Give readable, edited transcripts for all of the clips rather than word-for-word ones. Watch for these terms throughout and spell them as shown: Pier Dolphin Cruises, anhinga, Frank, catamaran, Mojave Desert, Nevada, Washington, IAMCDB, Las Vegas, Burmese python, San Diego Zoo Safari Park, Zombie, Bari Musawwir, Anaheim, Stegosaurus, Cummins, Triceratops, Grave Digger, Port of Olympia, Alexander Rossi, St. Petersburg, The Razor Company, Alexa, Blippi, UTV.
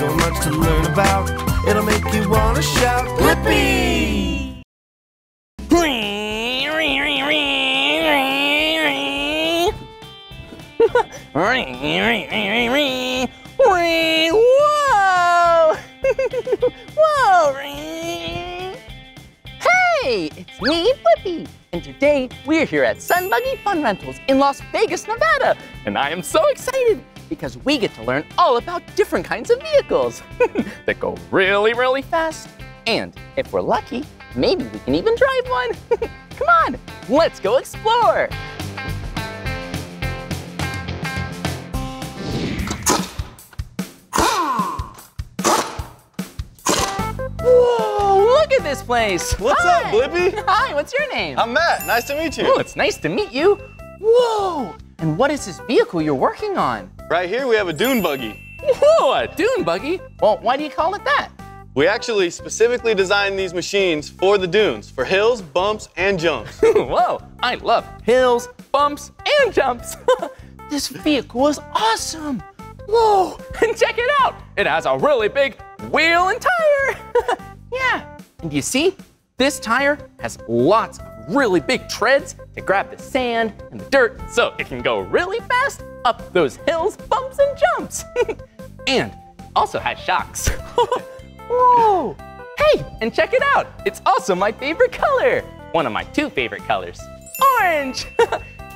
so much to learn about. It'll make you want to shout, Blippi! Whoa! Whoa! Hey, it's me, Blippi, and today we're here at Sunbuggy Fun Rentals in Las Vegas, Nevada, and I am so excited because we get to learn all about different kinds of vehicles that go really, really fast, and if we're lucky, maybe we can even drive one. Come on, let's go explore. Look at this place. What's up, Blippi? Hi, what's your name? I'm Matt. Nice to meet you. Oh, it's nice to meet you. Whoa! And what is this vehicle you're working on? Right here we have a dune buggy. Whoa, a dune buggy? Well, why do you call it that? We actually specifically designed these machines for the dunes, for hills, bumps, and jumps. Whoa, I love hills, bumps, and jumps. This vehicle is awesome. Whoa, and check it out. It has a really big wheel and tire. Yeah. And you see, this tire has lots of really big treads to grab the sand and the dirt so it can go really fast up those hills, bumps, and jumps. And also has shocks. Whoa! Hey, and check it out. It's also my favorite color. One of my two favorite colors, orange.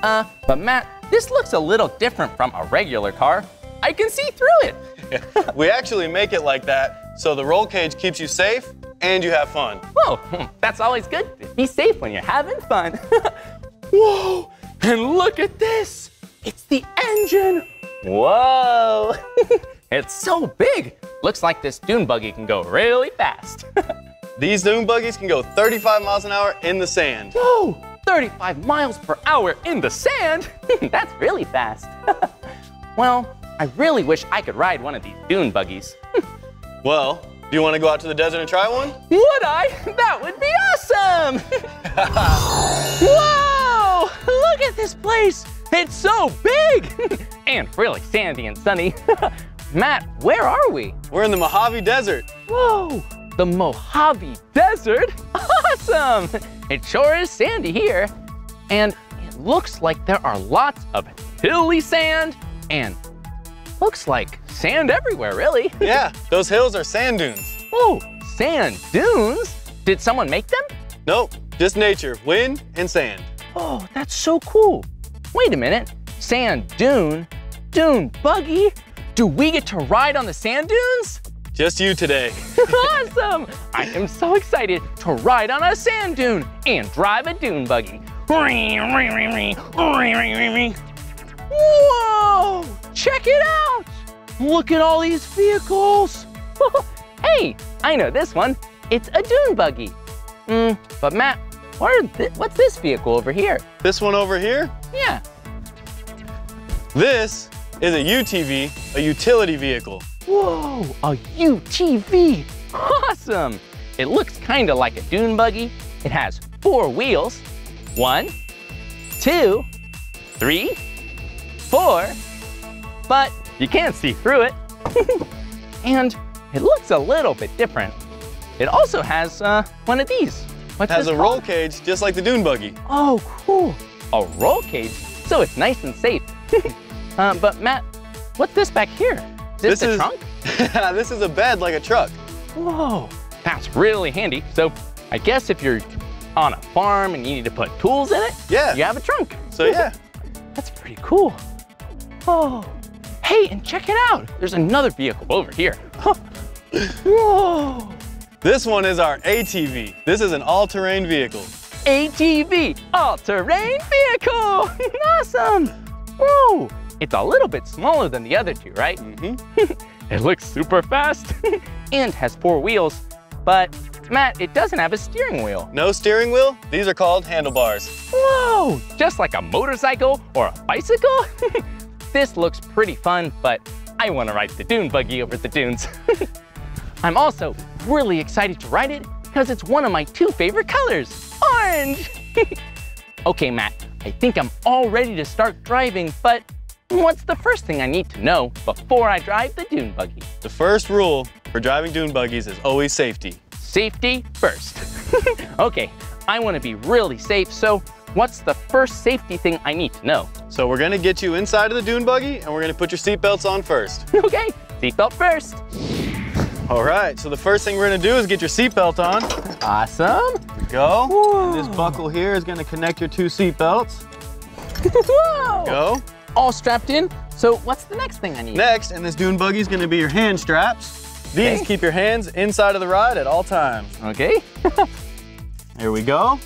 But Matt, this looks a little different from a regular car. I can see through it. We actually make it like that so the roll cage keeps you safe and you have fun. Whoa, that's always good. Be safe when you're having fun. Whoa, and look at this. It's the engine. Whoa, it's so big. Looks like this dune buggy can go really fast. These dune buggies can go 35 miles an hour in the sand. Whoa, 35 miles per hour in the sand? That's really fast. Well, I really wish I could ride one of these dune buggies. Well, do you want to go out to the desert and try one? Would I? That would be awesome! Whoa! Look at this place! It's so big! And really sandy and sunny. Matt, where are we? We're in the Mojave Desert. Whoa! The Mojave Desert? Awesome! It sure is sandy here. And it looks like there are lots of hilly sand and looks like sand everywhere, really. Yeah, those hills are sand dunes. Oh, sand dunes? Did someone make them? Nope, just nature, wind and sand. Oh, that's so cool. Wait a minute, sand dune, dune buggy? Do we get to ride on the sand dunes? Just you today. Awesome! I am so excited to ride on a sand dune and drive a dune buggy. Whoa! Check it out! Look at all these vehicles! Hey, I know this one. It's a dune buggy. But Matt, what's this vehicle over here? This one over here? Yeah. This is a UTV, a utility vehicle. Whoa, a UTV! Awesome! It looks kind of like a dune buggy. It has 4 wheels. 1, 2, 3, 4, but you can't see through it. And it looks a little bit different. It also has one of these. What's this called? It has a roll cage just like the dune buggy. Oh, cool. A roll cage? So it's nice and safe. But Matt, what's this back here? Is this the trunk? This is a bed like a truck. Whoa, that's really handy. So I guess if you're on a farm and you need to put tools in it, yeah, you have a trunk. So yeah. That's pretty cool. Oh, hey, and check it out. There's another vehicle over here. Whoa. This one is our ATV. This is an all-terrain vehicle. ATV, all-terrain vehicle. Awesome. Whoa. It's a little bit smaller than the other two, right? Mm-hmm. It looks super fast and has 4 wheels, but Matt, it doesn't have a steering wheel. No steering wheel? These are called handlebars. Whoa, just like a motorcycle or a bicycle? This looks pretty fun, but I want to ride the dune buggy over the dunes. I'm also really excited to ride it because it's one of my 2 favorite colors, orange. Okay, Matt, I think I'm all ready to start driving, but What's the first thing I need to know before I drive the dune buggy? The first rule for driving dune buggies is always safety. Safety first. Okay, I want to be really safe, so what's the first safety thing I need to know? So we're going to get you inside of the dune buggy and we're going to put your seatbelts on first. Okay, seatbelt first. All right, so the first thing we're going to do is get your seatbelt on. Awesome. Here we go. And this buckle here is going to connect your two seatbelts. Go. All strapped in. So what's the next thing I need? Next, in this dune buggy is going to be your hand straps. These keep your hands inside of the ride at all times. Okay. Here we go.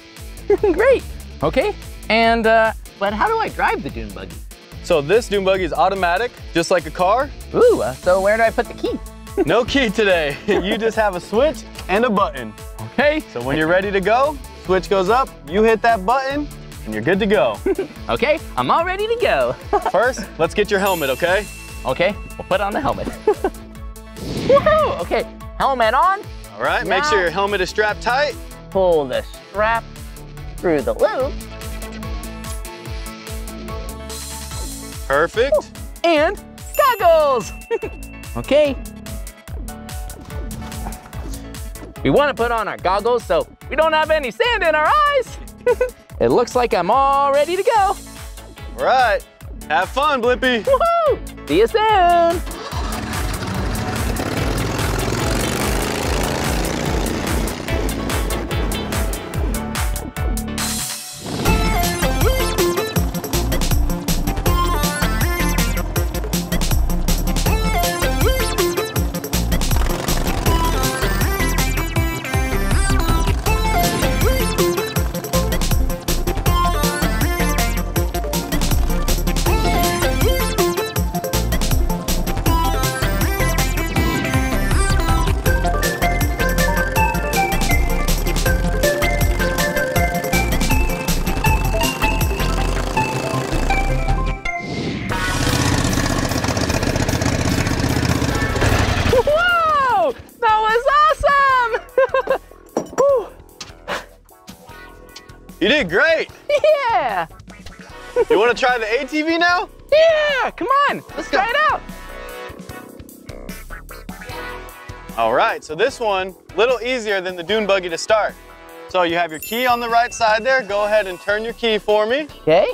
Great. Okay, and but how do I drive the dune buggy? So this dune buggy is automatic, just like a car. Ooh, so where do I put the key? No key today. You just have a switch and a button. Okay. So when you're ready to go, switch goes up, you hit that button, and you're good to go. Okay, I'm all ready to go. First, let's get your helmet, okay? Okay, we'll put on the helmet. Woohoo! Okay, helmet on. All right, now, make sure your helmet is strapped tight. Pull the strap through the loop. Perfect. Oh, and goggles. Okay. We want to put on our goggles so we don't have any sand in our eyes. It looks like I'm all ready to go. All right. Have fun, Blippi. Woohoo! See you soon. You did great. Yeah. You want to try the ATV now? Yeah, come on. Let's try it out. All right, so this one, a little easier than the dune buggy to start. So you have your key on the right side there. Go ahead and turn your key for me. Okay.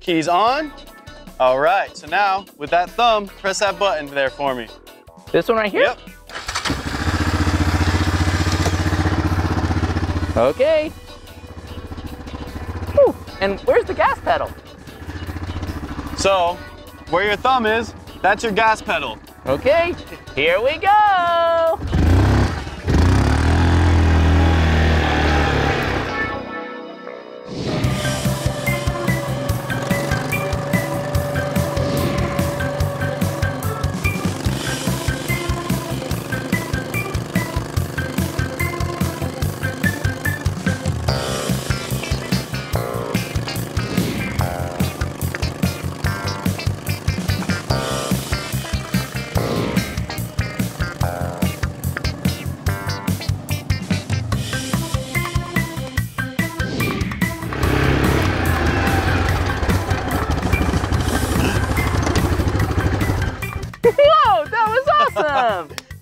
Key's on. All right, so now with that thumb, press that button there for me. This one right here? Yep. Okay. And where's the gas pedal? So, where your thumb is, that's your gas pedal. Okay, here we go.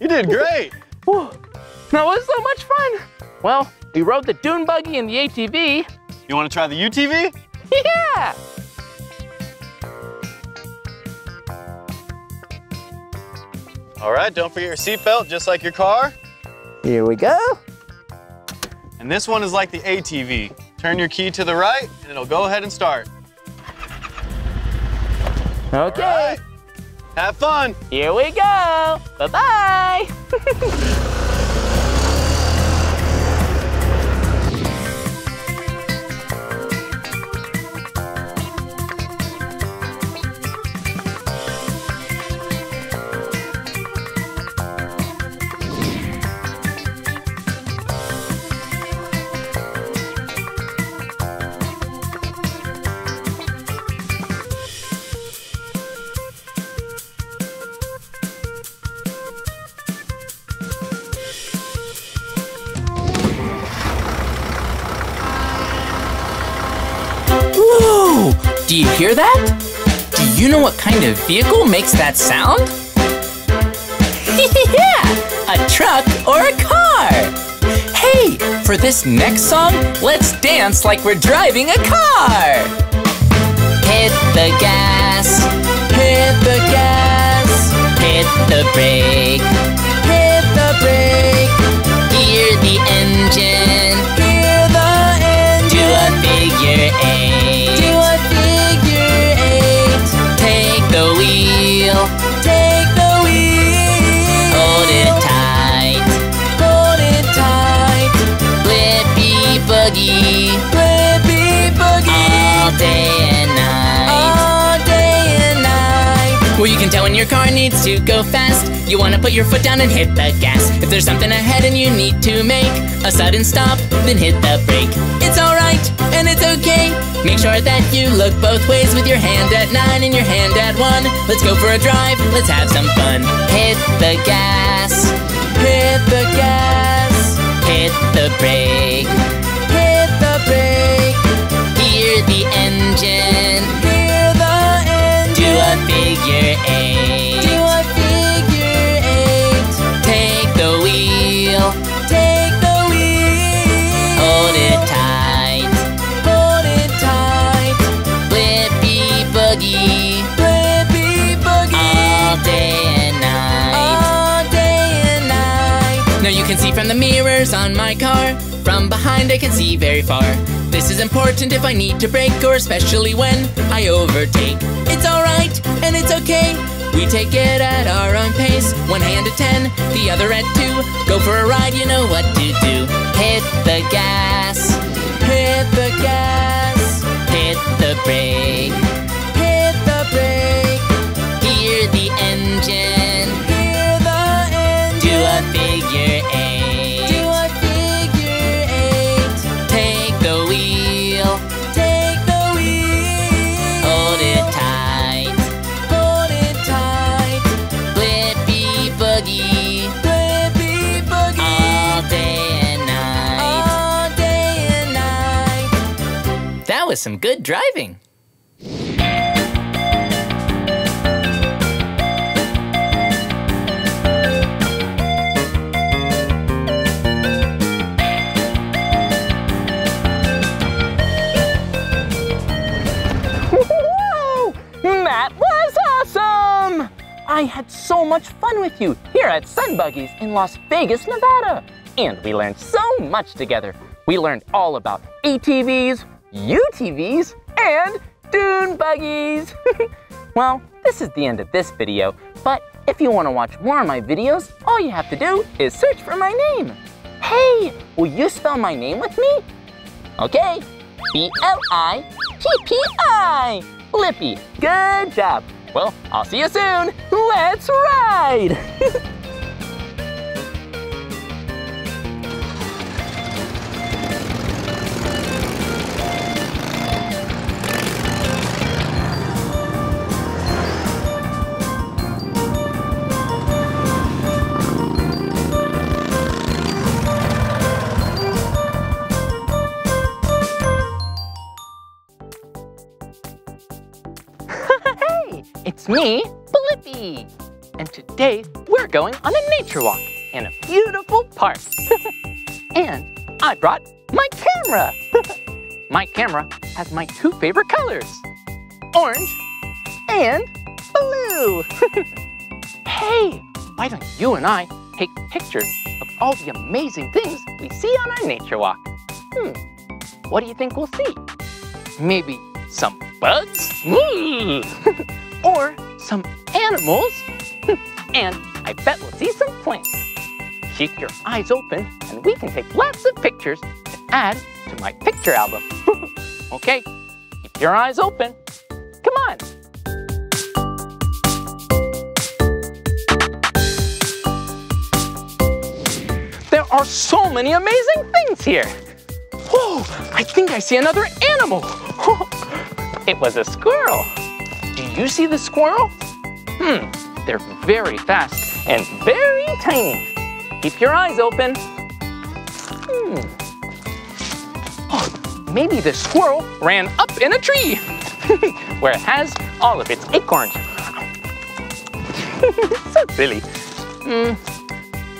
Did great. That was so much fun. Well, we rode the dune buggy and the ATV. You want to try the UTV? Yeah. All right, don't forget your seatbelt, just like your car. Here we go. And this one is like the ATV. Turn your key to the right, and it'll go ahead and start. Okay. Right. Have fun. Here we go. Bye-bye. Do you hear that? Do you know what kind of vehicle makes that sound? Yeah, a truck or a car. Hey, for this next song, let's dance like we're driving a car. Hit the gas, hit the gas, hit the brake, hit the brake. Hear the engine, hear the engine. Do a figure eight, do a figure eight. Take the wheel, take the wheel. Hold it tight, Blippi boogie, Blippi boogie. All day and night, all day and night. Well, you can tell when your car needs to go fast. You wanna put your foot down and hit the gas. If there's something ahead and you need to make a sudden stop, then hit the brake. It's alright and it's okay. Make sure that you look both ways with your hand at 9 and your hand at 1. Let's go for a drive, let's have some fun. Hit the gas, hit the gas, hit the brake, hit the brake. Hear the engine, hear the engine. Do a figure eight, do a figure eight. Take the wheel, take the wheel. Hold it tight, Blippi boogie, Blippi boogie. All day and night. Now you can see from the mirrors on my car. From behind I can see very far. This is important if I need to brake, or especially when I overtake. It's alright and it's okay. We take it at our own pace. One hand at 10, the other at 2. Go for a ride, you know what to do. Hit the gas, hit the gas, hit the brake, hit the brake. Hear the engine, hear the engine. Do a figure eight, do a figure eight. Take the wheel. Hold it tight, Blippi boogie, Blippi boogie. All day and night, all day and night. That was some good driving. I had so much fun with you here at Sunbuggy's in Las Vegas, Nevada. And we learned so much together. We learned all about ATVs, UTVs, and dune buggies. Well, this is the end of this video, but if you want to watch more of my videos, all you have to do is search for my name. Hey, will you spell my name with me? Okay, B-L-I-P-P-I. Blippi, good job. Well, I'll see you soon. Let's ride! It's me, Blippi, and today we're going on a nature walk in a beautiful park. And I brought my camera. My camera has my two favorite colors, orange and blue. Hey, why don't you and I take pictures of all the amazing things we see on our nature walk? What do you think we'll see? Maybe some bugs? Or some animals, and I bet we'll see some plants. Keep your eyes open and we can take lots of pictures to add to my picture album. Okay, keep your eyes open. Come on. There are so many amazing things here. Whoa, I think I see another animal. It was a squirrel. Do you see the squirrel? They're very fast and very tiny. Keep your eyes open. Oh, maybe the squirrel ran up in a tree where it has all of its acorns. So silly.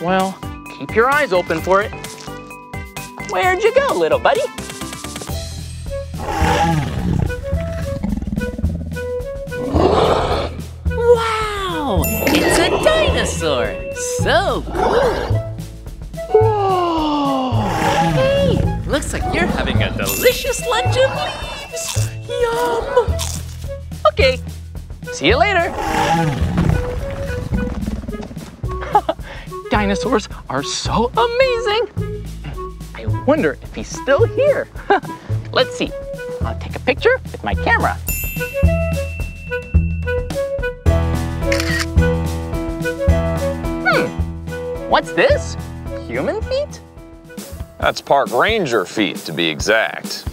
Well, keep your eyes open for it. Where'd you go, little buddy? Wow! It's a dinosaur! So cool! Whoa! Hey! Looks like you're having a delicious lunch of leaves! Yum! Okay, see you later! Dinosaurs are so amazing! I wonder if he's still here. Let's see. I'll take a picture with my camera. What's this? Human feet? That's park ranger feet, to be exact.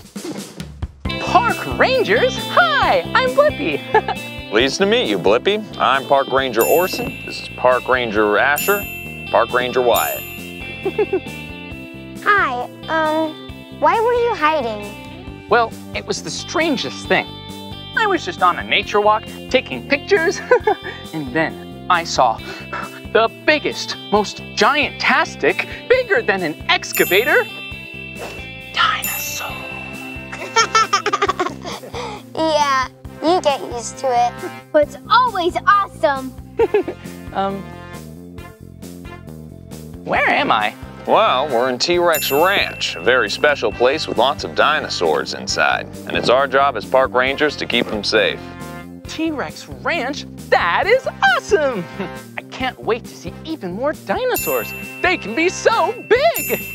Park rangers? Hi, I'm Blippi. Pleased to meet you, Blippi. I'm Park Ranger Orson. This is Park Ranger Asher. Park Ranger Wyatt. Hi, why were you hiding? Well, it was the strangest thing. I was just on a nature walk, taking pictures, and then I saw the biggest, most giantastic, bigger than an excavator, dinosaur. Yeah, you get used to it. But it's always awesome. Where am I? Well, we're in T-Rex Ranch, a very special place with lots of dinosaurs inside. And it's our job as park rangers to keep them safe. T-Rex Ranch? That is awesome! I can't wait to see even more dinosaurs. They can be so big!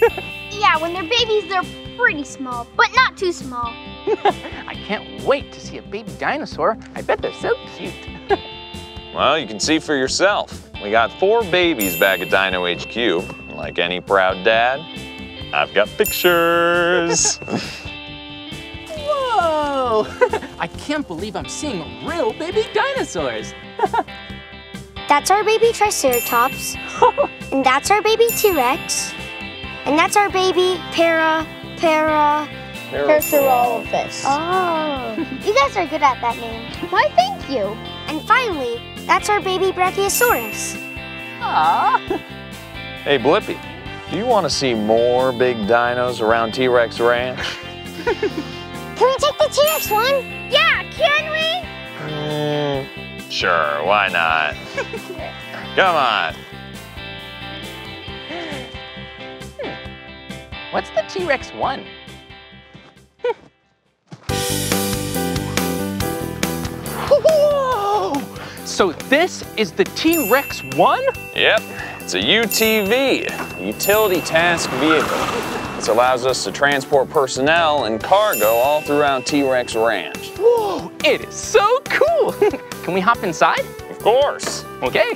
Yeah, when they're babies, they're pretty small, but not too small. I can't wait to see a baby dinosaur. I bet they're so cute. Well, you can see for yourself. We got 4 babies back at Dino HQ. Like any proud dad, I've got pictures. Whoa! I can't believe I'm seeing real baby dinosaurs. That's our baby Triceratops. And that's our baby T-Rex. And that's our baby Parasaurolophus. Oh, you guys are good at that name. Why, thank you. And finally, that's our baby Brachiosaurus. Aww. Hey, Blippi, do you want to see more big dinos around T-Rex Ranch? Can we take the T-Rex one? Yeah, can we? Sure, why not? Come on. What's the T-Rex one? Whoa! So this is the T-Rex one? Yep. It's a UTV, a utility task vehicle. This allows us to transport personnel and cargo all throughout T-Rex Ranch. Whoa, it is so cool. Can we hop inside? Of course. Okay.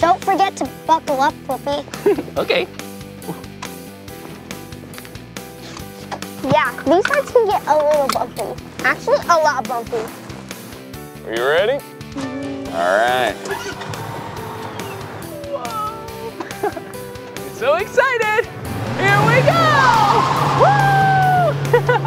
Don't forget to buckle up, Blippi. Okay. Yeah, these parts can get a little bumpy. Actually, a lot bumpy. Are you ready? Mm-hmm. All right. Whoa. I'm so excited! Here we go! Woo!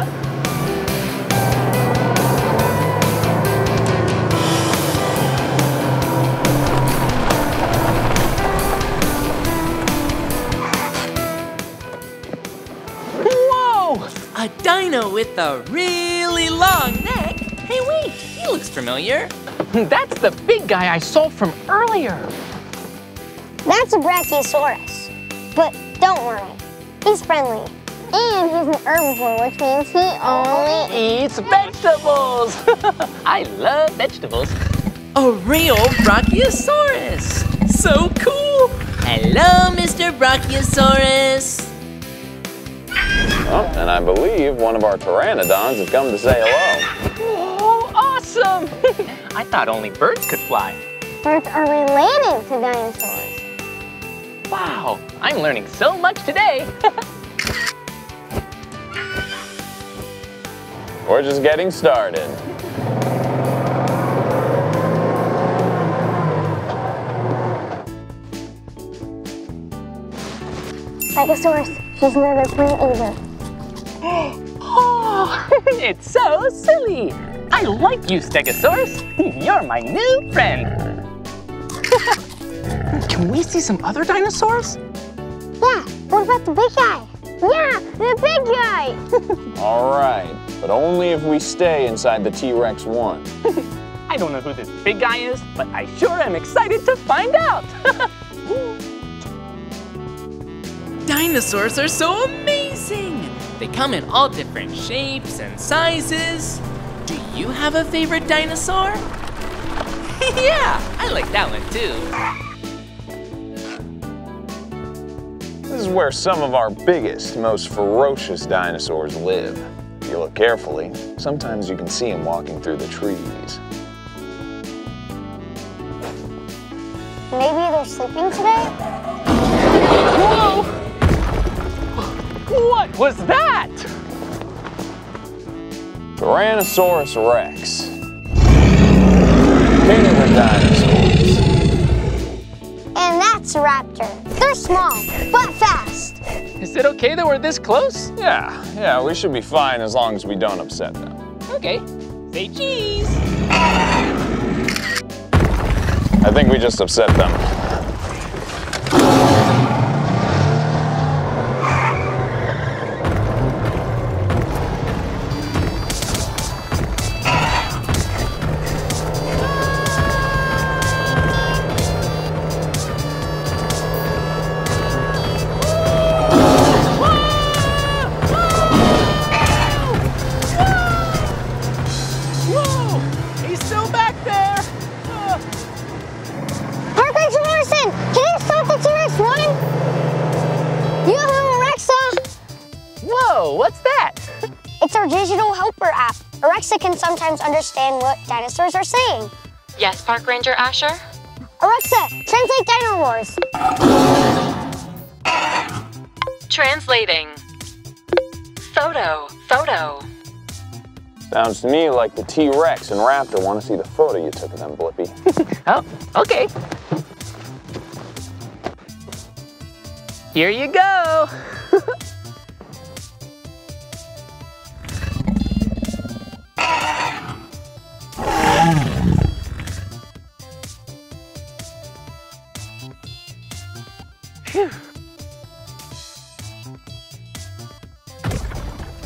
Whoa! A dino with a really long neck? Hey, wait, he looks familiar. That's the big guy I saw from earlier. That's a Brachiosaurus. But don't worry, he's friendly. And he's an herbivore, which means he only eats vegetables. I love vegetables. A real Brachiosaurus. So cool. Hello, Mr. Brachiosaurus. Oh, and I believe one of our pteranodons has come to say hello. Oh, awesome! I thought only birds could fly. Birds are related to dinosaurs. Wow, I'm learning so much today. We're just getting started. Stegosaurus. There's another plant over. Oh, it's so silly. I like you, Stegosaurus. You're my new friend. Can we see some other dinosaurs? Yeah, what about the big guy? Yeah, the big guy! All right, but only if we stay inside the T-Rex 1. I don't know who this big guy is, but I sure am excited to find out! Dinosaurs are so amazing! They come in all different shapes and sizes. Do you have a favorite dinosaur? Yeah, I like that one too. This is where some of our biggest, most ferocious dinosaurs live. If you look carefully, sometimes you can see them walking through the trees. Maybe they're sleeping today? Whoa! What was that? Tyrannosaurus Rex. King of the dinosaurs. And that's a raptor. They're small, but fast. Is it okay that we're this close? Yeah, we should be fine as long as we don't upset them. Okay, say cheese. I think we just upset them. Can sometimes understand what dinosaurs are saying. Yes, Park Ranger Asher? Alexa, translate Dino Wars. Translating. Photo. Sounds to me like the T-Rex and Raptor want to see the photo you took of them, Blippi. Oh, okay. Here you go.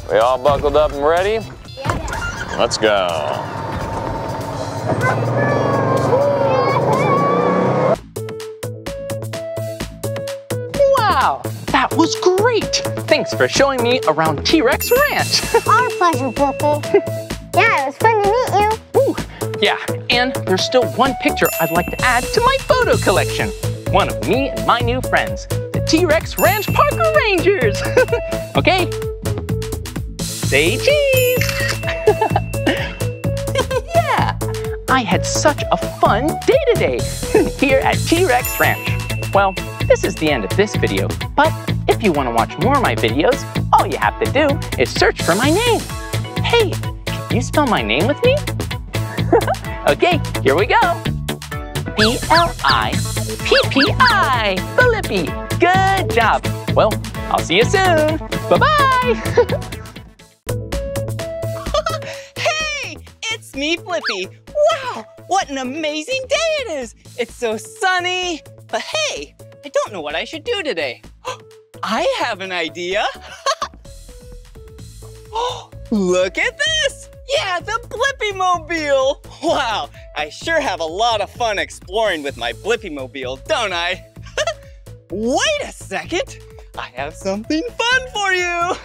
We all buckled up and ready? Yeah. Let's go. Wow, that was great. Thanks for showing me around T-Rex Ranch. Our pleasure, Blippi. Yeah, it was fun to meet you. Ooh, yeah, and there's still one picture I'd like to add to my photo collection. One of me and my new friends, the T-Rex Ranch Park Rangers. Okay. Say cheese! Yeah! I had such a fun day today here at T-Rex Ranch. Well, this is the end of this video, but if you want to watch more of my videos, all you have to do is search for my name. Hey, can you spell my name with me? Okay, here we go. B-L-I-P-P-I, Blippi. Good job. Well, I'll see you soon. Bye-bye! Me, Blippi. Wow, what an amazing day it is. It's so sunny. But hey, I don't know what I should do today. I have an idea. Look at this. Yeah, the Blippi-mobile. Wow, I sure have a lot of fun exploring with my Blippi-mobile, don't I? Wait a second. I have something fun for you.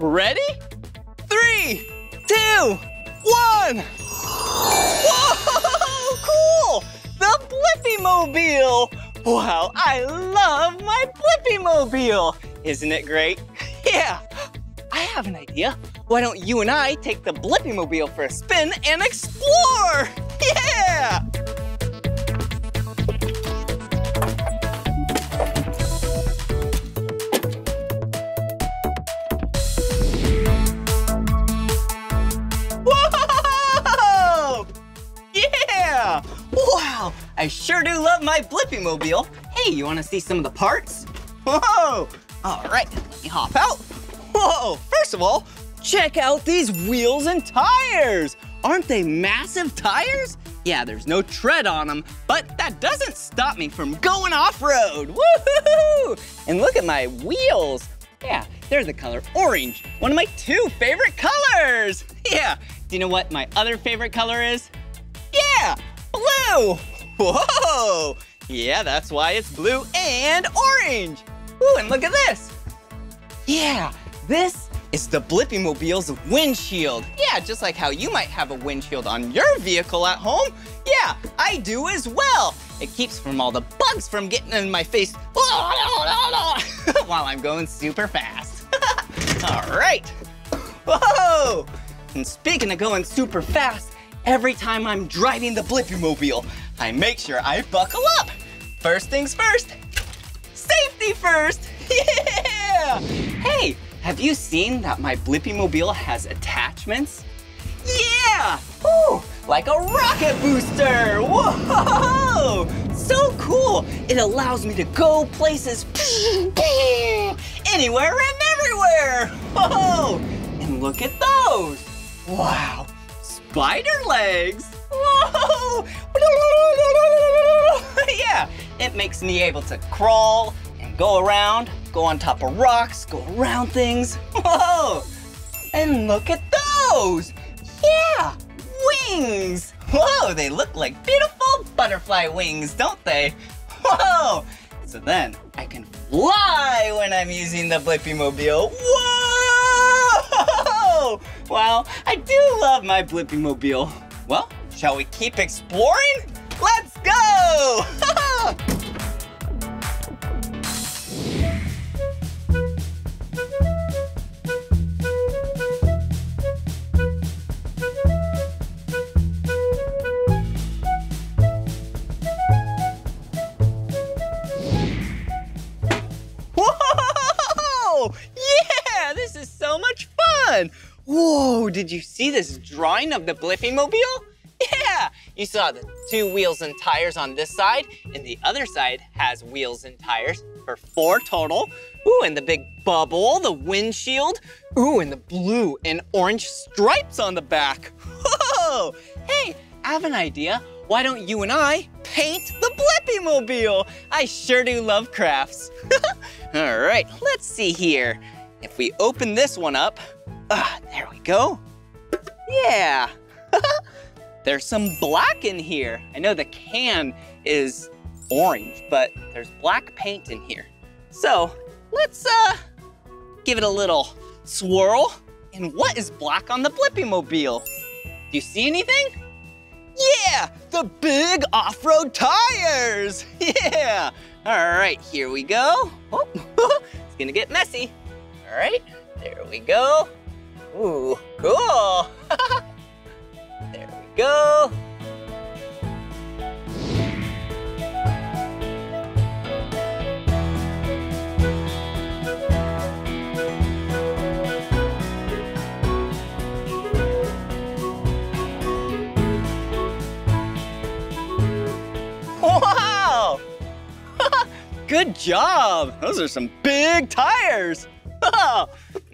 Ready? 3, 2, 1. Whoa, cool! The Blippi-mobile. Wow, I love my Blippi-mobile. Isn't it great? Yeah, I have an idea. Why don't you and I take the Blippi-mobile for a spin and explore? Yeah! I sure do love my Blippi-mobile. Hey, you wanna see some of the parts? Whoa! All right, let me hop out. Whoa, first of all, check out these wheels and tires. Aren't they massive tires? Yeah, there's no tread on them, but that doesn't stop me from going off-road. Woo-hoo-hoo! And look at my wheels. Yeah, they're the color orange, one of my two favorite colors. Yeah, do you know what my other favorite color is? Yeah, blue. Whoa! Yeah, that's why it's blue and orange. Ooh, and look at this. Yeah, this is the Blippi Mobile's windshield. Yeah, just like how you might have a windshield on your vehicle at home. Yeah, I do as well. It keeps from all the bugs from getting in my face while I'm going super fast. All right. Whoa! And speaking of going super fast, every time I'm driving the Blippi Mobile, I make sure I buckle up. First things first, safety first, yeah! Hey, have you seen that my Blippi Mobile has attachments? Yeah, ooh, like a rocket booster, whoa! So cool, it allows me to go places anywhere and everywhere, whoa! And look at those, wow, spider legs. Whoa! Yeah, it makes me able to crawl and go around, go on top of rocks, go around things. Whoa! And look at those! Yeah! Wings! Whoa, they look like beautiful butterfly wings, don't they? Whoa! So then I can fly when I'm using the Blippi Mobile. Whoa! Wow, I do love my Blippi Mobile. Well, shall we keep exploring? Let's go! Whoa! Yeah, this is so much fun! Whoa, did you see this drawing of the Blippi Mobile? Yeah, you saw the two wheels and tires on this side, and the other side has wheels and tires for four total. Ooh, and the big bubble, the windshield. Ooh, and the blue and orange stripes on the back. Whoa! Hey, I have an idea. Why don't you and I paint the Blippi Mobile? I sure do love crafts. All right, let's see here. If we open this one up, there we go. Yeah. There's some black in here. I know the can is orange, but there's black paint in here. So let's give it a little swirl. And what is black on the Blippi Mobile? Do you see anything? Yeah, the big off-road tires. Yeah. All right, here we go. Oh, it's gonna get messy. All right, there we go. Ooh, cool. There we go. Wow! Good job. Those are some big tires.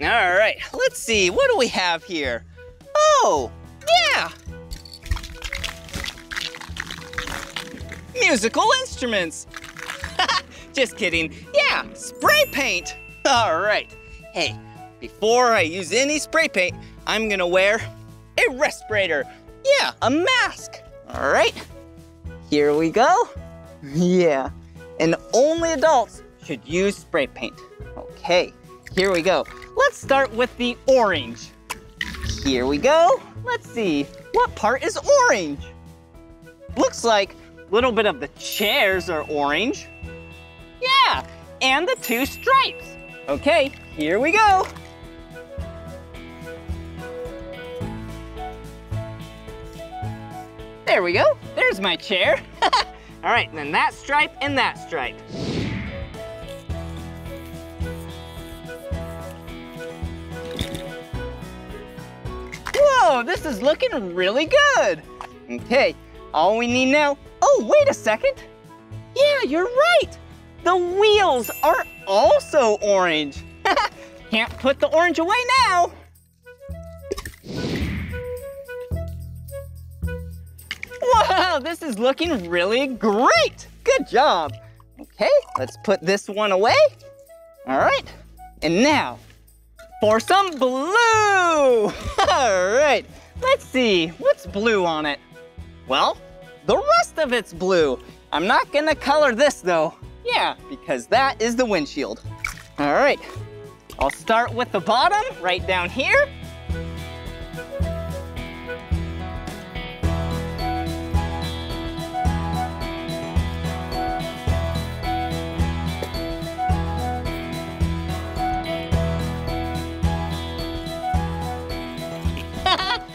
All right, let's see. What do we have here? Oh, yeah. Musical instruments. Just kidding. Yeah, spray paint. All right. Hey, before I use any spray paint, I'm gonna wear a respirator. Yeah, a mask. All right. Here we go. Yeah. And only adults should use spray paint. Okay, here we go. Let's start with the orange. Here we go. Let's see, what part is orange? Looks like a little bit of the chairs are orange. Yeah, and the two stripes. Okay, here we go. There we go, there's my chair. All right, then that stripe and that stripe. Whoa, this is looking really good. Okay, all we need now, oh, wait a second. Yeah, you're right. The wheels are also orange. Can't put the orange away now. Wow, this is looking really great. Good job. Okay, let's put this one away. All right, and now for some blue. All right, let's see, what's blue on it? Well, the rest of it's blue. I'm not gonna color this though. Yeah, because that is the windshield. All right, I'll start with the bottom right down here.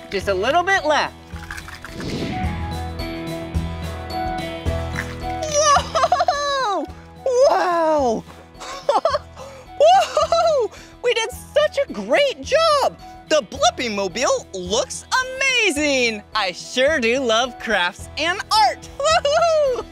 Just a little bit left. Whoa! Wow! Whoa! We did such a great job! The Blippi Mobile looks amazing! I sure do love crafts and art! Woohoo!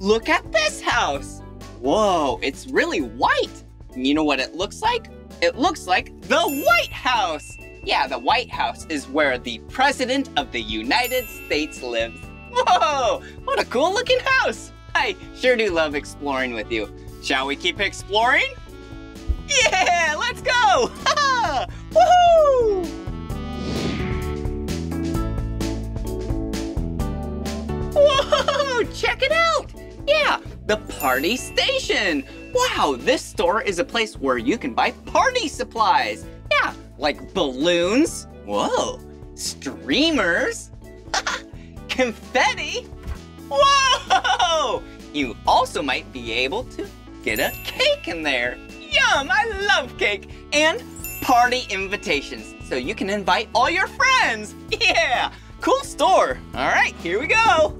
Look at this house. Whoa, it's really white. You know what it looks like? It looks like the White House. Yeah, the White House is where the President of the United States lives. Whoa, what a cool looking house. I sure do love exploring with you. Shall we keep exploring? Yeah, let's go. Woohoo! Whoa, check it out. Yeah, the Party Station. Wow, this store is a place where you can buy party supplies. Yeah, like balloons. Whoa, streamers. Confetti. Whoa! You also might be able to get a cake in there. Yum, I love cake. And party invitations, so you can invite all your friends. Yeah, cool store. All right, here we go.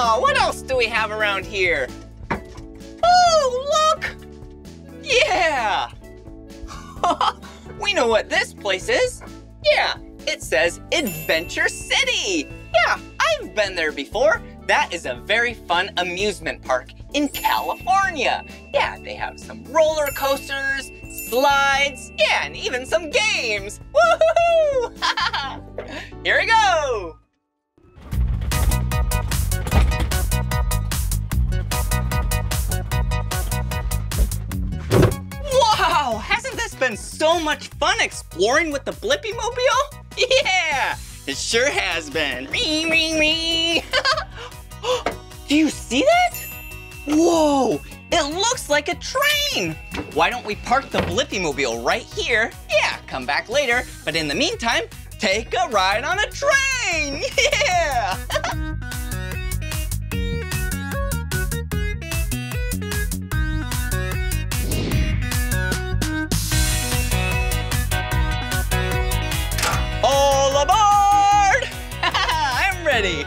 Oh, what else do we have around here? Oh, look! Yeah! We know what this place is. Yeah, it says Adventure City. Yeah, I've been there before. That is a very fun amusement park in California. Yeah, they have some roller coasters, slides, yeah, and even some games. Woohoo! Here we go! Wow, hasn't this been so much fun exploring with the Blippi Mobile? Yeah, it sure has been. Ring, ring, ring. Do you see that? Whoa, it looks like a train. Why don't we park the Blippi Mobile right here? Yeah, come back later, but in the meantime, take a ride on a train. Yeah. All aboard! I'm ready.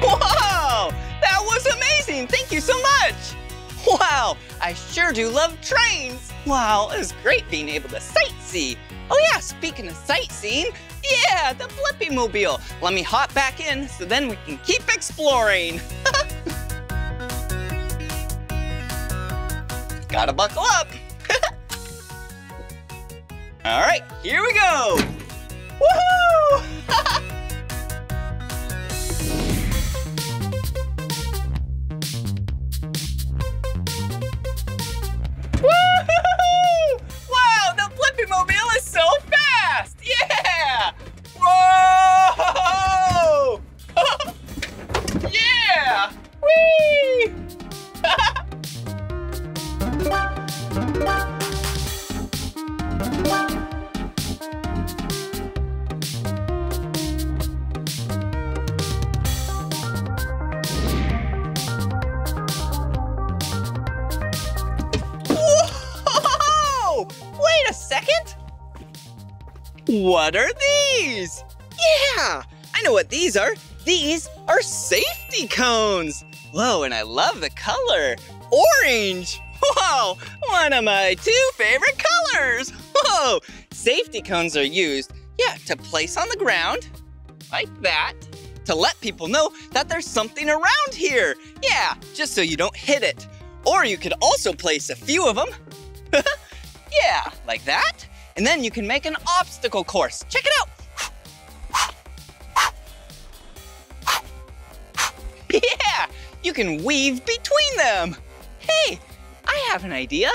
Whoa! That was amazing! Thank you so much! Wow, I sure do love trains. Wow, it was great being able to sightsee. Oh yeah, speaking of sightseeing, yeah, the Blippi Mobile. Let me hop back in so then we can keep exploring. Gotta buckle up. All right, here we go. Woohoo! Woo-hoo-hoo! Wow, the Blippi Mobile is so fast! Yeah! Whoa! Yeah! Whee! What are these? Yeah, I know what these are. These are safety cones. Whoa, and I love the color. Orange. Whoa, one of my two favorite colors. Whoa, safety cones are used, to place on the ground like that to let people know that there's something around here. Yeah, just so you don't hit it. Or you could also place a few of them. Yeah, like that. And then you can make an obstacle course. Check it out. Yeah, you can weave between them. Hey, I have an idea.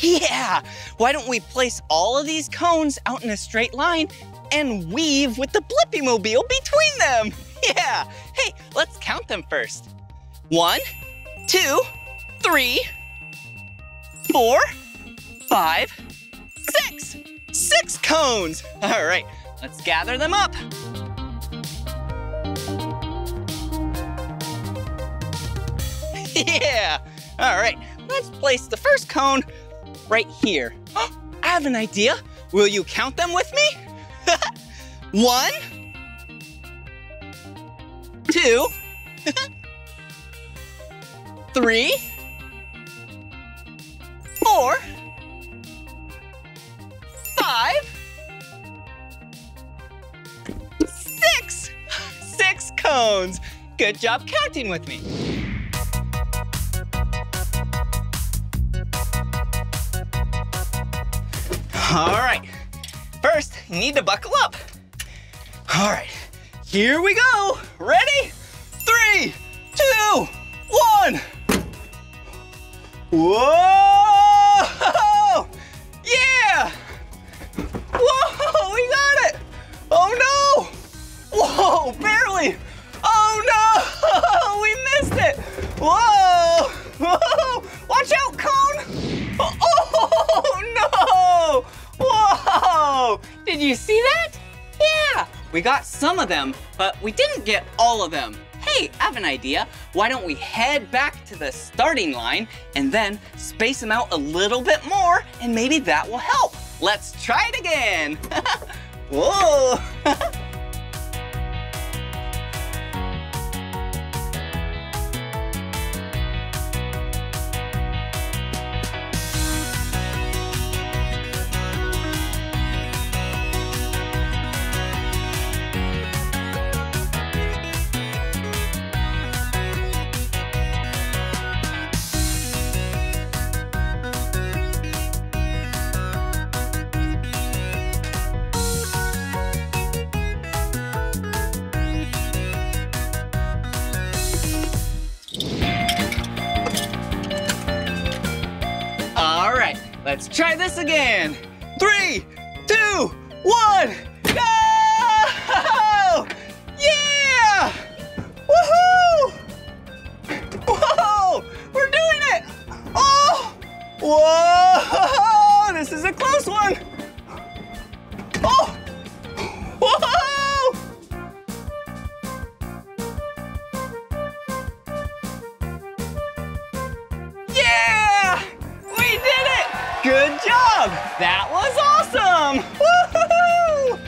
Yeah, why don't we place all of these cones out in a straight line and weave with the Blippi Mobile between them? Yeah, hey, let's count them first. 1, 2, 3, 4, 5, 6. 6 cones. All right, let's gather them up. Yeah, all right, let's place the first cone right here. Oh, I have an idea. Will you count them with me? 1, 2, 3, 4, 5, 6. 6 cones. Good job counting with me. All right, first, you need to buckle up. All right, here we go. Ready? 3, 2, 1. Whoa! Yeah! Whoa, we got it! Oh no! Whoa, barely! Oh no! We missed it! Whoa! Whoa! Watch out, cone! Oh no! Whoa! Did you see that? Yeah! We got some of them, but we didn't get all of them. Hey, I have an idea. Why don't we head back to the starting line and then space them out a little bit more, and maybe that will help. Let's try it again. Whoa! Let's try this again. 3, 2, 1, go! Yeah! Woohoo! Whoa! We're doing it! Oh! Whoa! This is a close one! Oh! Whoa! Yeah! We did it! Good job! That was awesome! Woo-hoo-hoo!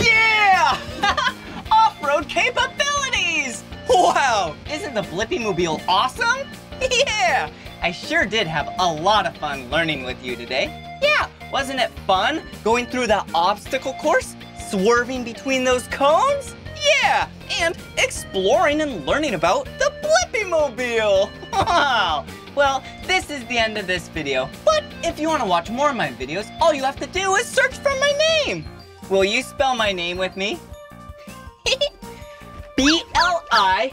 Yeah! Off-road capabilities! Wow! Isn't the Blippi Mobile awesome? Yeah! I sure did have a lot of fun learning with you today. Yeah, wasn't it fun going through that obstacle course, swerving between those cones? Yeah, and exploring and learning about the Blippi Mobile. Wow. Well, this is the end of this video, but if you want to watch more of my videos, all you have to do is search for my name. Will you spell my name with me? B-L-I-P-P-I,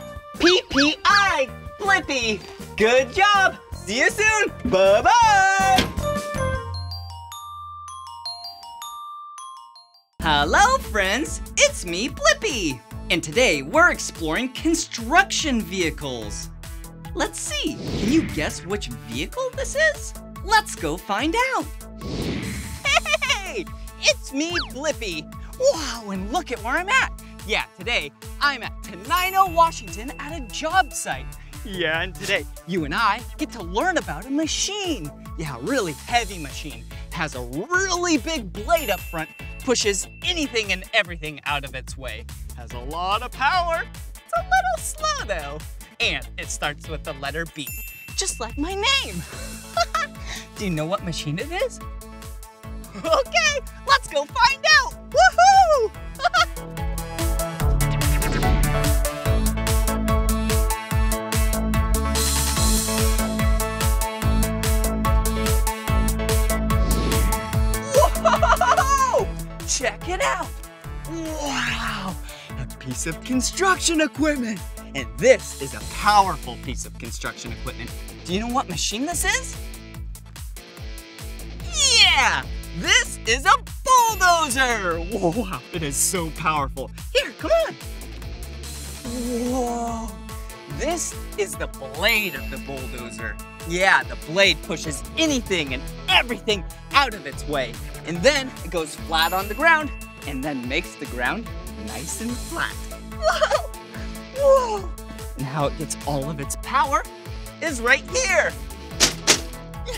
Blippi. Good job. See you soon. Bye-bye. Hello, friends. It's me, Blippi. And today, we're exploring construction vehicles. Let's see, can you guess which vehicle this is? Let's go find out. Hey, it's me, Blippi. Wow, and look at where I'm at. Yeah, today, I'm at Tenino, Washington at a job site. Yeah, and today, you and I get to learn about a machine yeah, really heavy machine. Has a really big blade up front, pushes anything and everything out of its way. Has a lot of power. It's a little slow though. And it starts with the letter B, just like my name. Do you know what machine it is? Okay, let's go find out. Woohoo! Whoa! Check it out. Wow, a piece of construction equipment. And this is a powerful piece of construction equipment. Do you know what machine this is? Yeah, this is a bulldozer. Wow, it is so powerful. Here, come on. Whoa, this is the blade of the bulldozer. Yeah, the blade pushes anything and everything out of its way. And then it goes flat on the ground and then makes the ground nice and flat. Whoa. Whoa! And how it gets all of its power is right here.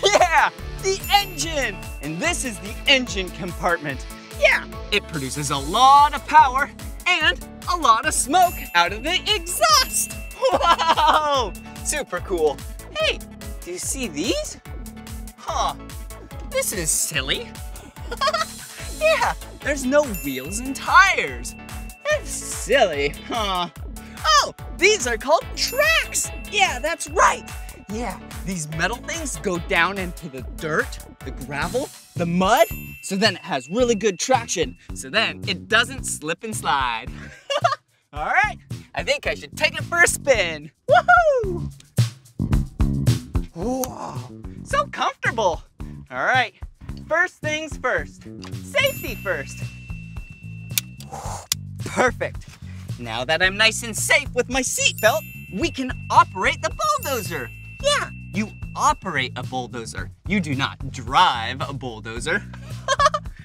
Yeah, the engine. And this is the engine compartment. Yeah, it produces a lot of power and a lot of smoke out of the exhaust. Whoa, super cool. Hey, do you see these? Huh, this is silly. Yeah, there's no wheels and tires. That's silly, huh? Oh, these are called tracks. Yeah, that's right. Yeah, these metal things go down into the dirt, the gravel, the mud, so then it has really good traction. So then it doesn't slip and slide. All right, I think I should take it for a spin. Woohoo! Whoa, so comfortable. All right, first things first, safety first. Perfect. Now that I'm nice and safe with my seatbelt, we can operate the bulldozer. Yeah, you operate a bulldozer. You do not drive a bulldozer.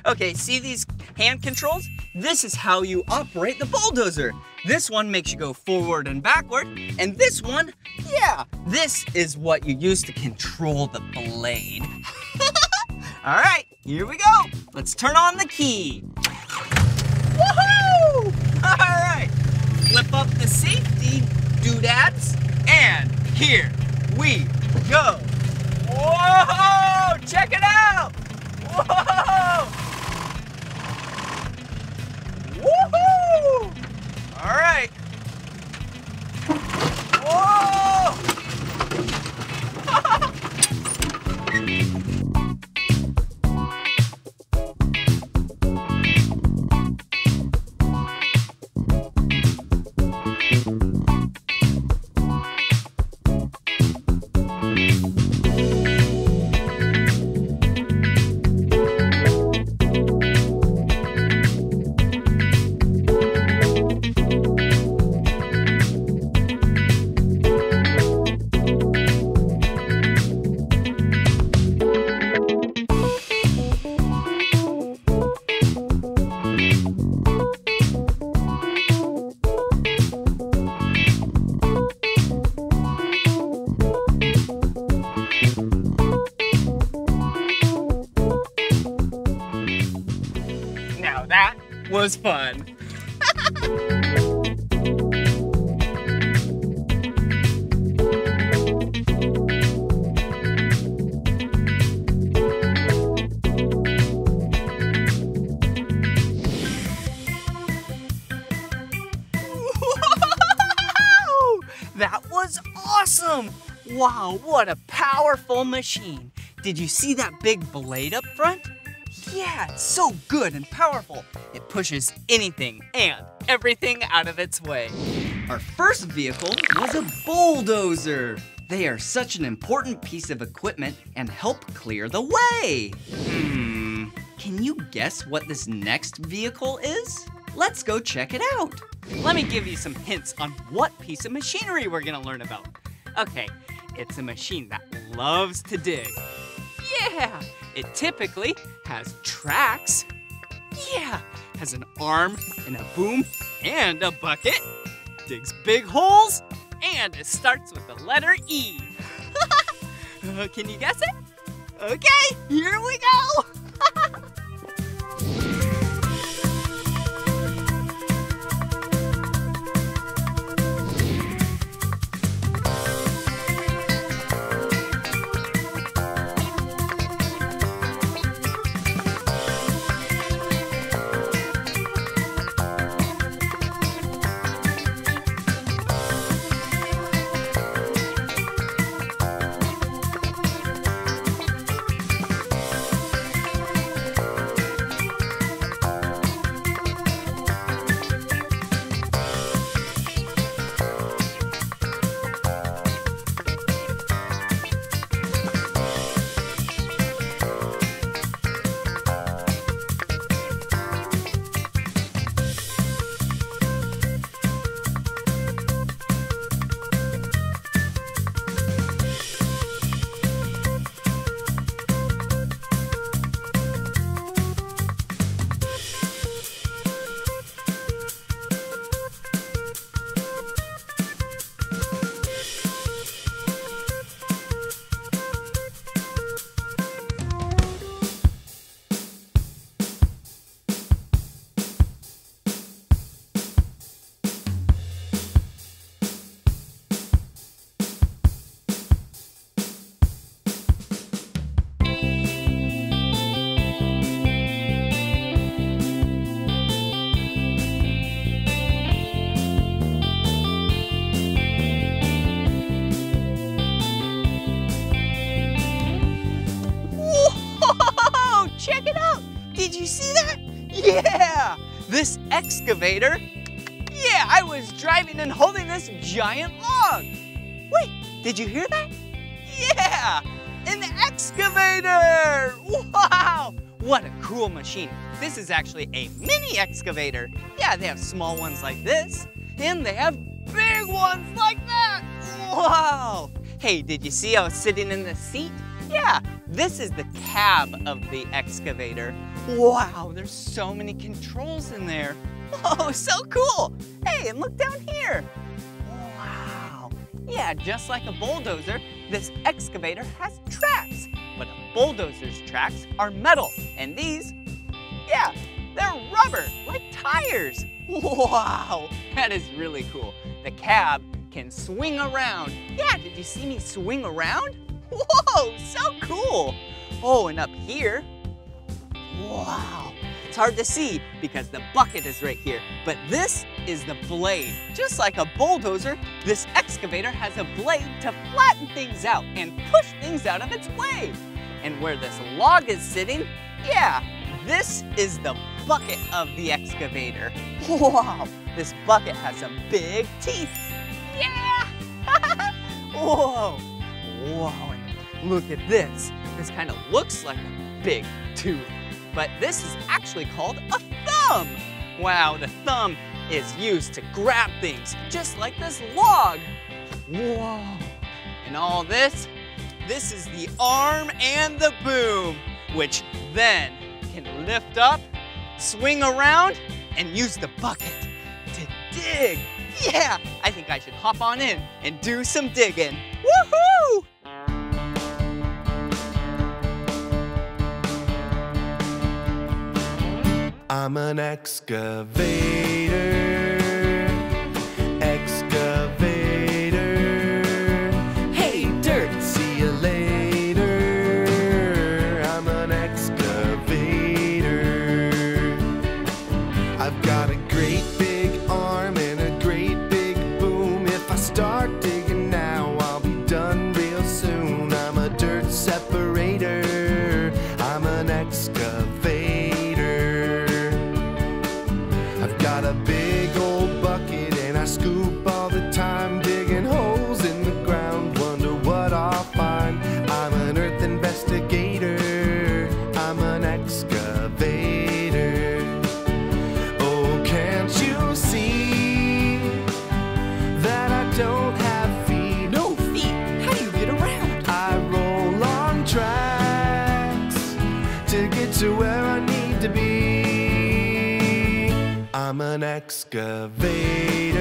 Okay, see these hand controls? This is how you operate the bulldozer. This one makes you go forward and backward. And this one, yeah, this is what you use to control the blade. All right, here we go. Let's turn on the key. Woohoo! All right, flip up the safety doodads, and here we go. Whoa, check it out. Whoa. Woohoo! All right. Whoa. Was fun. Whoa! That was awesome. Wow, what a powerful machine. Did you see that big blade up front? Yeah, it's so good and powerful. It pushes anything and everything out of its way. Our first vehicle was a bulldozer. They are such an important piece of equipment and help clear the way. Can you guess what this next vehicle is? Let's go check it out. Let me give you some hints on what piece of machinery we're gonna learn about. Okay, it's a machine that loves to dig. Yeah, it typically has tracks. Yeah, has an arm and a boom and a bucket. Digs big holes and it starts with the letter E. Can you guess it? Okay, here we go! Excavator? Yeah, I was driving and holding this giant log. Wait, did you hear that? Yeah, an excavator! Wow, what a cool machine. This is actually a mini excavator. Yeah, they have small ones like this, and they have big ones like that. Wow. Hey, did you see I was sitting in the seat? Yeah, this is the cab of the excavator. Wow, there's so many controls in there. Oh, so cool. Hey, and look down here. Wow. Yeah, just like a bulldozer, this excavator has tracks. But a bulldozer's tracks are metal. And these, yeah, they're rubber, like tires. Wow, that is really cool. The cab can swing around. Yeah, did you see me swing around? Whoa, so cool. Oh, and up here, wow, it's hard to see because the bucket is right here, but this is the blade. Just like a bulldozer, this excavator has a blade to flatten things out and push things out of its way. And where this log is sitting, yeah, this is the bucket of the excavator. Wow, this bucket has some big teeth. Yeah! Whoa, whoa, and look at this. This kind of looks like a big tooth. But this is actually called a thumb. Wow, the thumb is used to grab things, just like this log. Whoa, and all this is the arm and the boom, which then can lift up, swing around, and use the bucket to dig. Yeah, I think I should hop on in and do some digging. Woohoo! I'm an excavator, excavator. Hey, dirt, see you later. I'm an excavator. I've got a great big arm and a great big boom. If I start digging now, I'll be done real soon. I'm a dirt separator. I'm an excavator. I'm an excavator,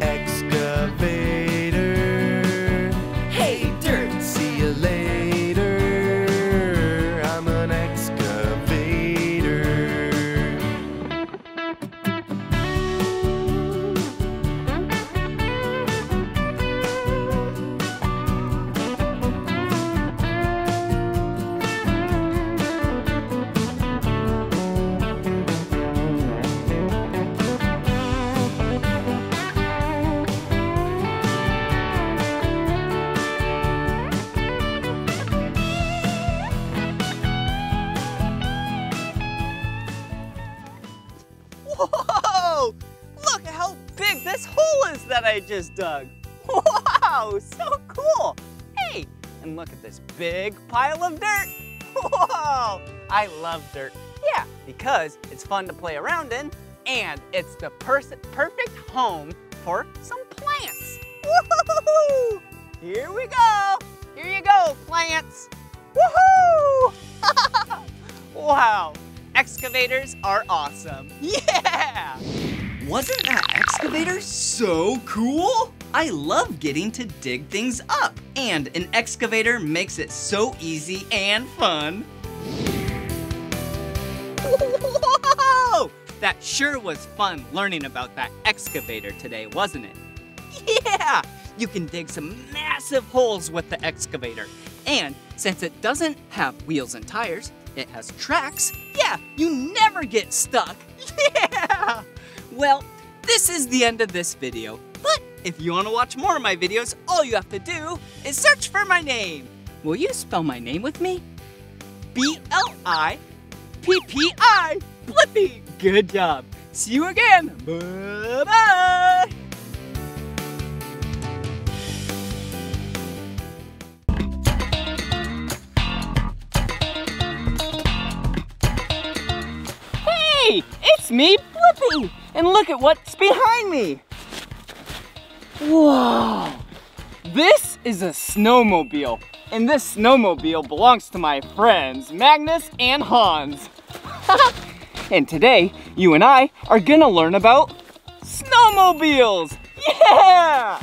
excavator. Hey, dirt, see you later. this hole is that I just dug. Wow, so cool. Hey, and look at this big pile of dirt. Whoa, I love dirt. Yeah, because it's fun to play around in, and it's the perfect home for some plants. Woohoo! Here we go. Here you go, plants. Woohoo! Wow, excavators are awesome. Yeah! Wasn't that excavator so cool? I love getting to dig things up, and an excavator makes it so easy and fun. Whoa! That sure was fun learning about that excavator today, wasn't it? Yeah! You can dig some massive holes with the excavator. And since it doesn't have wheels and tires, it has tracks. Yeah, you never get stuck. Yeah! Well, this is the end of this video. But if you want to watch more of my videos, all you have to do is search for my name. Will you spell my name with me? B-L-I-P-P-I, Blippi. Good job. See you again. Bye-bye. Hey, it's me, Blippi, and look at what's behind me. Whoa, this is a snowmobile, and this snowmobile belongs to my friends, Magnus and Hans. And today, you and I are gonna learn about snowmobiles, yeah!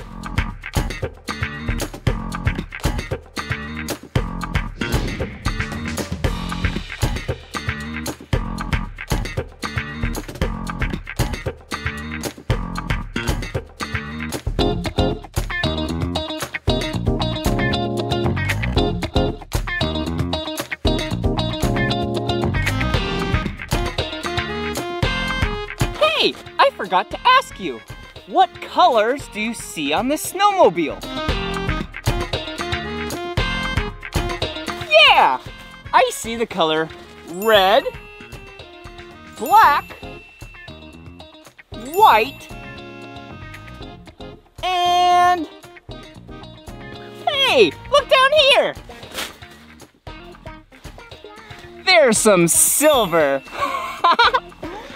I forgot to ask you, what colors do you see on this snowmobile? Yeah, I see the color red, black, white, and hey, look down here. There's some silver.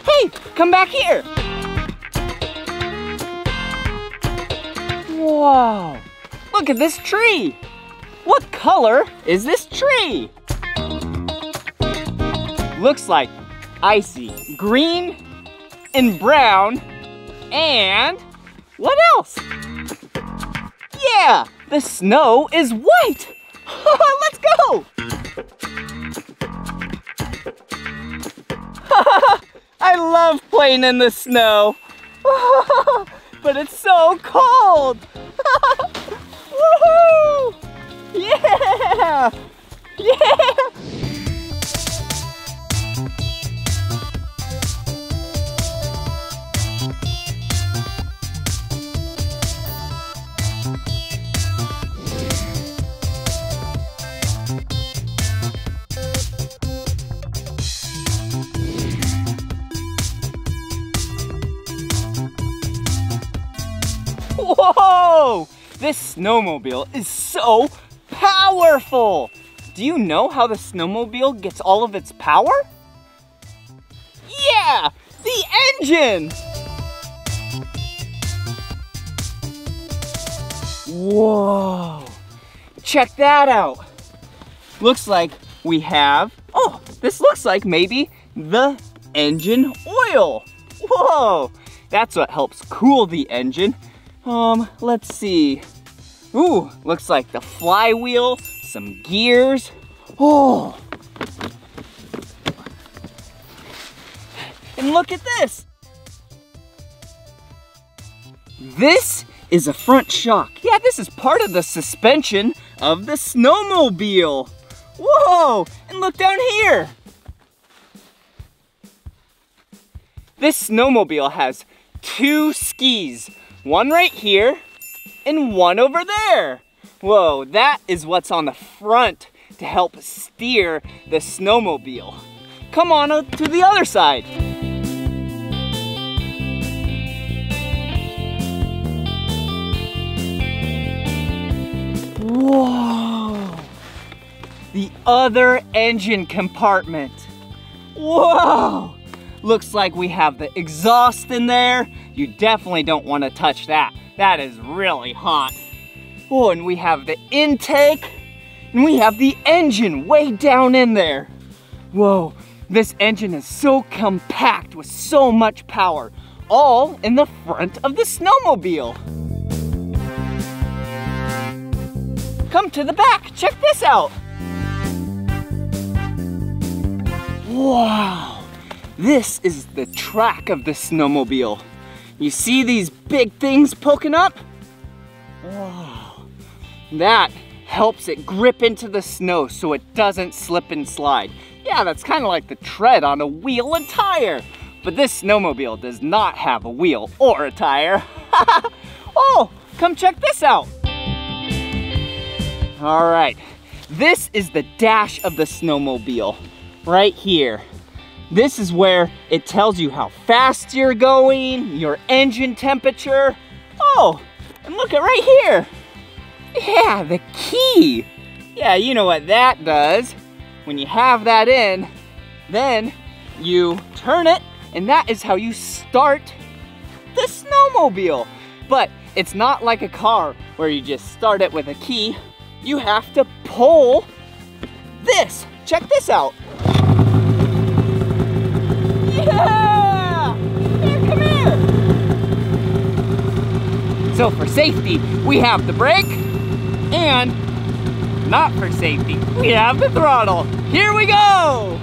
Hey, come back here. Whoa, look at this tree. What color is this tree? Looks like icy green and brown and what else? Yeah, the snow is white. Let's go. I love playing in the snow. But it's so cold! Woohoo! Yeah! Yeah! Whoa! This snowmobile is so powerful! Do you know how the snowmobile gets all of its power? Yeah! The engine! Whoa! Check that out! Looks like we have, oh, this looks like maybe the engine oil! Whoa! That's what helps cool the engine. Let's see. Ooh, looks like the flywheel, some gears. Oh! And look at this! This is a front shock. Yeah, this is part of the suspension of the snowmobile. Whoa! And look down here! This snowmobile has two skis. One right here, and one over there. Whoa, that is what's on the front to help steer the snowmobile. Come on to the other side. other engine compartment. Whoa! Looks like we have the exhaust in there. You definitely don't want to touch that. That is really hot. Oh, and we have the intake, and we have the engine way down in there. Whoa, this engine is so compact with so much power, all in the front of the snowmobile. Come to the back, check this out. Wow. This is the track of the snowmobile. You see these big things poking up? Wow. That helps it grip into the snow so it doesn't slip and slide. Yeah, that's kind of like the tread on a wheel and tire. But this snowmobile does not have a wheel or a tire. Oh, come check this out. All right, this is the dash of the snowmobile right here. This is where it tells you how fast you're going, your engine temperature. Oh, and look at right here. Yeah, the key. Yeah, you know what that does. When you have that in, then you turn it, and that is how you start the snowmobile. But it's not like a car where you just start it with a key. You have to pull this. Check this out. Yeah! Here, come here! So for safety, we have the brake, and not for safety, we have the throttle. Here we go!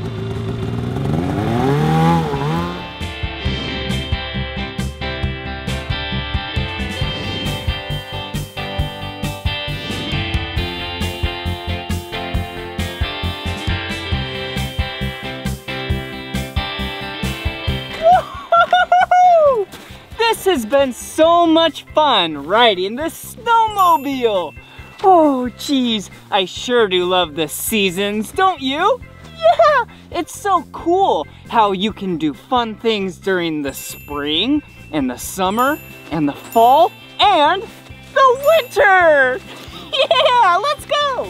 This has been so much fun riding this snowmobile. Oh geez, I sure do love the seasons, don't you? Yeah, it's so cool how you can do fun things during the spring and the summer and the fall and the winter. Yeah, let's go.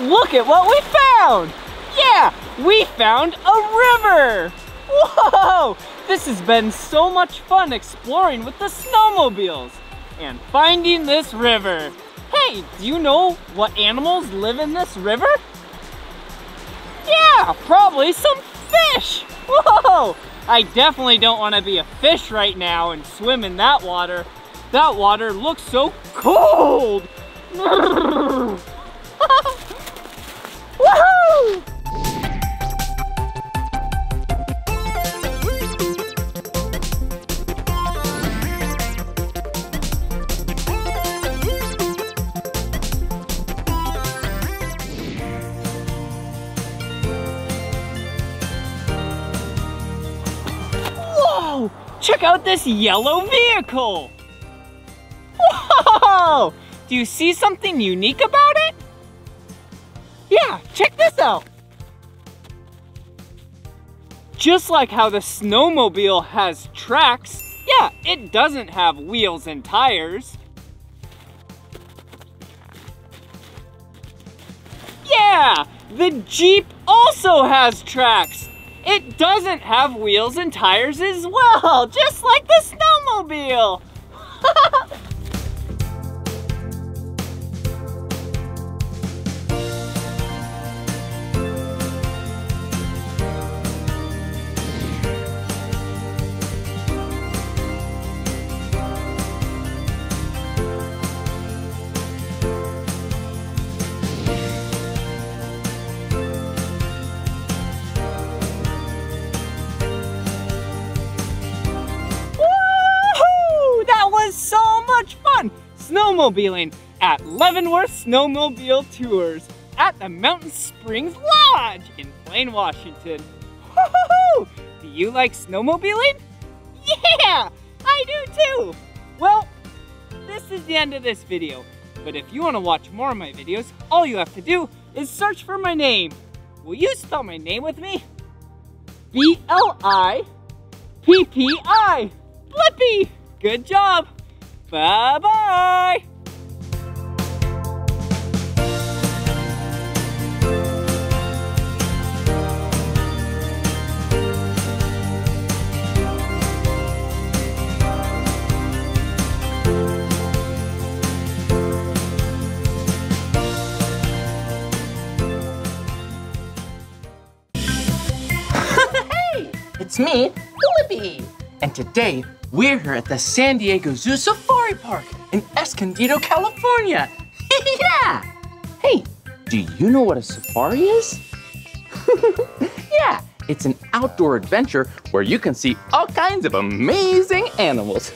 Look at what we found! Yeah, we found a river! Whoa! This has been so much fun exploring with the snowmobiles and finding this river. Hey, do you know what animals live in this river? Yeah, probably some fish! Whoa! I definitely don't want to be a fish right now and swim in that water. That water looks so cold! Woohoo! Whoa! Check out this yellow vehicle! Whoa! Do you see something unique about it? Yeah, check this out. Just like how the snowmobile has tracks, yeah, it doesn't have wheels and tires. Yeah, the Jeep also has tracks. It doesn't have wheels and tires as well, just like the snowmobile. snowmobiling at Leavenworth Snowmobile Tours at the Mountain Springs Lodge in Plain, Washington. Woo-hoo-hoo! Do you like snowmobiling? Yeah, I do too! Well, this is the end of this video, but if you want to watch more of my videos, all you have to do is search for my name. Will you spell my name with me? B-L-I-P-P-I. Blippi! Good job! Bye-bye! It's me, Blippi, and today we're here at the San Diego Zoo Safari Park in Escondido, California. Yeah! Hey, do you know what a safari is? Yeah, it's an outdoor adventure where you can see all kinds of amazing animals.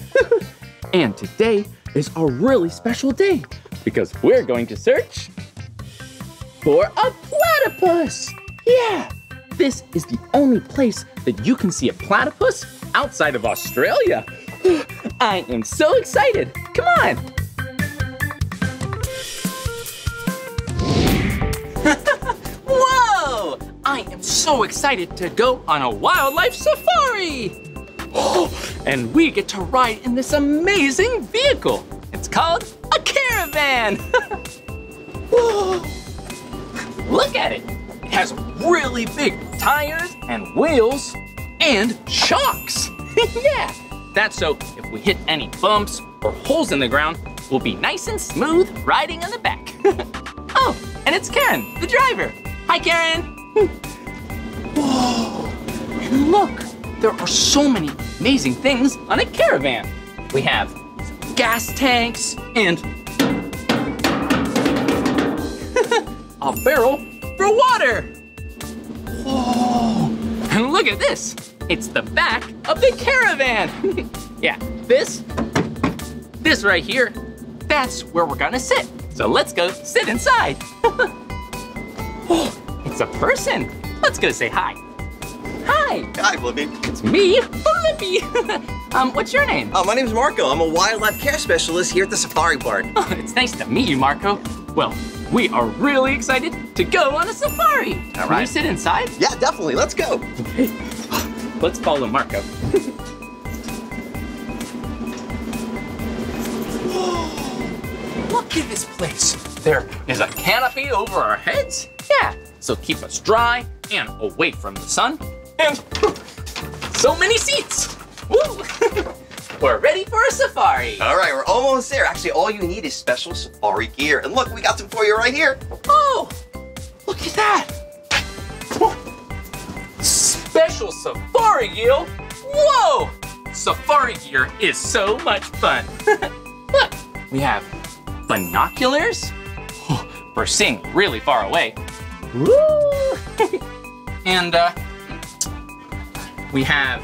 And today is a really special day because we're going to search for a platypus. Yeah! This is the only place that you can see a platypus outside of Australia. I am so excited. Come on. Whoa! I am so excited to go on a wildlife safari. And we get to ride in this amazing vehicle. It's called a caravan. Whoa! Look at it. It has really big tires and wheels and shocks. Yeah, that's so if we hit any bumps or holes in the ground, we'll be nice and smooth riding on the back. Oh, and it's Karen, the driver. Hi, Karen. Whoa, and look, there are so many amazing things on a caravan. We have gas tanks and a barrel for water. Whoa, and look at this. It's the back of the caravan. Yeah, this right here, that's where we're gonna sit. So let's go sit inside. Oh, it's a person. Let's go say hi. Hi. Hi, Blippi. It's me, Blippi. What's your name? My name's Marco. I'm a wildlife care specialist here at the Safari Park. Oh, it's nice to meet you, Marco. Well, we are really excited to go on a safari. All right. Can we sit inside? Yeah, definitely. Let's go. Let's follow Marco. Whoa. Look at this place. There is a canopy over our heads. Yeah, so keep us dry and away from the sun. And so many seats. Woo! We're ready for a safari. All right, we're almost there. Actually, all you need is special safari gear. And look, we got some for you right here. Oh, look at that. Whoa. Special safari gear. Whoa, safari gear is so much fun. Look, we have binoculars. We're seeing really far away. Woo. And we have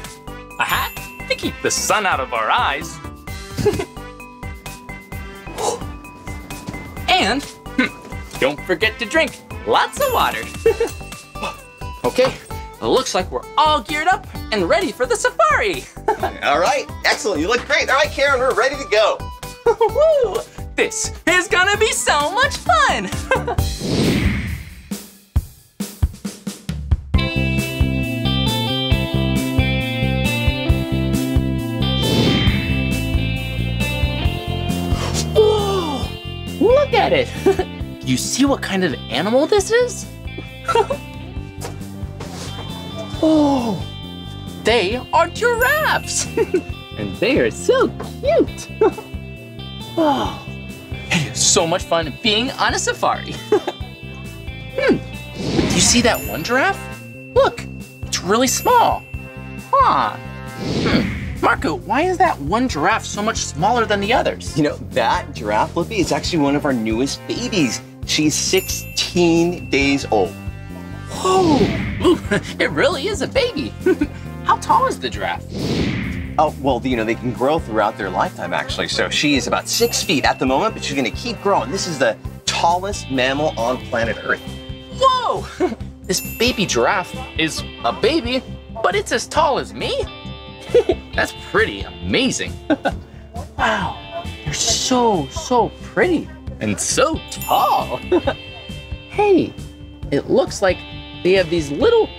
a hat to keep the sun out of our eyes. And don't forget to drink lots of water. Okay, it looks like we're all geared up and ready for the safari. All right, excellent, you look great. All right, Karen, we're ready to go. Woo! This is gonna be so much fun. Look at it. Do you see what kind of animal this is? Oh, they are giraffes. And they are so cute. Oh, it is so much fun being on a safari. Do you see that one giraffe? Look, it's really small. Huh. Marco, why is that one giraffe so much smaller than the others? You know, that giraffe, Blippi, is actually one of our newest babies. She's 16 days old. Whoa, ooh, it really is a baby. How tall is the giraffe? Oh, well, you know, they can grow throughout their lifetime, actually. So she is about 6 feet at the moment, but she's going to keep growing. This is the tallest mammal on planet Earth. Whoa! This baby giraffe is a baby, but it's as tall as me? That's pretty amazing. Wow, they're so pretty and so tall. Hey, it looks like they have these little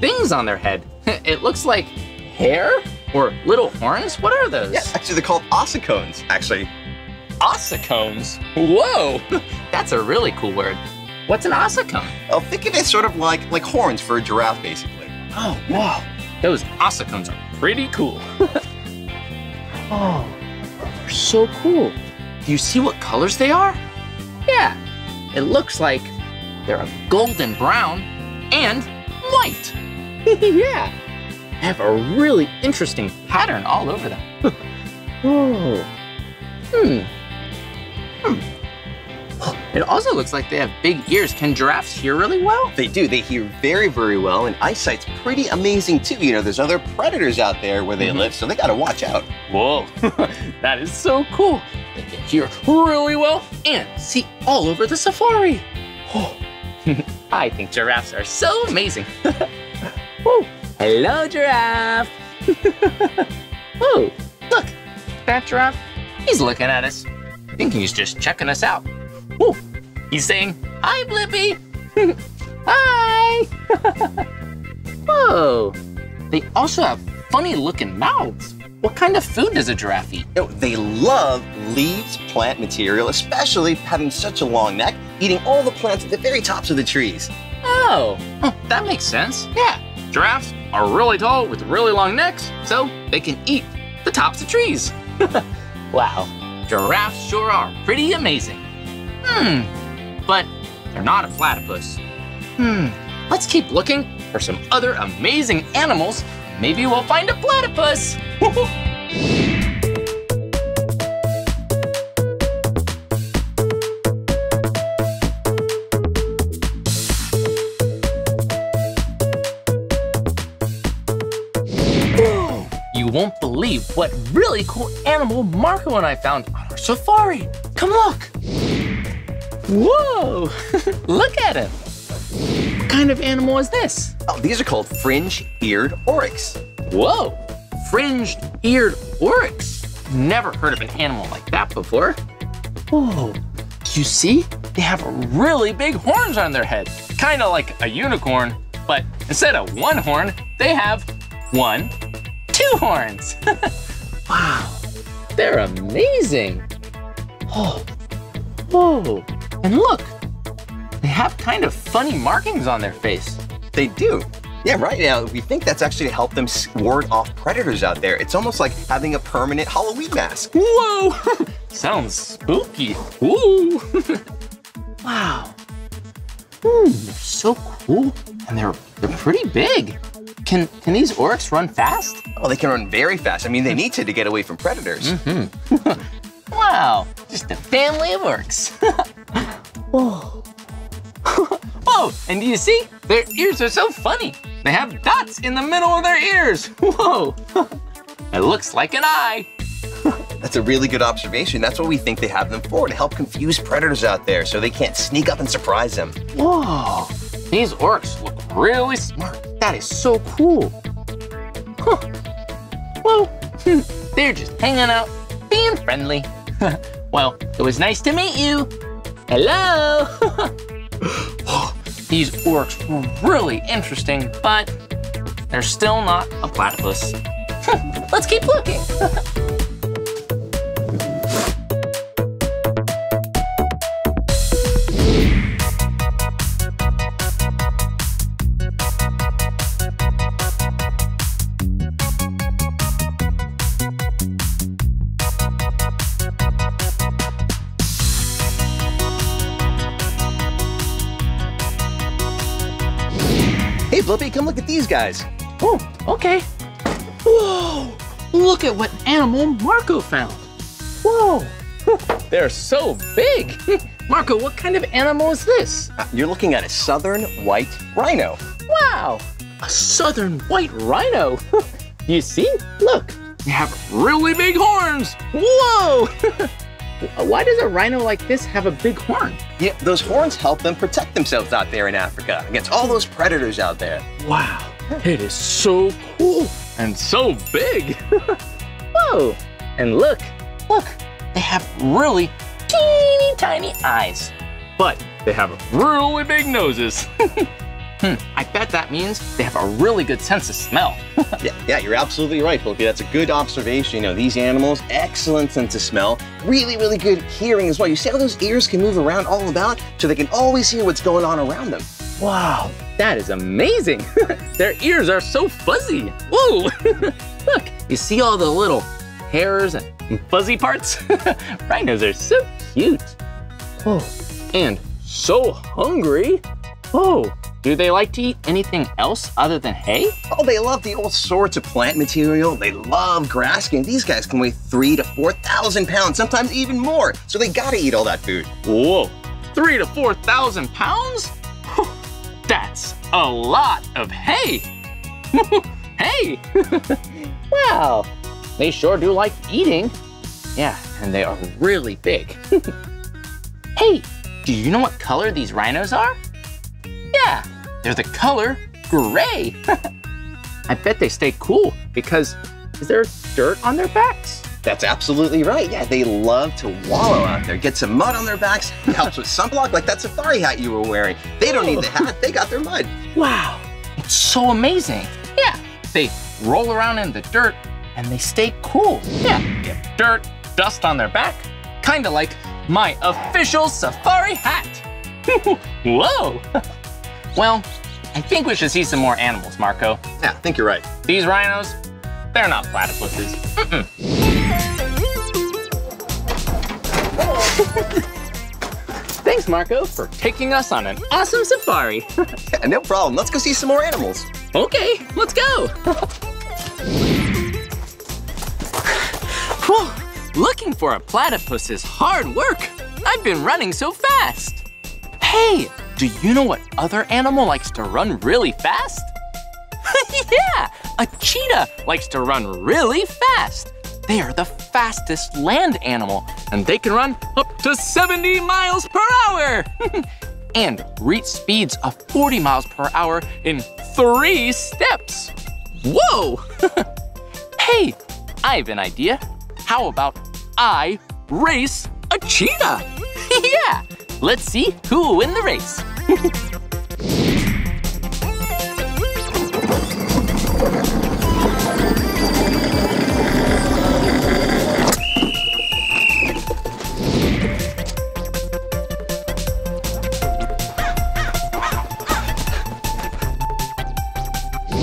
things on their head. It looks like hair or little horns. What are those? Yeah, actually, they're called ossicones, actually. Ossicones? Whoa, that's a really cool word. What's an ossicone? Oh, think of it sort of like horns for a giraffe, basically. Oh, wow. Those ossicones are pretty cool. Oh, they're so cool. Do you see what colors they are? Yeah, it looks like they're a golden brown and white. Yeah, they have a really interesting pattern all over them. Oh, It also looks like they have big ears. Can giraffes hear really well? They do. They hear very, very well, and eyesight's pretty amazing too. You know, there's other predators out there where they live, so they gotta watch out. Whoa, that is so cool. They can hear really well and see all over the safari. Oh. I think giraffes are so amazing. Oh, hello, giraffe. Oh, look, that giraffe, he's looking at us. I think he's just checking us out. Oh, he's saying, hi, Blippi. Hi. Whoa, they also have funny looking mouths. What kind of food does a giraffe eat? Oh, they love leaves, plant material, especially having such a long neck, eating all the plants at the very tops of the trees. Oh, that makes sense. Yeah, giraffes are really tall with really long necks, so they can eat the tops of trees. Wow, giraffes sure are pretty amazing. But they're not a platypus. Let's keep looking for some other amazing animals. Maybe we'll find a platypus. Whoa! You won't believe what really cool animal Marco and I found on our safari. Come look. Whoa, look at him. What kind of animal is this? Oh, these are called fringe-eared oryx. Whoa, fringe-eared oryx. Never heard of an animal like that before. Whoa, you see? They have really big horns on their head. Kind of like a unicorn, but instead of one horn, they have two horns. Wow, they're amazing. Oh, whoa. And look, they have kind of funny markings on their face. They do. Yeah, right now, we think that's actually to help them ward off predators out there. It's almost like having a permanent Halloween mask. Whoa, sounds spooky. Ooh. Wow. They're so cool, and they're pretty big. Can these oryx run fast? Oh, they can run very fast. I mean, they need to get away from predators. Wow, just a family of oryx. Whoa. Whoa, and do you see? Their ears are so funny. They have dots in the middle of their ears. Whoa, it looks like an eye. That's a really good observation. That's what we think they have them for, to help confuse predators out there so they can't sneak up and surprise them. Whoa, these oryx look really smart. That is so cool. Whoa, they're just hanging out, being friendly. Well, it was nice to meet you. Hello. These orcs were really interesting, but they're still not a platypus. Let's keep looking. Blippi, come look at these guys. Oh, okay. Whoa, look at what animal Marco found. Whoa, they're so big. Marco, what kind of animal is this? You're looking at a southern white rhino. Wow, a southern white rhino. You see? Look, They have really big horns. Whoa! Why does a rhino like this have a big horn? Yeah, those horns help them protect themselves out there in Africa against all those predators out there. Wow, it is so cool and so big. Whoa, and look, look, they have really teeny tiny eyes, but they have really big noses. I bet that means they have a really good sense of smell. Yeah, you're absolutely right, Blippi. That's a good observation. You know, these animals, excellent sense of smell, really, really good hearing as well. You see how those ears can move around all about, so they can always hear what's going on around them. Wow, that is amazing. Their ears are so fuzzy. Whoa, look, you see all the little hairs and fuzzy parts? Rhinos are so cute. Oh, and so hungry. Oh. Do they like to eat anything else other than hay? Oh, they love the all sorts of plant material. They love grass. And these guys can weigh 3,000 to 4,000 pounds, sometimes even more. So they gotta eat all that food. Whoa, 3,000 to 4,000 pounds? That's a lot of hay. Hay! Wow, they sure do like eating. Yeah, and they are really big. Hey, do you know what color these rhinos are? Yeah, they're the color gray. I bet they stay cool because is there dirt on their backs? That's absolutely right. Yeah, they love to wallow out there, get some mud on their backs. It helps with sunblock, like that safari hat you were wearing. They don't need the hat, they got their mud. Wow, it's so amazing. Yeah, they roll around in the dirt and they stay cool. Yeah, get dirt, dust on their back, kind of like my official safari hat. Whoa. Well, I think we should see some more animals, Marco. Yeah, I think you're right. These rhinos, they're not platypuses. Thanks, Marco, for taking us on an awesome safari. Yeah, no problem. Let's go see some more animals. Okay, let's go. Whew, looking for a platypus is hard work. I've been running so fast. Hey. Do you know what other animal likes to run really fast? Yeah, a cheetah likes to run really fast. They are the fastest land animal, and they can run up to 70 miles per hour and reach speeds of 40 miles per hour in 3 steps. Whoa! Hey, I have an idea. How about I race a cheetah? Yeah. Let's see who will win the race.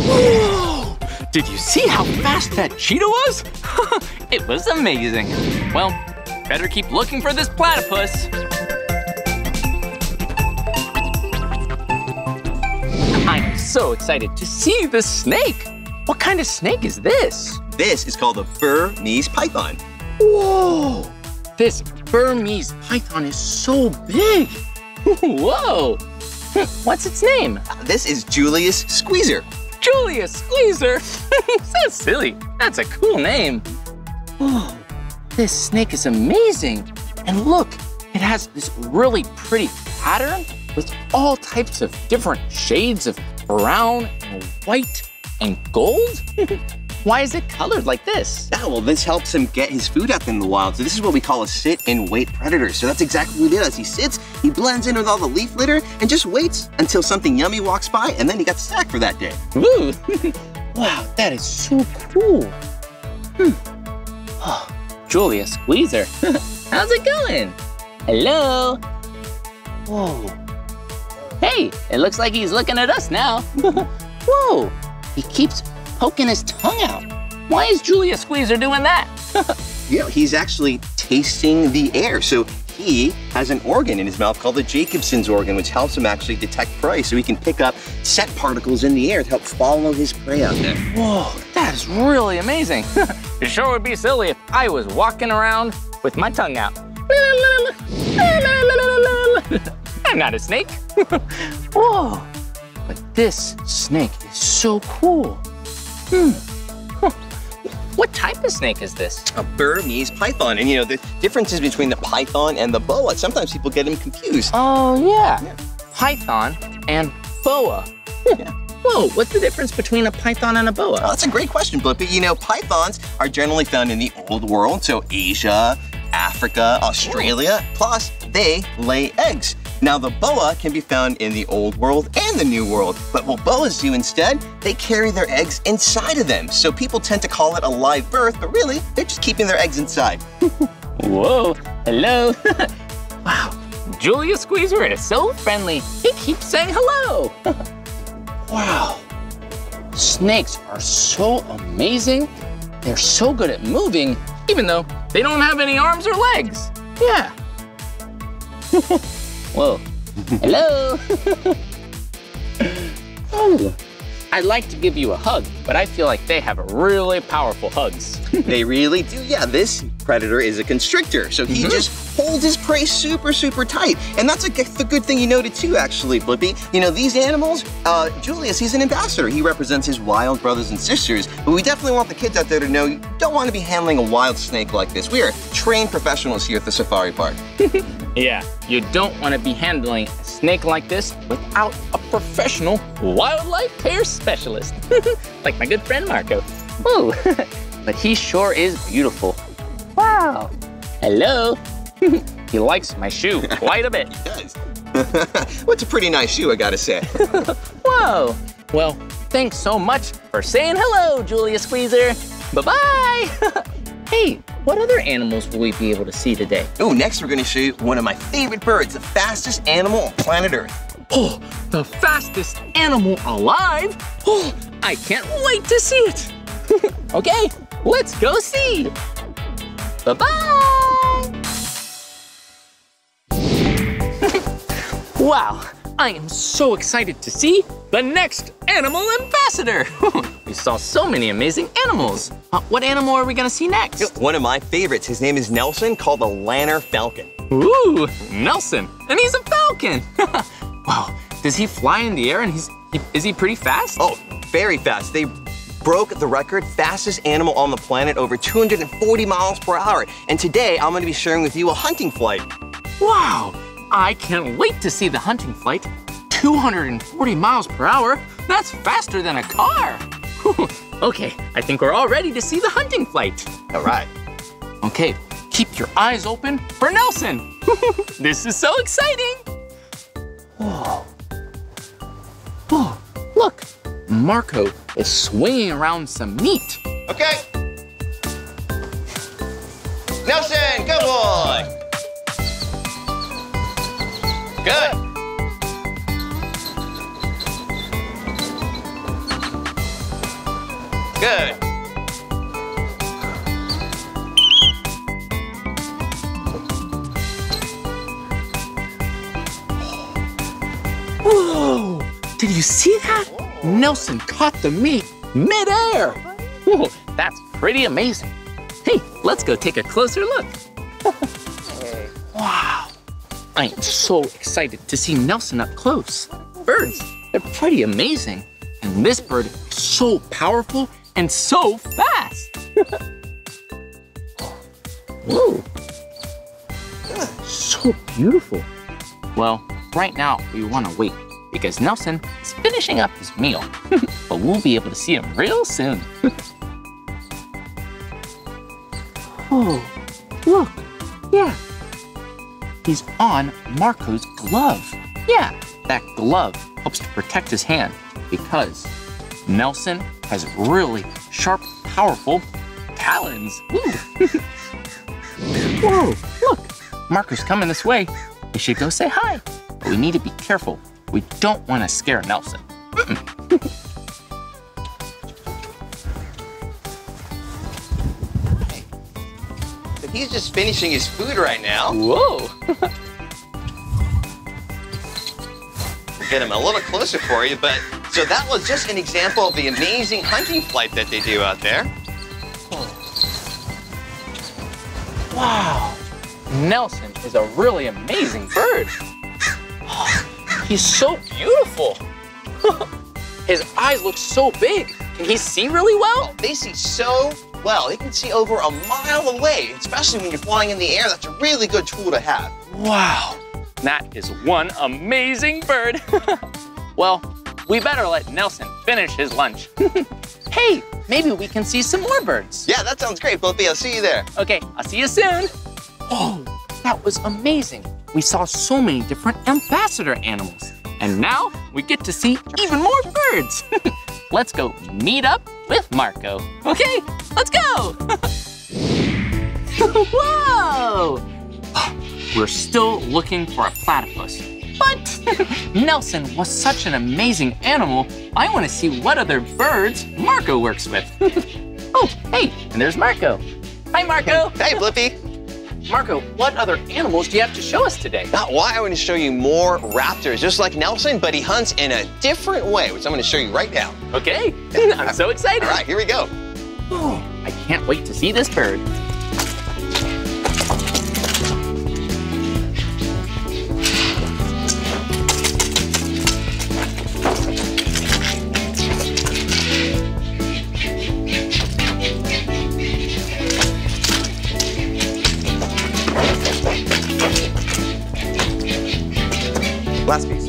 Whoa! Did you see how fast that cheetah was? It was amazing. Well, better keep looking for this platypus. I'm so excited to see this snake. What kind of snake is this? This is called a Burmese python. Whoa, this Burmese python is so big. Whoa, what's its name? This is Julius Squeezer. Julius Squeezer? So silly, that's a cool name. Whoa, this snake is amazing. And look, it has this really pretty pattern with all types of different shades of brown and white and gold? Why is it colored like this? Oh, well, this helps him get his food out in the wild. So this is what we call a sit and wait predator. So that's exactly what he does. He sits, he blends in with all the leaf litter and just waits until something yummy walks by and then he got sacked for that day. Woo! Wow, that is so cool. Oh, Julia Squeezer, how's it going? Hello? Whoa. Hey, it looks like he's looking at us now. Whoa, he keeps poking his tongue out. Why is Julius Squeezer doing that? Yeah, he's actually tasting the air. So he has an organ in his mouth called the Jacobson's organ, which helps him actually detect prey. So he can pick up scent particles in the air to help follow his prey out there. Whoa, that is really amazing. It sure would be silly if I was walking around with my tongue out. I'm not a snake. Whoa, but this snake is so cool. What type of snake is this? A Burmese python. And you know, the differences between the python and the boa, sometimes people get them confused. Oh, yeah. Python and boa. Yeah. Whoa, what's the difference between a python and a boa? Oh, that's a great question, Blippi. You know, pythons are generally found in the old world, so Asia, Africa, Australia, plus they lay eggs. Now, the boa can be found in the old world and the new world, but what boas do instead, they carry their eggs inside of them. So people tend to call it a live birth, but really, they're just keeping their eggs inside. Whoa, hello. Wow, Julia Squeezer is so friendly. He keeps saying hello. Wow, snakes are so amazing. They're so good at moving, even though they don't have any arms or legs. Yeah. Whoa. Hello. Oh. I'd like to give you a hug, but I feel like they have really powerful hugs. They really do, yeah. This predator is a constrictor, so he just holds his prey super, super tight. And that's a good thing you noted too, actually, Blippi. You know, these animals, Julius, he's an ambassador. He represents his wild brothers and sisters, but we definitely want the kids out there to know you don't want to be handling a wild snake like this. We are trained professionals here at the safari park. Yeah, you don't want to be handling a snake like this without a professional wildlife care specialist, like my good friend Marco. Whoa, but he sure is beautiful. Wow. Hello. He likes my shoe quite a bit. He does. Well, it's a pretty nice shoe, I gotta say. Whoa. Well, thanks so much for saying hello, Julia Squeezer. Bye-bye. Hey. What other animals will we be able to see today? Oh, next we're gonna show you one of my favorite birds, the fastest animal on planet Earth. Oh, the fastest animal alive? Oh, I can't wait to see it. Okay, let's go see. Bye-bye. Wow, I am so excited to see the next animal ambassador. We saw so many amazing animals. What animal are we gonna see next? One of my favorites, his name is Nelson, called the Lanner Falcon. Ooh, Nelson, and he's a falcon. Wow, does he fly in the air and is he pretty fast? Oh, very fast. They broke the record, fastest animal on the planet, over 240 miles per hour. And today, I'm gonna be sharing with you a hunting flight. Wow, I can't wait to see the hunting flight. 240 miles per hour? That's faster than a car. Okay, I think we're all ready to see the hunting flight. All right. Okay, keep your eyes open for Nelson. This is so exciting. Whoa. Whoa, look. Marco is swinging around some meat. Okay. Nelson, good boy. Good. Good. Whoa! Did you see that? Nelson caught the meat midair. Whoa, that's pretty amazing. Hey, let's go take a closer look. Wow! I am so excited to see Nelson up close. Birds, they're pretty amazing. And this bird is so powerful and so fast. Whoa. So beautiful. Well, right now we want to wait because Nelson is finishing up his meal, but we'll be able to see him real soon. Oh, look, yeah. He's on Marco's glove. Yeah, that glove helps to protect his hand because Nelson has really sharp, powerful talons. Whoa, look, Marco's coming this way. We should go say hi, but we need to be careful. We don't want to scare Nelson. So he's just finishing his food right now. Whoa. We'll get him a little closer for you, but so that was just an example of the amazing hunting flight that they do out there. Wow, Nelson is a really amazing bird. Oh, he's so beautiful. His eyes look so big. Can he see really well? They see so well. It can see over a mile away, especially when you're flying in the air. That's a really good tool to have. Wow, that is one amazing bird. Well, we better let Nelson finish his lunch. Hey, maybe we can see some more birds. Yeah, that sounds great, Blippi. I'll see you there. Okay, I'll see you soon. Oh, that was amazing. We saw so many different ambassador animals. And now we get to see even more birds. Let's go meet up with Marco. Okay, let's go. Whoa! We're still looking for a platypus. But Nelson was such an amazing animal. I want to see what other birds Marco works with. Oh, hey, and there's Marco. Hi, Marco. Hey, Blippi. Marco, what other animals do you have to show us today? Why I want to show you more raptors, just like Nelson, but he hunts in a different way, which I'm going to show you right now. Okay, I'm so excited. All right, here we go. Oh, I can't wait to see this bird. Last piece.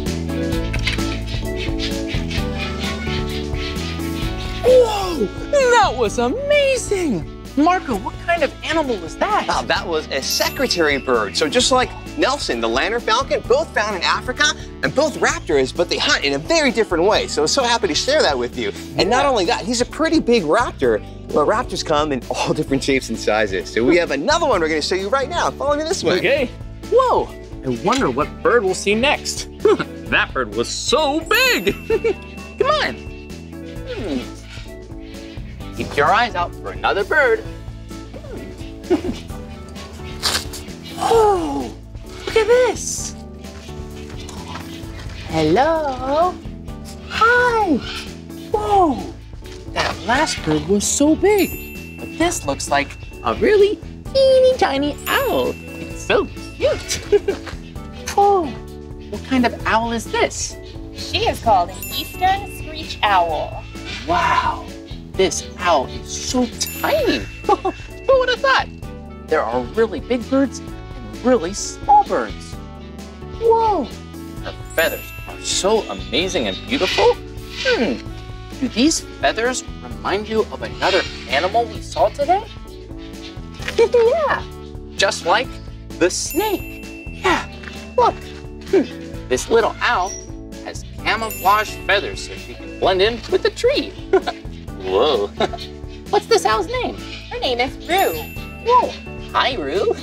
Whoa, that was amazing. Marco, what kind of animal was that? Oh, that was a secretary bird. So just like Nelson, the lantern falcon, both found in Africa, and both raptors, but they hunt in a very different way. So I was so happy to share that with you. And not only that, he's a pretty big raptor, but raptors come in all different shapes and sizes. So we have another one we're gonna show you right now. Follow me this way. Okay. Whoa, I wonder what bird we'll see next. That bird was so big. Come on. Keep your eyes out for another bird. Oh, look at this. Hello. Hi. Whoa, that last bird was so big. But this looks like a really teeny tiny owl. It's so cute. Oh, what kind of owl is this? She is called an eastern screech owl. Wow, this owl is so tiny. Who would have thought? There are really big birds and really small birds. Whoa, her feathers are so amazing and beautiful. Do these feathers remind you of another animal we saw today? Yeah, just like the snake. Yeah, look. This little owl has camouflage feathers so she can blend in with the tree. Whoa. What's this owl's name? Her name is Roo. Whoa. Hi, Roo.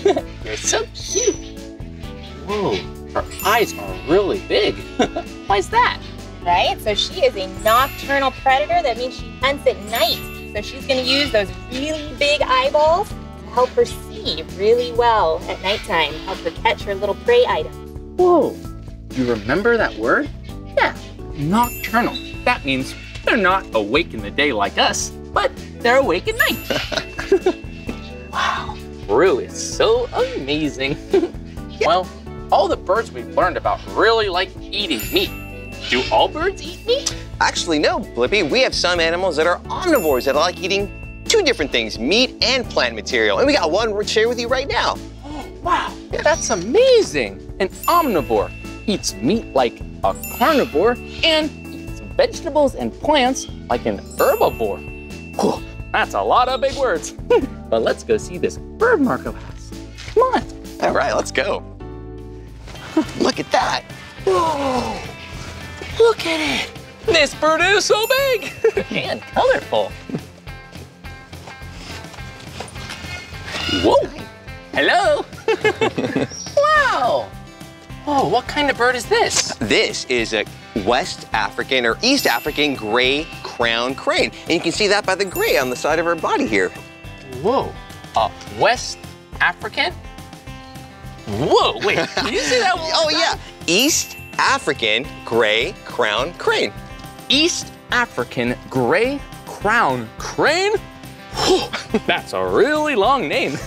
You're so cute. Whoa. Her eyes are really big. Why's that? Right, so she is a nocturnal predator. That means she hunts at night. So she's going to use those really big eyeballs to help her see really well at nighttime, helps her catch her little prey item. Whoa, you remember that word? Yeah, nocturnal. That means they're not awake in the day like us, but they're awake at night. Wow, Roo is so amazing. Yeah. Well, all the birds we've learned about really like eating meat. Do all birds eat meat? Actually, no, Blippi. We have some animals that are omnivores that like eating two different things, meat and plant material. And we got one we're sharing with you right now. Oh, wow, that's amazing. An omnivore eats meat like a carnivore and eats vegetables and plants like an herbivore. Whew, that's a lot of big words. But let's go see this bird Marco has. Come on. All right, let's go. Look at that. Whoa, look at it. This bird is so big and colorful. Whoa! Hello! Wow! Oh, what kind of bird is this? This is a West African or East African gray crowned crane. And you can see that by the gray on the side of her body here. Whoa, a West African? Whoa, wait, did you see that one? Oh yeah, East African gray crowned crane. East African gray crowned crane? That's a really long name,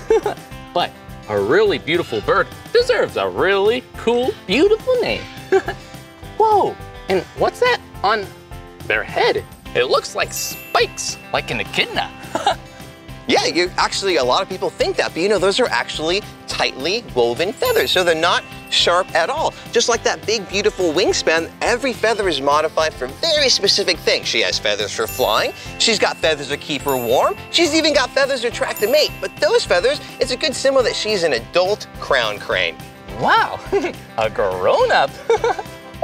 but a really beautiful bird deserves a really cool, beautiful name. Whoa, and what's that on their head? It looks like spikes, like an echidna. Yeah, you actually, a lot of people think that, but you know, those are actually tightly woven feathers, so they're not sharp at all. Just like that big, beautiful wingspan, every feather is modified for very specific things. She has feathers for flying, she's got feathers to keep her warm, she's even got feathers to attract a mate, but those feathers, it's a good symbol that she's an adult crown crane. Wow, a grown-up.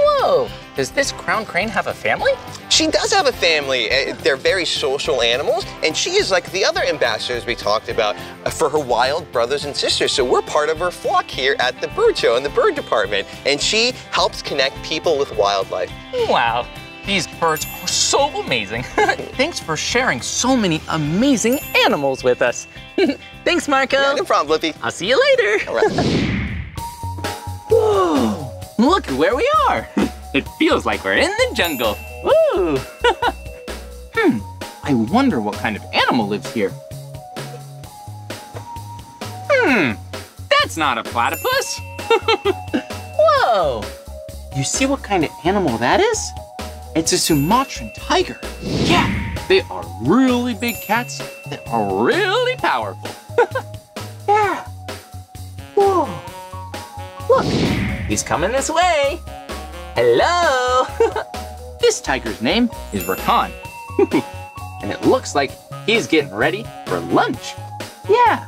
Whoa, does this crown crane have a family? She does have a family. They're very social animals, and she is like the other ambassadors we talked about for her wild brothers and sisters. So we're part of her flock here at the bird show in the bird department, and she helps connect people with wildlife. Wow, these birds are so amazing. Thanks for sharing so many amazing animals with us. Thanks, Marco. Yeah, no problem, Blippi. I'll see you later. All right. Whoa, look where we are. It feels like we're in the jungle. Woo! I wonder what kind of animal lives here. That's not a platypus. Whoa! You see what kind of animal that is? It's a Sumatran tiger. Yeah, they are really big cats that are really powerful. Yeah. Whoa. Look, he's coming this way. Hello. This tiger's name is Rakan. And it looks like he's getting ready for lunch. Yeah,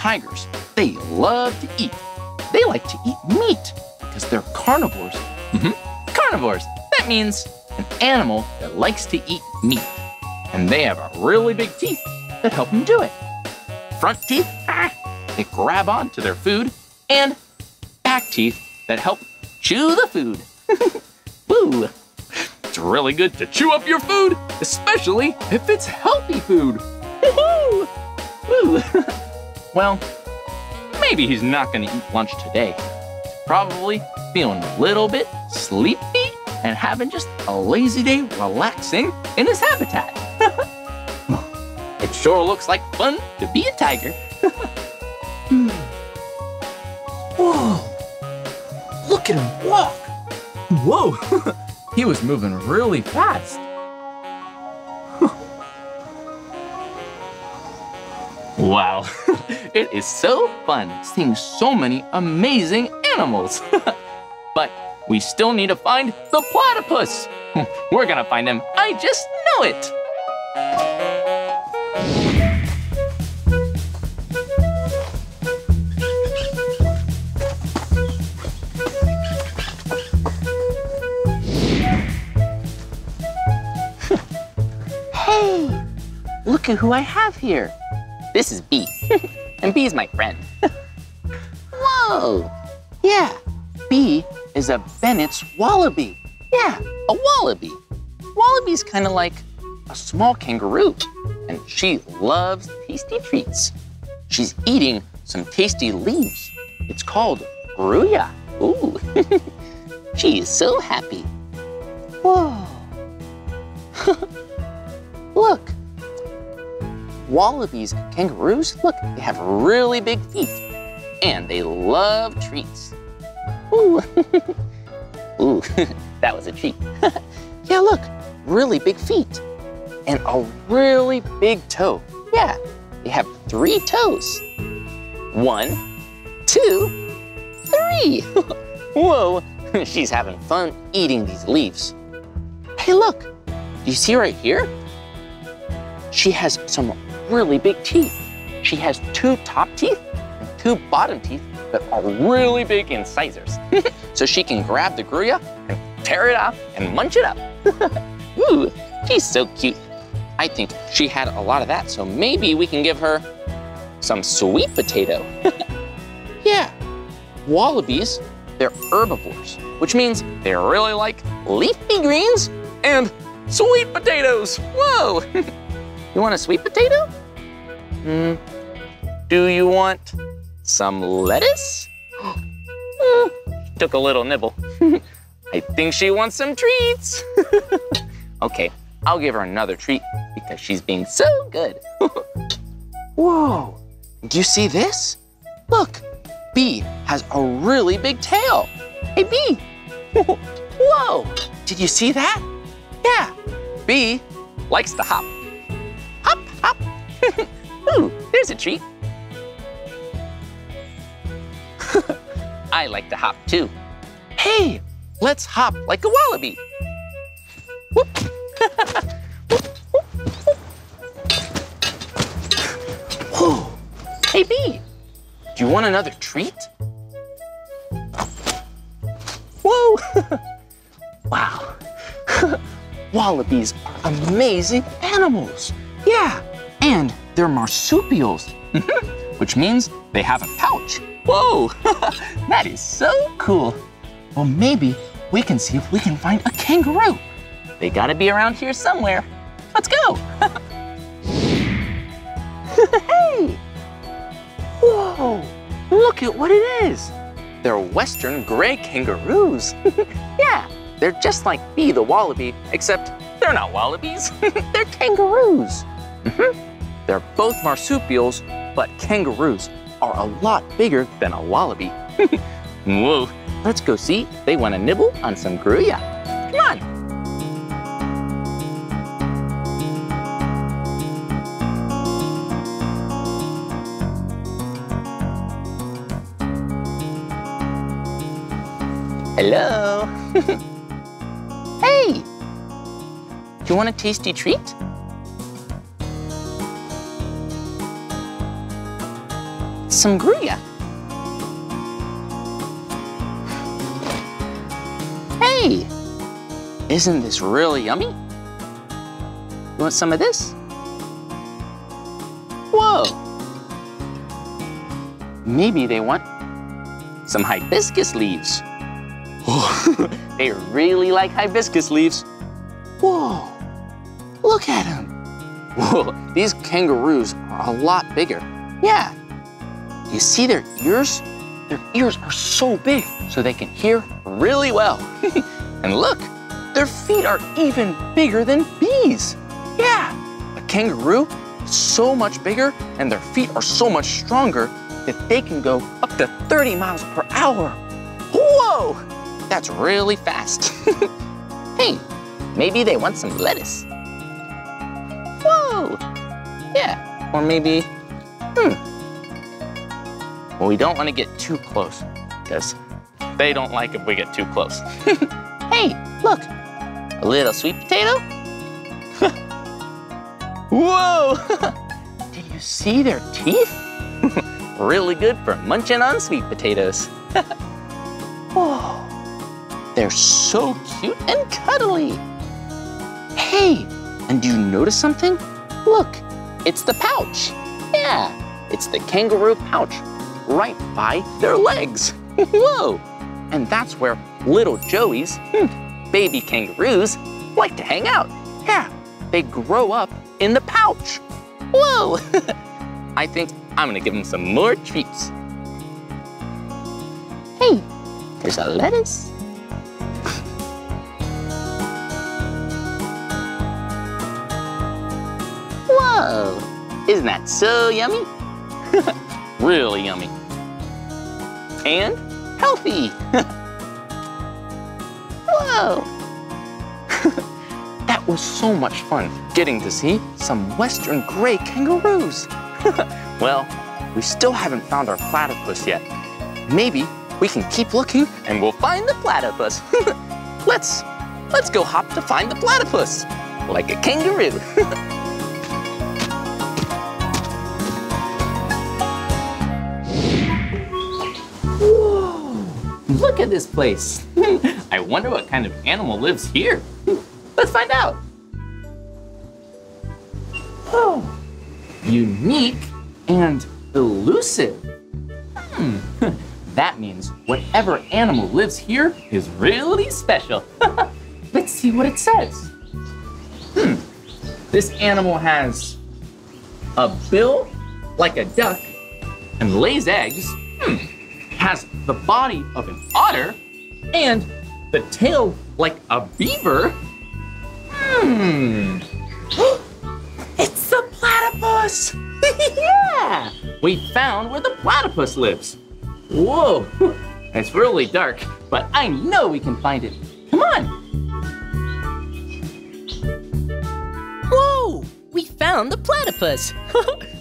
tigers, they love to eat. They like to eat meat because they're carnivores. Carnivores, that means an animal that likes to eat meat. And they have really big teeth that help them do it. Front teeth, they grab onto their food, and back teeth that help chew the food. Woo! It's really good to chew up your food, especially if it's healthy food. Woo! Woo! Well, maybe he's not gonna eat lunch today. He's probably feeling a little bit sleepy and having just a lazy day relaxing in his habitat. It sure looks like fun to be a tiger. Whoa! Look at him walk. Whoa, he was moving really fast. Wow, it is so fun seeing so many amazing animals. But we still need to find the platypus. We're gonna find him, I just know it. Look at who I have here. This is Bee, and Bee's my friend. Whoa! Yeah, Bee is a Bennett's wallaby. Yeah, a wallaby. Wallaby's kind of like a small kangaroo, and she loves tasty treats. She's eating some tasty leaves. It's called gruya. Ooh, she is so happy. Whoa. Look. Wallabies and kangaroos, look, they have really big feet, and they love treats. Ooh, ooh, that was a treat. Yeah, look, really big feet, and a really big toe. Yeah, they have 3 toes. 1, 2, 3. Whoa, she's having fun eating these leaves. Hey, look, do you see right here? She has some really big teeth. She has 2 top teeth and 2 bottom teeth that are really big incisors. So she can grab the gruya and tear it off and munch it up. Ooh, she's so cute. I think she had a lot of that, so maybe we can give her some sweet potato. Yeah, wallabies, they're herbivores, which means they really like leafy greens and sweet potatoes. Whoa! You want a sweet potato? Do you want some lettuce? Took a little nibble. I think she wants some treats. Okay, I'll give her another treat because she's being so good. Whoa, do you see this? Look, Bee has a really big tail. Hey, Bee. Whoa, did you see that? Yeah, Bee likes to hop. Hop, hop. Ooh, Here's a treat. I like to hop too. Hey, let's hop like a wallaby. Whoop. Whoop, whoop, whoop. Whoa. Hey, Bee, do you want another treat? Whoa. Wow. Wallabies are amazing animals. Yeah, and they're marsupials, which means they have a pouch. Whoa, that is so cool. Well, maybe we can see if we can find a kangaroo. They gotta be around here somewhere. Let's go. Hey! Whoa, look at what it is. They're western gray kangaroos. Yeah, they're just like Bee the wallaby, except they're not wallabies, they're kangaroos. They're both marsupials, but kangaroos are a lot bigger than a wallaby. Whoa, let's go see if they want to nibble on some gruya. Come on. Hello. Hey, do you want a tasty treat? Some gruya. Hey, isn't this really yummy? You want some of this? Whoa. Maybe they want some hibiscus leaves. Oh, they really like hibiscus leaves. Whoa, look at them. Whoa, these kangaroos are a lot bigger. Yeah, you see their ears? Their ears are so big, so they can hear really well. And look, their feet are even bigger than Bee's. Yeah, a kangaroo is so much bigger and their feet are so much stronger that they can go up to 30 miles per hour. Whoa! That's really fast. Hey, maybe they want some lettuce. Whoa, yeah, or maybe, Well, we don't want to get too close because they don't like if we get too close. Hey, look, a little sweet potato. Whoa, did you see their teeth? Really good for munching on sweet potatoes. Whoa. They're so cute and cuddly. Hey, and do you notice something? Look, it's the pouch. Yeah, it's the kangaroo pouch right by their legs. Whoa, and that's where little Joey's, baby kangaroos, like to hang out. Yeah, they grow up in the pouch. Whoa, I think I'm gonna give them some more treats. Hey, there's a lettuce. Whoa, isn't that so yummy? Really yummy. And healthy. Whoa. That was so much fun getting to see some western gray kangaroos. Well, we still haven't found our platypus yet. Maybe we can keep looking and we'll find the platypus. Let's go hop to find the platypus, like a kangaroo. Look at this place. I wonder what kind of animal lives here. Let's find out. Oh, unique and elusive. That means whatever animal lives here is really special. Let's see what it says. This animal has a bill like a duck and lays eggs. Has the body of an otter and the tail like a beaver. It's the platypus! Yeah! We found where the platypus lives. Whoa, it's really dark, but I know we can find it. Come on! Whoa, we found the platypus.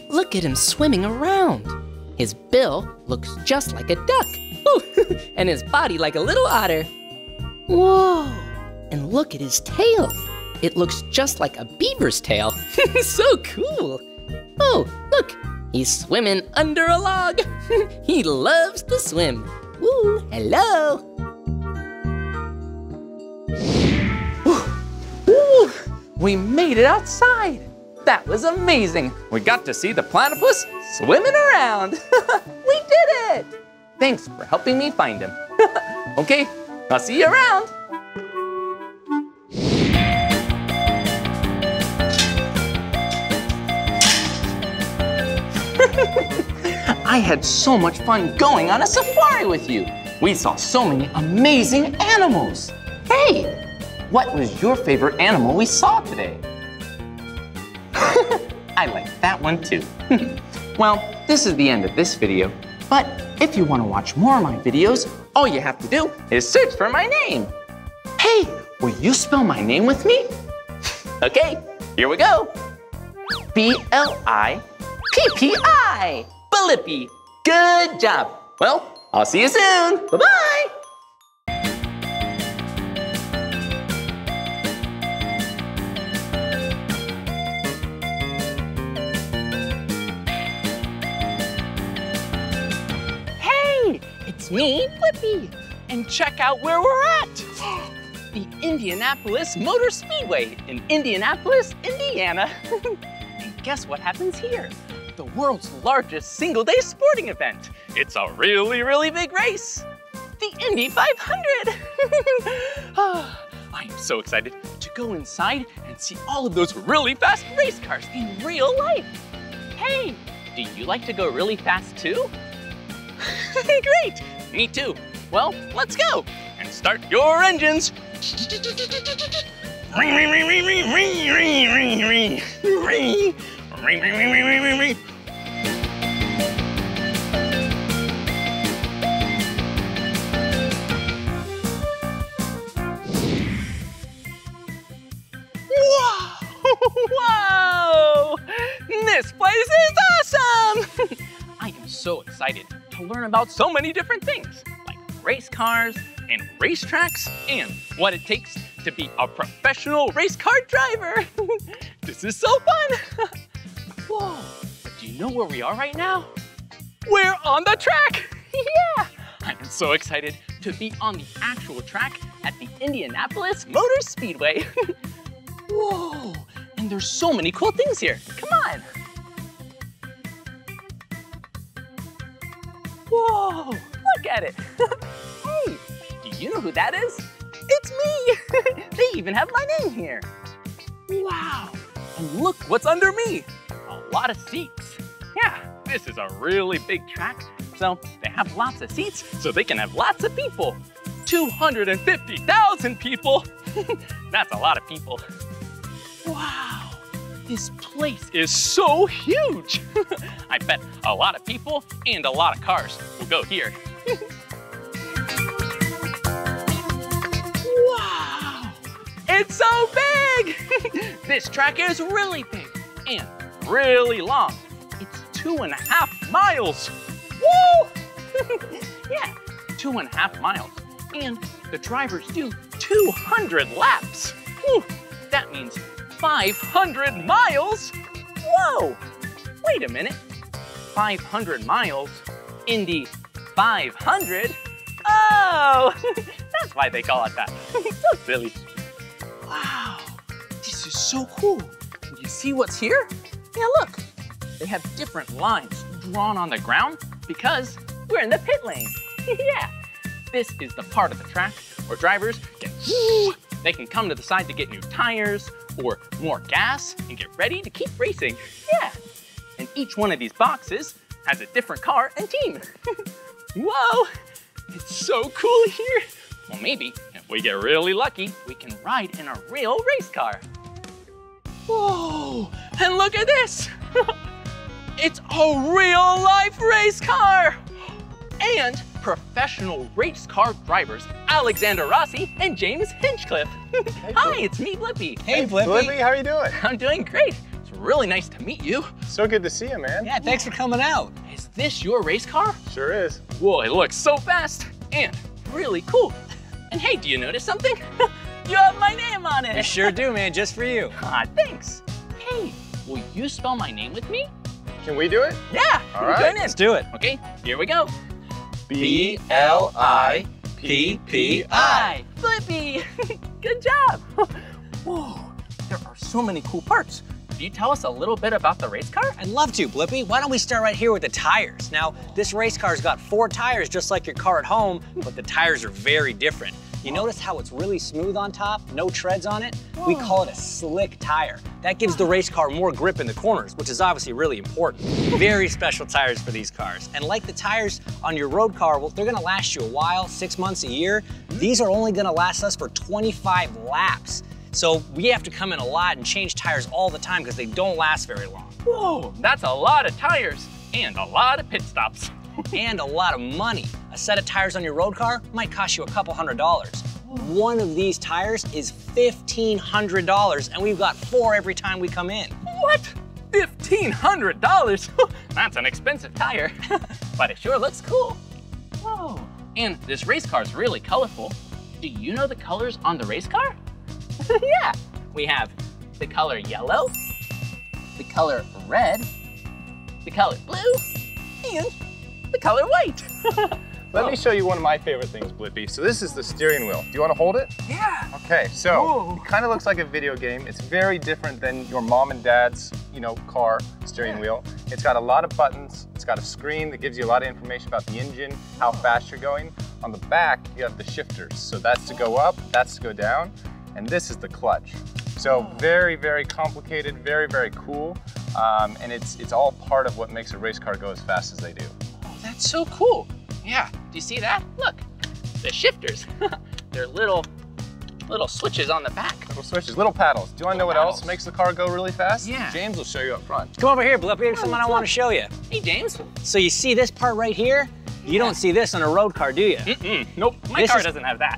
Look at him swimming around. His bill looks just like a duck. Ooh, and his body like a little otter. Whoa, and look at his tail. It looks just like a beaver's tail. So cool. Oh, look, he's swimming under a log. He loves to swim. Ooh, hello. Ooh. Ooh, we made it outside. That was amazing. We got to see the platypus swimming around. We did it. Thanks for helping me find him. Okay, I'll see you around. I had so much fun going on a safari with you. We saw so many amazing animals. Hey, what was your favorite animal we saw today? I like that one too. Well, this is the end of this video, but if you want to watch more of my videos, all you have to do is search for my name. Hey, will you spell my name with me? Okay, here we go. B-L-I-P-P-I. Blippi. Good job. Well, I'll see you soon. Bye-bye. Hey, it's me, Blippi. And check out where we're at. The Indianapolis Motor Speedway in Indianapolis, Indiana. And guess what happens here? The world's largest single-day sporting event. It's a really, really big race, the Indy 500. Oh, I'm so excited to go inside and see all of those really fast race cars in real life. Hey, do you like to go really fast too? Great, me too. Well, let's go and start your engines. Ring, ring, ring, ring, ring, ring, ring, ring, ring, ring. Ring, ring, ring, ring, ring, ring. Whoa! This place is awesome! I am so excited to learn about so many different things, like race cars and racetracks and what it takes to be a professional race car driver. This is so fun! Whoa, but do you know where we are right now? We're on the track, yeah! I'm so excited to be on the actual track at the Indianapolis Motor Speedway. Whoa, and there's so many cool things here, come on! Whoa, look at it! Hey, do you know who that is? It's me! They even have my name here. Wow, and look what's under me. A lot of seats. Yeah, this is a really big track, so they have lots of seats so they can have lots of people. 250,000 people. That's a lot of people. Wow, this place is so huge. I bet a lot of people and a lot of cars will go here. Wow, it's so big. This track is really big and really long. It's 2.5 miles. Woo! Yeah, 2.5 miles. And the drivers do 200 laps. Woo! That means 500 miles. Whoa! Wait a minute. 500 miles? Indy 500? Oh! That's why they call it that. So silly. Wow. This is so cool. You see what's here? Yeah, look, they have different lines drawn on the ground because we're in the pit lane. Yeah, this is the part of the track where drivers can, they can come to the side to get new tires or more gas and get ready to keep racing. Yeah, and each one of these boxes has a different car and team. Whoa, it's so cool here. Well, maybe if we get really lucky, we can ride in a real race car. Whoa, and look at this. It's a real life race car. And professional race car drivers, Alexander Rossi and James Hinchcliffe. Hey, Hi, it's me, Blippi. Hey, Blippi. Blippi, how are you doing? I'm doing great. It's Really nice to meet you. So good to see you, man. Yeah, thanks for coming out. Is this your race car? Sure is. Whoa, it looks so fast and really cool. And hey, do you notice something? You have my name on it. You sure do, man, just for you. Ah, thanks. Hey, will you spell my name with me? Can we do it? Yeah, all right. Let's do it. Okay, here we go. B-L-I-P-P-I. Blippi, good job. Whoa, there are so many cool parts. Can you tell us a little bit about the race car? I'd love to, Blippi. Why don't we start right here with the tires? Now, this race car's got 4 tires just like your car at home, but the tires are very different. You notice how it's really smooth on top, no treads on it? We call it a slick tire. That gives the race car more grip in the corners, which is obviously really important. Very special tires for these cars. And like the tires on your road car, well, they're gonna last you a while, 6 months, a year. These are only gonna last us for 25 laps. So we have to come in a lot and change tires all the time because they don't last very long. Whoa, that's a lot of tires and a lot of pit stops. And a lot of money. A set of tires on your road car might cost you a couple $100s. One of these tires is $1,500 and we've got 4 every time we come in. What? $1,500? That's an expensive tire, but it sure looks cool. Whoa, and this race car is really colorful. Do you know the colors on the race car? Yeah, we have the color yellow, the color red, the color blue, and the color white. Let me show you one of my favorite things, Blippi. So this is the steering wheel. Do you want to hold it? Yeah. Okay, so it kind of looks like a video game. It's very different than your mom and dad's, you know, car steering wheel. It's got a lot of buttons. It's got a screen that gives you a lot of information about the engine, how fast you're going. On the back, you have the shifters. So that's to go up, that's to go down. And this is the clutch. So very, very complicated, very, very cool. And it's all part of what makes a race car go as fast as they do. Oh, that's so cool. Yeah, do you see that? Look, the shifters. They're little switches on the back. Little switches, little paddles. Do you wanna know what else makes the car go really fast? Yeah. James will show you up front. Come over here, Blippi, there's something I wanna show you. Hey, James. So you see this part right here? You don't see this on a road car, do you? Mm-mm, nope, my car doesn't have that.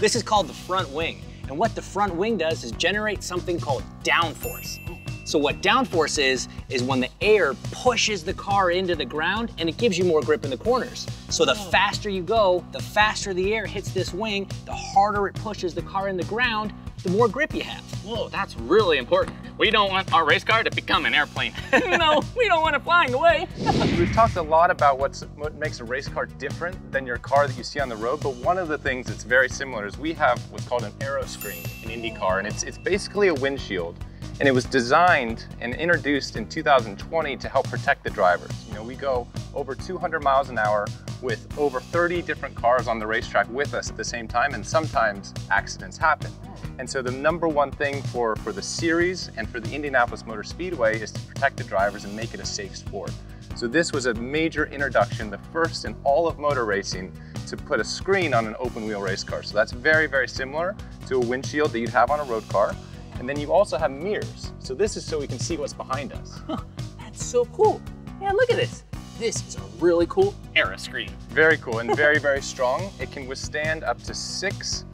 This is called the front wing. And what the front wing does is generate something called downforce. So what downforce is when the air pushes the car into the ground and it gives you more grip in the corners. So the faster you go, the faster the air hits this wing, the harder it pushes the car in the ground, the more grip you have. Whoa, that's really important. We don't want our race car to become an airplane. No, we don't want it flying away. We've talked a lot about what makes a race car different than your car that you see on the road, but one of the things that's very similar is we have what's called an aero screen in IndyCar, and it's basically a windshield. And it was designed and introduced in 2020 to help protect the drivers. You know, we go over 200 miles an hour with over 30 different cars on the racetrack with us at the same time, and sometimes accidents happen. And so the number one thing for the series and for the Indianapolis Motor Speedway is to protect the drivers and make it a safe sport. So this was a major introduction, the first in all of motor racing, to put a screen on an open wheel race car. So that's very, very similar to a windshield that you'd have on a road car. And then you also have mirrors. So this is so we can see what's behind us. Huh, that's so cool. Yeah, look at this. This is a really cool aero screen. Very cool and very, very strong. It can withstand up to 6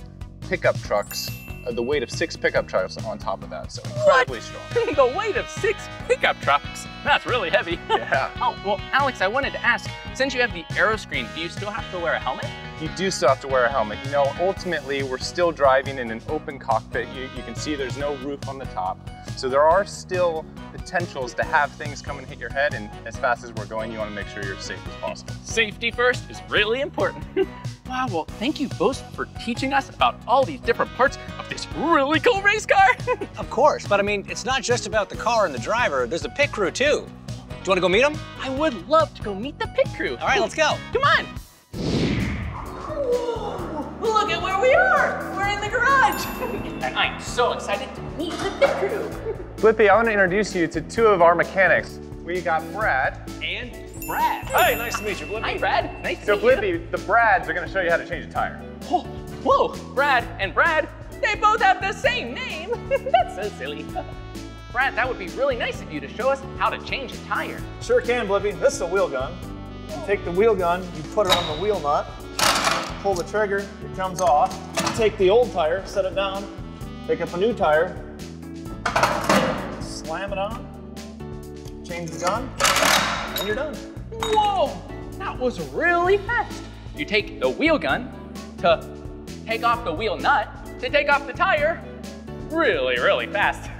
pickup trucks, the weight of 6 pickup trucks on top of that. So incredibly strong. The weight of 6 pickup trucks? That's really heavy. Yeah. Oh, well, Alex, I wanted to ask, since you have the aero screen, do you still have to wear a helmet? You do still have to wear a helmet. You know, ultimately, we're still driving in an open cockpit. You can see there's no roof on the top. So there are still potentials to have things come and hit your head, and as fast as we're going, you want to make sure you're as safe as possible. Safety first is really important. Wow, well, thank you both for teaching us about all these different parts of this really cool race car. Of course, but I mean, it's not just about the car and the driver. There's the pit crew, too. Do you want to go meet them? I would love to go meet the pit crew. All right, let's go. Come on. Look at where we are! We're in the garage! And I'm so excited to meet the pit crew! Blippi, I want to introduce you to 2 of our mechanics. We got Brad. And Brad. Hi, nice to meet you, Blippi. Hi, Brad. Nice to meet you. So Blippi, the Brads are going to show you how to change a tire. Oh, whoa, Brad and Brad, they both have the same name. That's so silly. Brad, that would be really nice of you to show us how to change a tire. Sure can, Blippi. This is a wheel gun. You take the wheel gun, you put it on the wheel nut, pull the trigger, it comes off. Take the old tire, set it down, pick up a new tire, slam it on, change the gun, and you're done. Whoa, that was really fast. You take the wheel gun to take off the wheel nut to take off the tire. Really, really fast.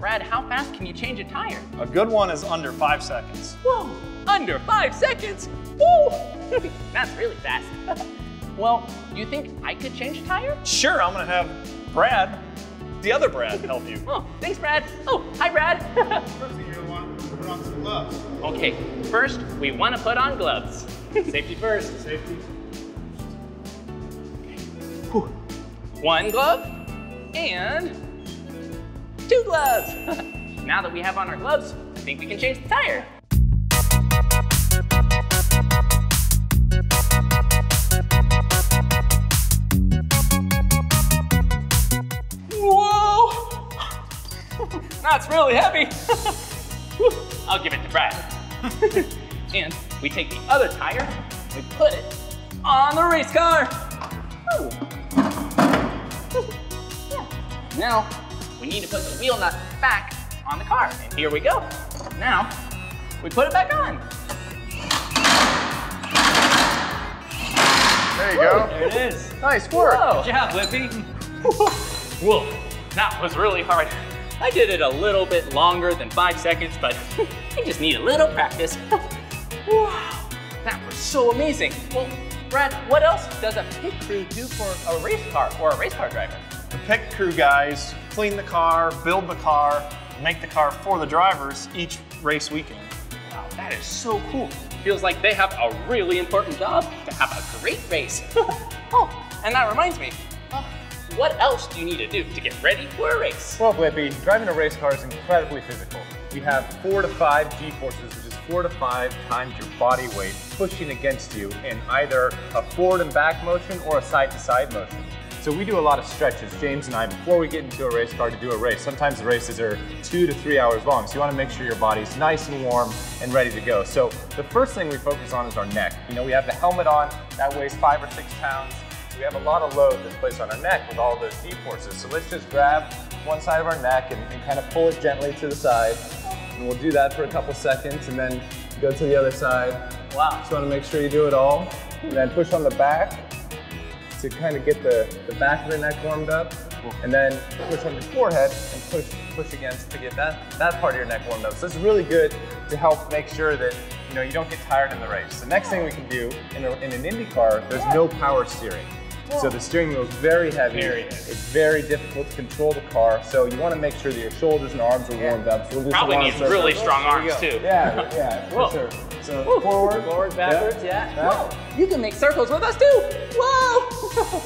Brad, how fast can you change a tire? A good one is under 5 seconds. Whoa, under 5 seconds? Woo, that's really fast. Well, you think I could change a tire? Sure, I'm gonna have Brad, the other Brad, help you. Oh, thanks, Brad. Oh, hi, Brad. First thing you want to put on some gloves. Okay, first we want to put on gloves. Safety first. Safety. Okay. Whew. One glove and two gloves. Now that we have on our gloves, I think we can change the tire. That's really heavy. I'll give it to Brad. And we take the other tire, we put it on the race car. Yeah. Now, we need to put the wheel nut back on the car. And here we go. Now, we put it back on. There you go. There it is. Nice work. Whoa. Good job, Blippi. Whoa, that was really hard. I did it a little bit longer than 5 seconds, but I just need a little practice. Wow, that was so amazing. Well, Brad, what else does a pit crew do for a race car or a race car driver? The pit crew guys clean the car, build the car, make the car for the drivers each race weekend. Wow, that is so cool. Feels like they have a really important job to have a great race. Oh, and that reminds me. What else do you need to do to get ready for a race? Well, Blippi, driving a race car is incredibly physical. We have 4 to 5 G-forces, which is 4 to 5 times your body weight pushing against you in either a forward and back motion or a side-to-side motion. So we do a lot of stretches, James and I, before we get into a race car to do a race. Sometimes the races are 2 to 3 hours long, so you want to make sure your body's nice and warm and ready to go. So the first thing we focus on is our neck. You know, we have the helmet on, that weighs 5 or 6 pounds. We have a lot of load that's placed on our neck with all those G-forces. So let's just grab one side of our neck and kind of pull it gently to the side. And we'll do that for a couple seconds and then go to the other side. Wow. Just want to make sure you do it all. And then push on the back to kind of get the back of the neck warmed up. And then push on your forehead and push against to get that part of your neck warmed up. So this is really good to help make sure that you don't get tired in the race. The next thing we can do in an Indy car, there's no power steering. So the steering wheel is very heavy. It's very difficult to control the car. So you want to make sure that your shoulders and arms are warmed up. So we'll do probably needs really strong arms too. Yeah, yeah, for sure. So forward, backwards, yeah. Whoa. You can make circles with us too. Whoa!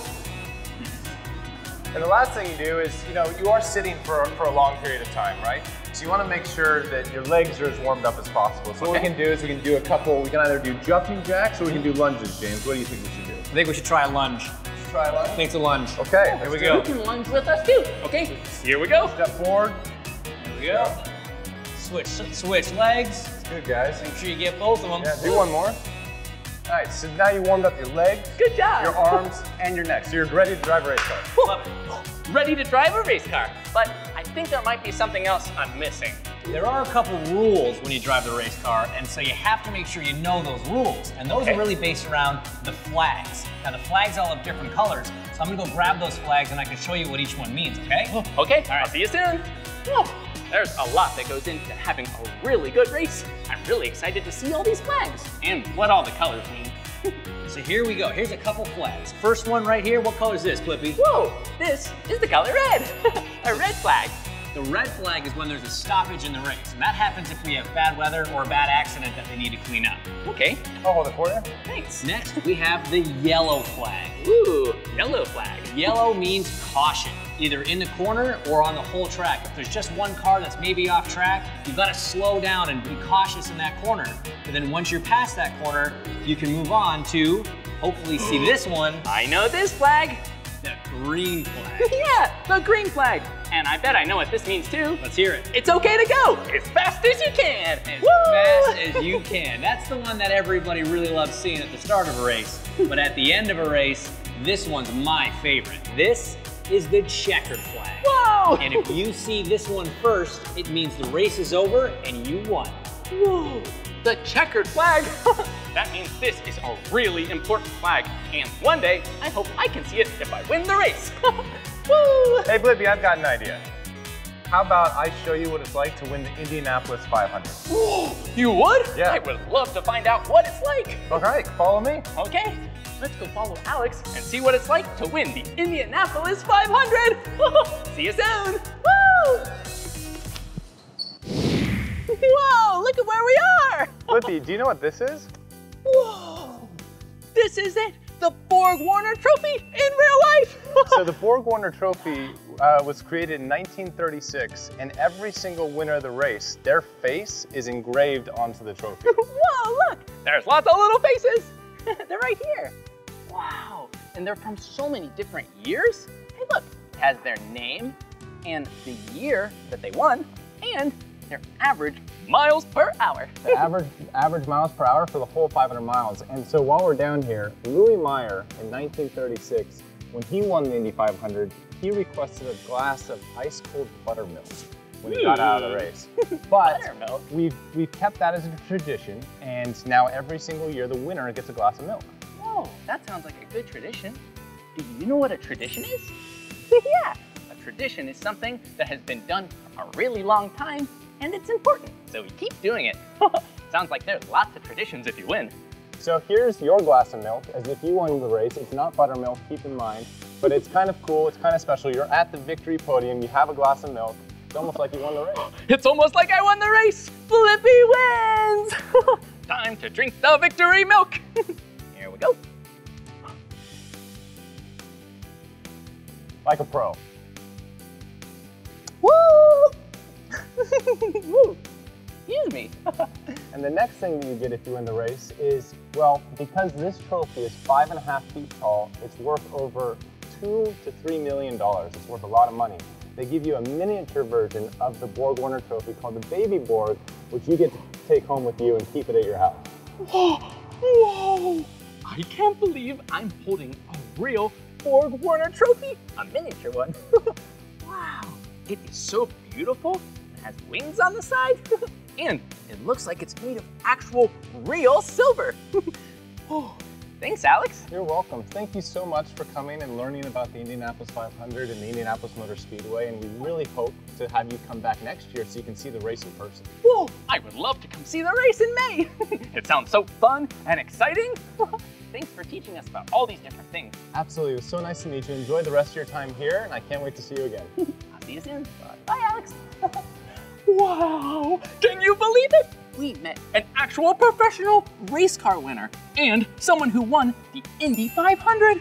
And the last thing you do is, you are sitting for a long period of time, right? So you want to make sure that your legs are as warmed up as possible. So what we can do is we can either do jumping jacks or we can do lunges, James. What do you think we should do? I think we should try a lunge. I think it's a lunge. Okay, here we go. You can lunge with us too. Okay, here we go. Step forward. Here we go. Switch legs. That's good, guys. Make sure you get both of them. Yeah, do one more. All right, so now you warmed up your legs. Good job. Your arms and your neck. So you're ready to drive a race car. Love it. Ready to drive a race car. But I think there might be something else I'm missing. There are a couple rules when you drive the race car, and so you have to make sure you know those rules. And those are really based around the flags. Now, the flags all have different colors, so I'm gonna go grab those flags and I can show you what each one means, okay? Okay, all right, see you soon. There's a lot that goes into having a really good race. I'm really excited to see all these flags and what all the colors mean. So here we go, here's a couple flags. First one right here, what color is this, Blippi? Whoa, this is the color red, a red flag. The red flag is when there's a stoppage in the race, and that happens if we have bad weather or a bad accident that they need to clean up. Okay. I'll hold it for you. Thanks. Next, we have the yellow flag. Ooh, yellow flag. Yellow means caution, either in the corner or on the whole track. If there's just one car that's maybe off track, you've got to slow down and be cautious in that corner. But then once you're past that corner, you can move on to hopefully see this one. I know this flag. The green flag. Yeah, the green flag. And I bet I know what this means too. Let's hear it. It's okay to go as fast as you can. As fast as you can. That's the one that everybody really loves seeing at the start of a race. But at the end of a race, this one's my favorite. This is the checkered flag. Whoa! Wow! And if you see this one first, it means the race is over and you won. Whoa! The checkered flag. That means this is a really important flag. And one day, I hope I can see it if I win the race. Woo! Hey, Blippi, I've got an idea. How about I show you what it's like to win the Indianapolis 500? Whoa! You would? Yeah. I would love to find out what it's like. All right, follow me. Okay. Let's go follow Alex and see what it's like to win the Indianapolis 500. See you soon. Woo! Whoa, look at where we are. Blippi, do you know what this is? Whoa, this is it, the Borg Warner Trophy in real life. So the Borg Warner Trophy was created in 1936, and every single winner of the race, their face is engraved onto the trophy. Whoa, look, there's lots of little faces. They're right here. Wow, and they're from so many different years. Hey look, it has their name and the year that they won and their average miles per hour. The average miles per hour for the whole 500 miles. And so while we're down here, Louis Meyer in 1936, when he won the Indy 500, he requested a glass of ice-cold buttermilk when he got out of the race. But we've kept that as a tradition, and now every single year the winner gets a glass of milk. Whoa, that sounds like a good tradition. Do you know what a tradition is? Yeah, a tradition is something that has been done for a really long time, and it's important, so we keep doing it. Sounds like there's lots of traditions if you win. So here's your glass of milk, as if you won the race. It's not buttermilk, keep in mind, but it's kind of cool, it's kind of special. You're at the victory podium, you have a glass of milk. It's almost like you won the race. It's almost like I won the race. Blippi wins. Time to drink the victory milk. Here we go. Like a pro. Woo! Woo! Excuse me. And the next thing that you get if you win the race is, well, because this trophy is 5.5 feet tall, it's worth over $2 to $3 million. It's worth a lot of money. They give you a miniature version of the Borg Warner Trophy called the Baby Borg, which you get to take home with you and keep it at your house. Whoa, whoa! I can't believe I'm holding a real Borg Warner Trophy, a miniature one. Wow, it is so beautiful. It has wings on the side, and it looks like it's made of actual, real silver. Oh. Thanks, Alex. You're welcome. Thank you so much for coming and learning about the Indianapolis 500 and the Indianapolis Motor Speedway, and we really hope to have you come back next year so you can see the race in person. Whoa, I would love to come see the race in May. It sounds so fun and exciting. Thanks for teaching us about all these different things. Absolutely, it was so nice to meet you. Enjoy the rest of your time here, and I can't wait to see you again. I'll see you soon. Bye, Alex. Wow, can you believe it? We met an actual professional race car winner and someone who won the Indy 500.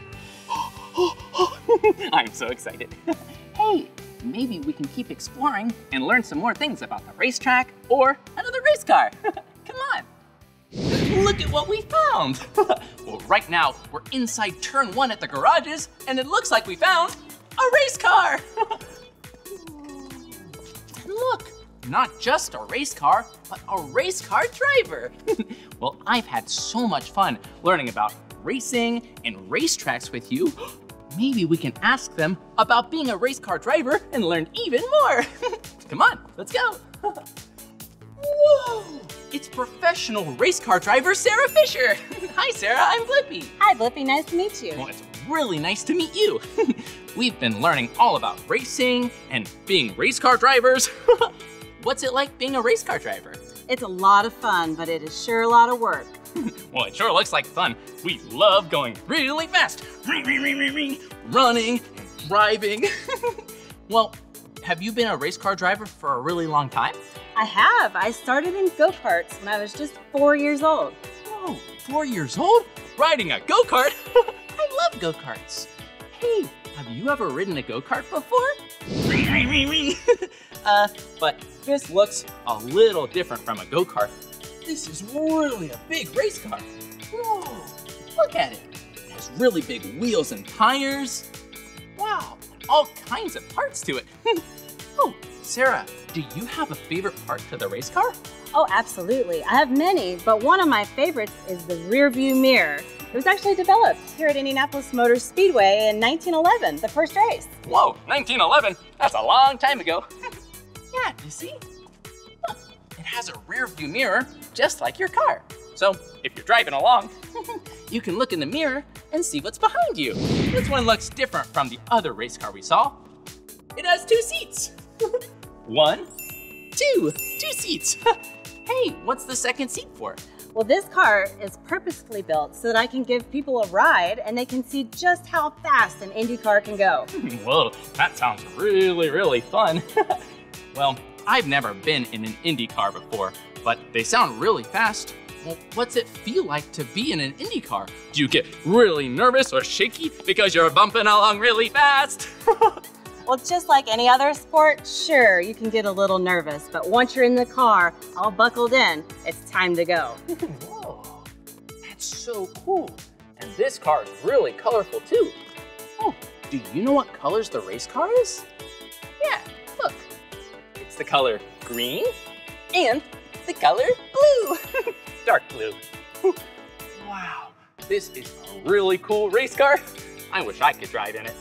I'm so excited. Hey, maybe we can keep exploring and learn some more things about the racetrack or another race car. Come on. Look at what we found. Well, right now we're inside turn one at the garages and it looks like we found a race car. Look. Not just a race car, but a race car driver. Well, I've had so much fun learning about racing and racetracks with you. Maybe we can ask them about being a race car driver and learn even more. Come on, let's go. Whoa, it's professional race car driver, Sarah Fisher. Hi, Sarah, I'm Blippi. Hi, Blippi, nice to meet you. Well, it's really nice to meet you. We've been learning all about racing and being race car drivers. What's it like being a race car driver? It's a lot of fun, but it is sure a lot of work. Well, it sure looks like fun. We love going really fast. Running and driving. Well, have you been a race car driver for a really long time? I have. I started in go-karts when I was just 4 years old. Whoa, 4 years old? Riding a go-kart? I love go-karts. Hey, have you ever ridden a go-kart before? But this looks a little different from a go-kart. This is really a big race car. Whoa, look at it. It has really big wheels and tires. Wow, all kinds of parts to it. Oh, Sarah, do you have a favorite part to the race car? Oh, absolutely. I have many, but one of my favorites is the rear view mirror. It was actually developed here at Indianapolis Motor Speedway in 1911, the first race. Whoa, 1911? That's a long time ago. Yeah, you see? Look, it has a rear view mirror just like your car. So if you're driving along, you can look in the mirror and see what's behind you. This one looks different from the other race car we saw. It has two seats. One, two seats. Hey, what's the second seat for? Well, this car is purposefully built so that I can give people a ride and they can see just how fast an Indy car can go. Whoa, that sounds really, really fun. Well, I've never been in an Indy car before, but they sound really fast. Well, what's it feel like to be in an Indy car? Do you get really nervous or shaky because you're bumping along really fast? Well, just like any other sport, sure, you can get a little nervous, but once you're in the car, all buckled in, it's time to go. Whoa, that's so cool. And this car is really colorful too. Oh, do you know what colors the race car is? Yeah, look, it's the color green and the color blue. Dark blue. Wow, this is a really cool race car. I wish I could drive in it.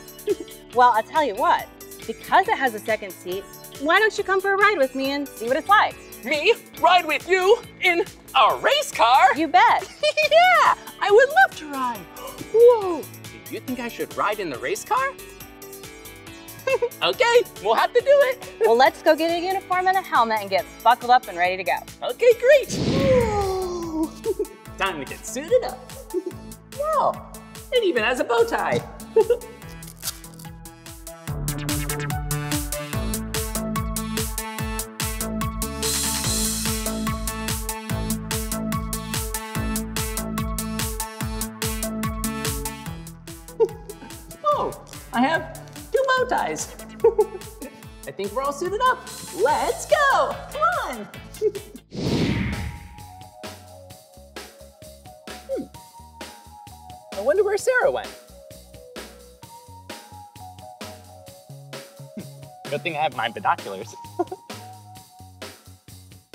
Well, I'll tell you what, because it has a second seat, why don't you come for a ride with me and see what it's like? Me? Ride with you in a race car? You bet. Yeah, I would love to ride. Whoa, do you think I should ride in the race car? Okay, we'll have to do it. Well, let's go get a uniform and a helmet and get buckled up and ready to go. Okay, great. Time to get suited up. Wow, it even has a bow tie. I have two bow ties. I think we're all suited up. Let's go, come on. I wonder where Sarah went. Good thing I have my binoculars. I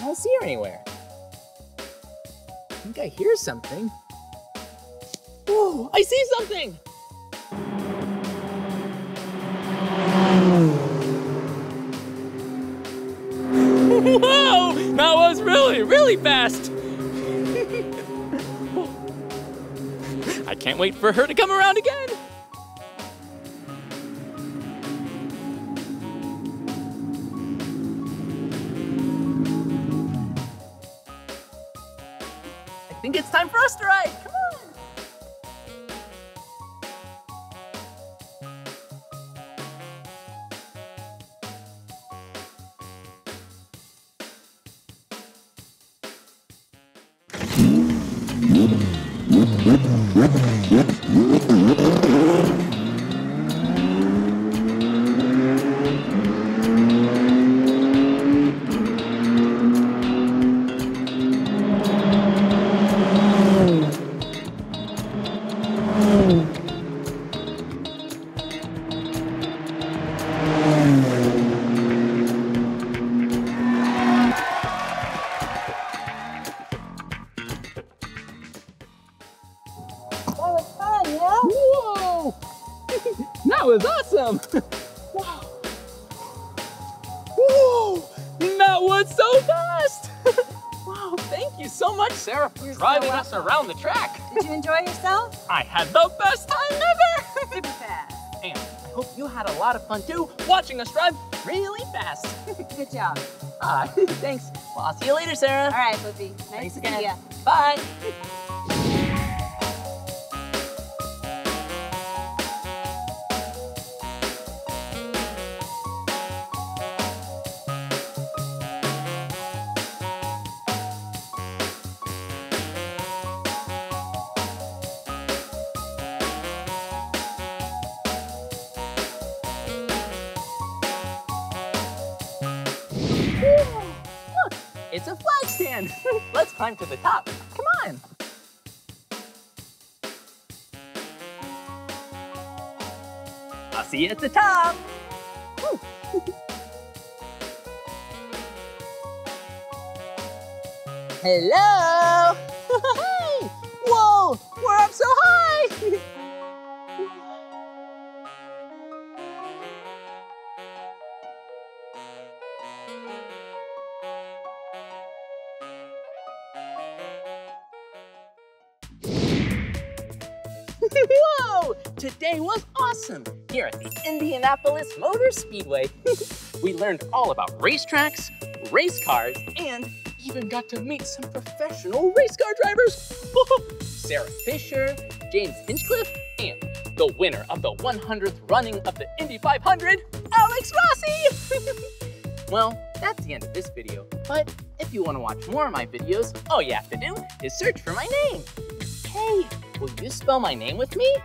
don't see her anywhere. I think I hear something. Whoa, I see something. Whoa, that was really, really fast. I can't wait for her to come around again. I think it's time for us to ride, come on. Around the track. Did you enjoy yourself? I had the best time ever. Super fast. And I hope you had a lot of fun too, watching us drive really fast. Good job. Thanks. Well, I'll see you later, Sarah. All right, Blippi. Nice again. Yeah. Bye. Climb to the top, come on. I'll see you at the top. Hello. Whoa, so high. Whoa! Today was awesome here at the Indianapolis Motor Speedway. We learned all about racetracks, race cars, and even got to meet some professional race car drivers. Sarah Fisher, James Hinchcliffe, and the winner of the 100th running of the Indy 500, Alex Rossi. Well, that's the end of this video, but if you want to watch more of my videos, all you have to do is search for my name. Hey, will you spell my name with me?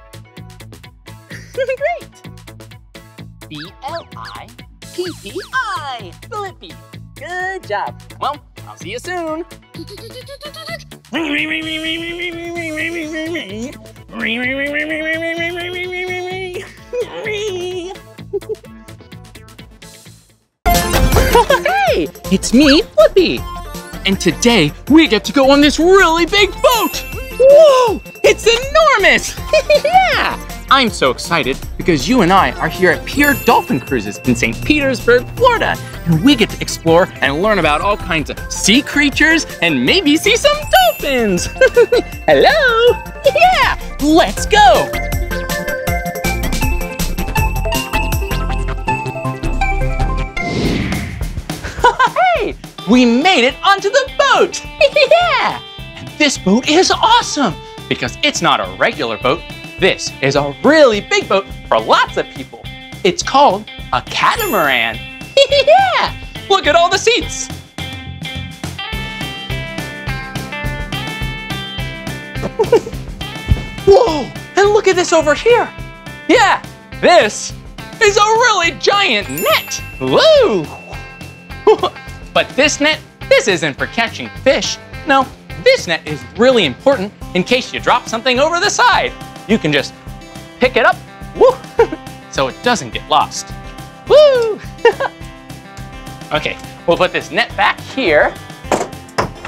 Great! B-L-I-P-P-I, Blippi. Good job. Well, I'll see you soon. Hey, it's me, Blippi. And today, we get to go on this really big boat. Whoa, it's enormous! Yeah! I'm so excited because you and I are here at Pier Dolphin Cruises in St. Petersburg, Florida, and we get to explore and learn about all kinds of sea creatures and maybe see some dolphins! Hello! Yeah! Let's go! Hey! We made it onto the boat! Yeah! This boat is awesome because it's not a regular boat. This is a really big boat for lots of people. It's called a catamaran. Yeah! Look at all the seats. Whoa, and look at this over here. Yeah, this is a really giant net. Whoa! But this net, this isn't for catching fish. No. This net is really important in case you drop something over the side. You can just pick it up, woo, so it doesn't get lost. Woo! Okay, we'll put this net back here.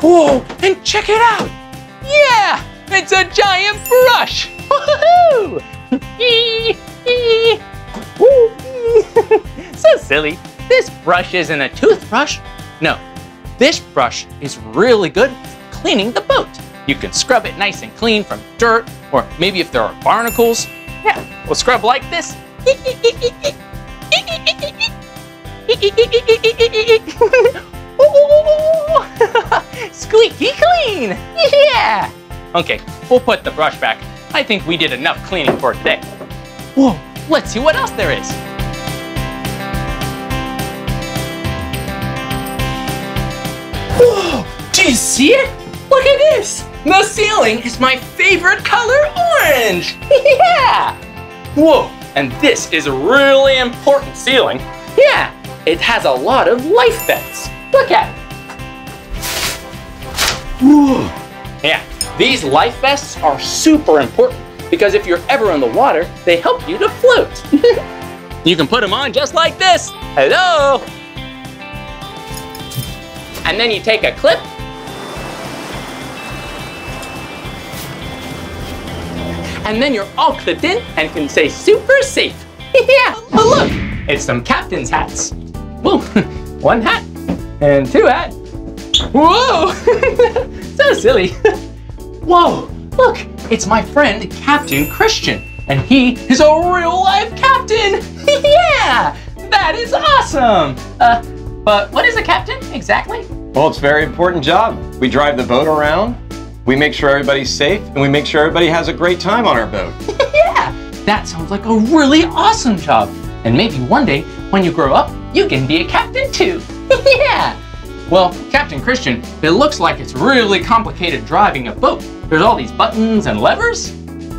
Whoa, and check it out! Yeah, it's a giant brush! Woohoo! So silly. This brush isn't a toothbrush. No, this brush is really good cleaning the boat. You can scrub it nice and clean from dirt, or maybe if there are barnacles. Yeah, we'll scrub like this. Squeaky clean, yeah. Okay, we'll put the brush back. I think we did enough cleaning for today. Whoa, let's see what else there is. Whoa, do you see it? Look at this! The ceiling is my favorite color, orange! Yeah! Whoa, and this is a really important ceiling. Yeah, it has a lot of life vents. Look at it. Whoa. Yeah, these life vests are super important because if you're ever in the water, they help you to float. You can put them on just like this. Hello! And then you take a clip. And then you're all clipped in and can say super safe. Yeah, but look, it's some captain's hats. Whoa, one hat and two hats. Whoa, so silly. Whoa, look, it's my friend, Captain Christian, and he is a real life captain. Yeah, that is awesome. But what is a captain exactly? Well, it's a very important job. We drive the boat around. We make sure everybody's safe, and we make sure everybody has a great time on our boat. Yeah, that sounds like a really awesome job. And maybe one day, when you grow up, you can be a captain too. Yeah. Well, Captain Christian, it looks like it's really complicated driving a boat. There's all these buttons and levers.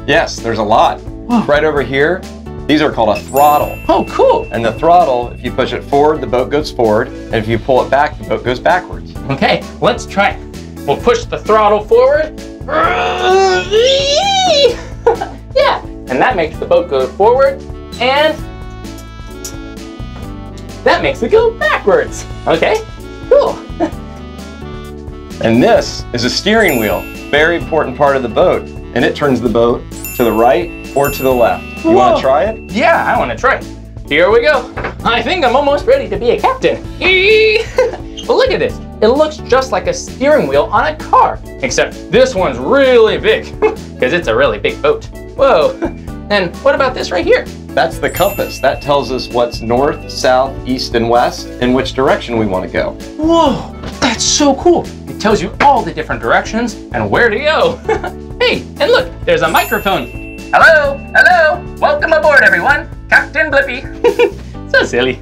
Yes, there's a lot. Whoa. Right over here, these are called a throttle. Oh, cool. And the throttle, if you push it forward, the boat goes forward. And if you pull it back, the boat goes backwards. Okay, let's try it. We'll push the throttle forward. Yeah, and that makes the boat go forward, and that makes it go backwards. Okay, cool. And this is a steering wheel, very important part of the boat. and it turns the boat to the right or to the left. You want to try it? Yeah, I want to try it. Here we go. I think I'm almost ready to be a captain. Well, look at this. It looks just like a steering wheel on a car, except this one's really big because it's a really big boat. Whoa. And what about this right here? That's the compass. That tells us what's north, south, east, and west, in which direction we want to go. Whoa, that's so cool. It tells you all the different directions and where to go. Hey, and look, there's a microphone. Hello, hello, welcome aboard everyone. Captain Blippi. So silly.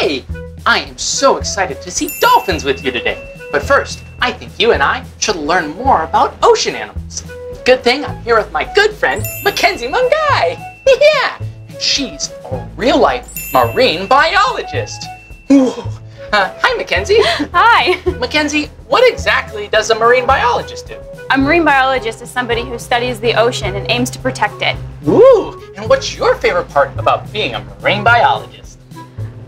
Hey, I am so excited to see dolphins with you today. But first, I think you and I should learn more about ocean animals. Good thing I'm here with my good friend, Mackenzie Mungai. Yeah, and she's a real-life marine biologist. Whoa. Hi, Mackenzie. Hi. Mackenzie, what exactly does a marine biologist do? A marine biologist is somebody who studies the ocean and aims to protect it. Ooh, and what's your favorite part about being a marine biologist?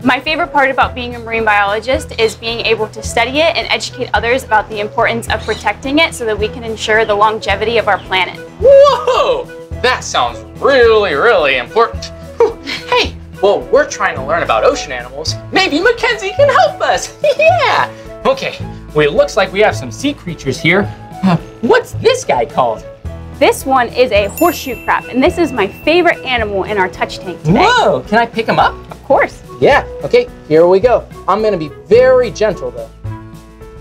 My favorite part about being a marine biologist is being able to study it and educate others about the importance of protecting it so that we can ensure the longevity of our planet. Whoa! That sounds really, really important. Hey, well, we're trying to learn about ocean animals. Maybe Mackenzie can help us. Yeah! Okay, well, it looks like we have some sea creatures here. What's this guy called? This one is a horseshoe crab, and this is my favorite animal in our touch tank today. Whoa! Can I pick him up? Of course. Yeah, okay, here we go. I'm gonna be very gentle though.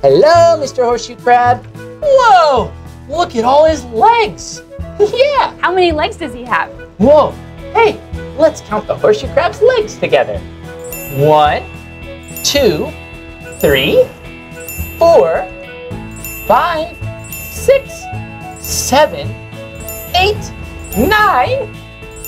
Hello, Mr. Horseshoe Crab. Whoa, look at all his legs. Yeah. How many legs does he have? Whoa, hey, let's count the horseshoe crab's legs together. 1, 2, 3, 4, 5, 6, 7, 8, 9,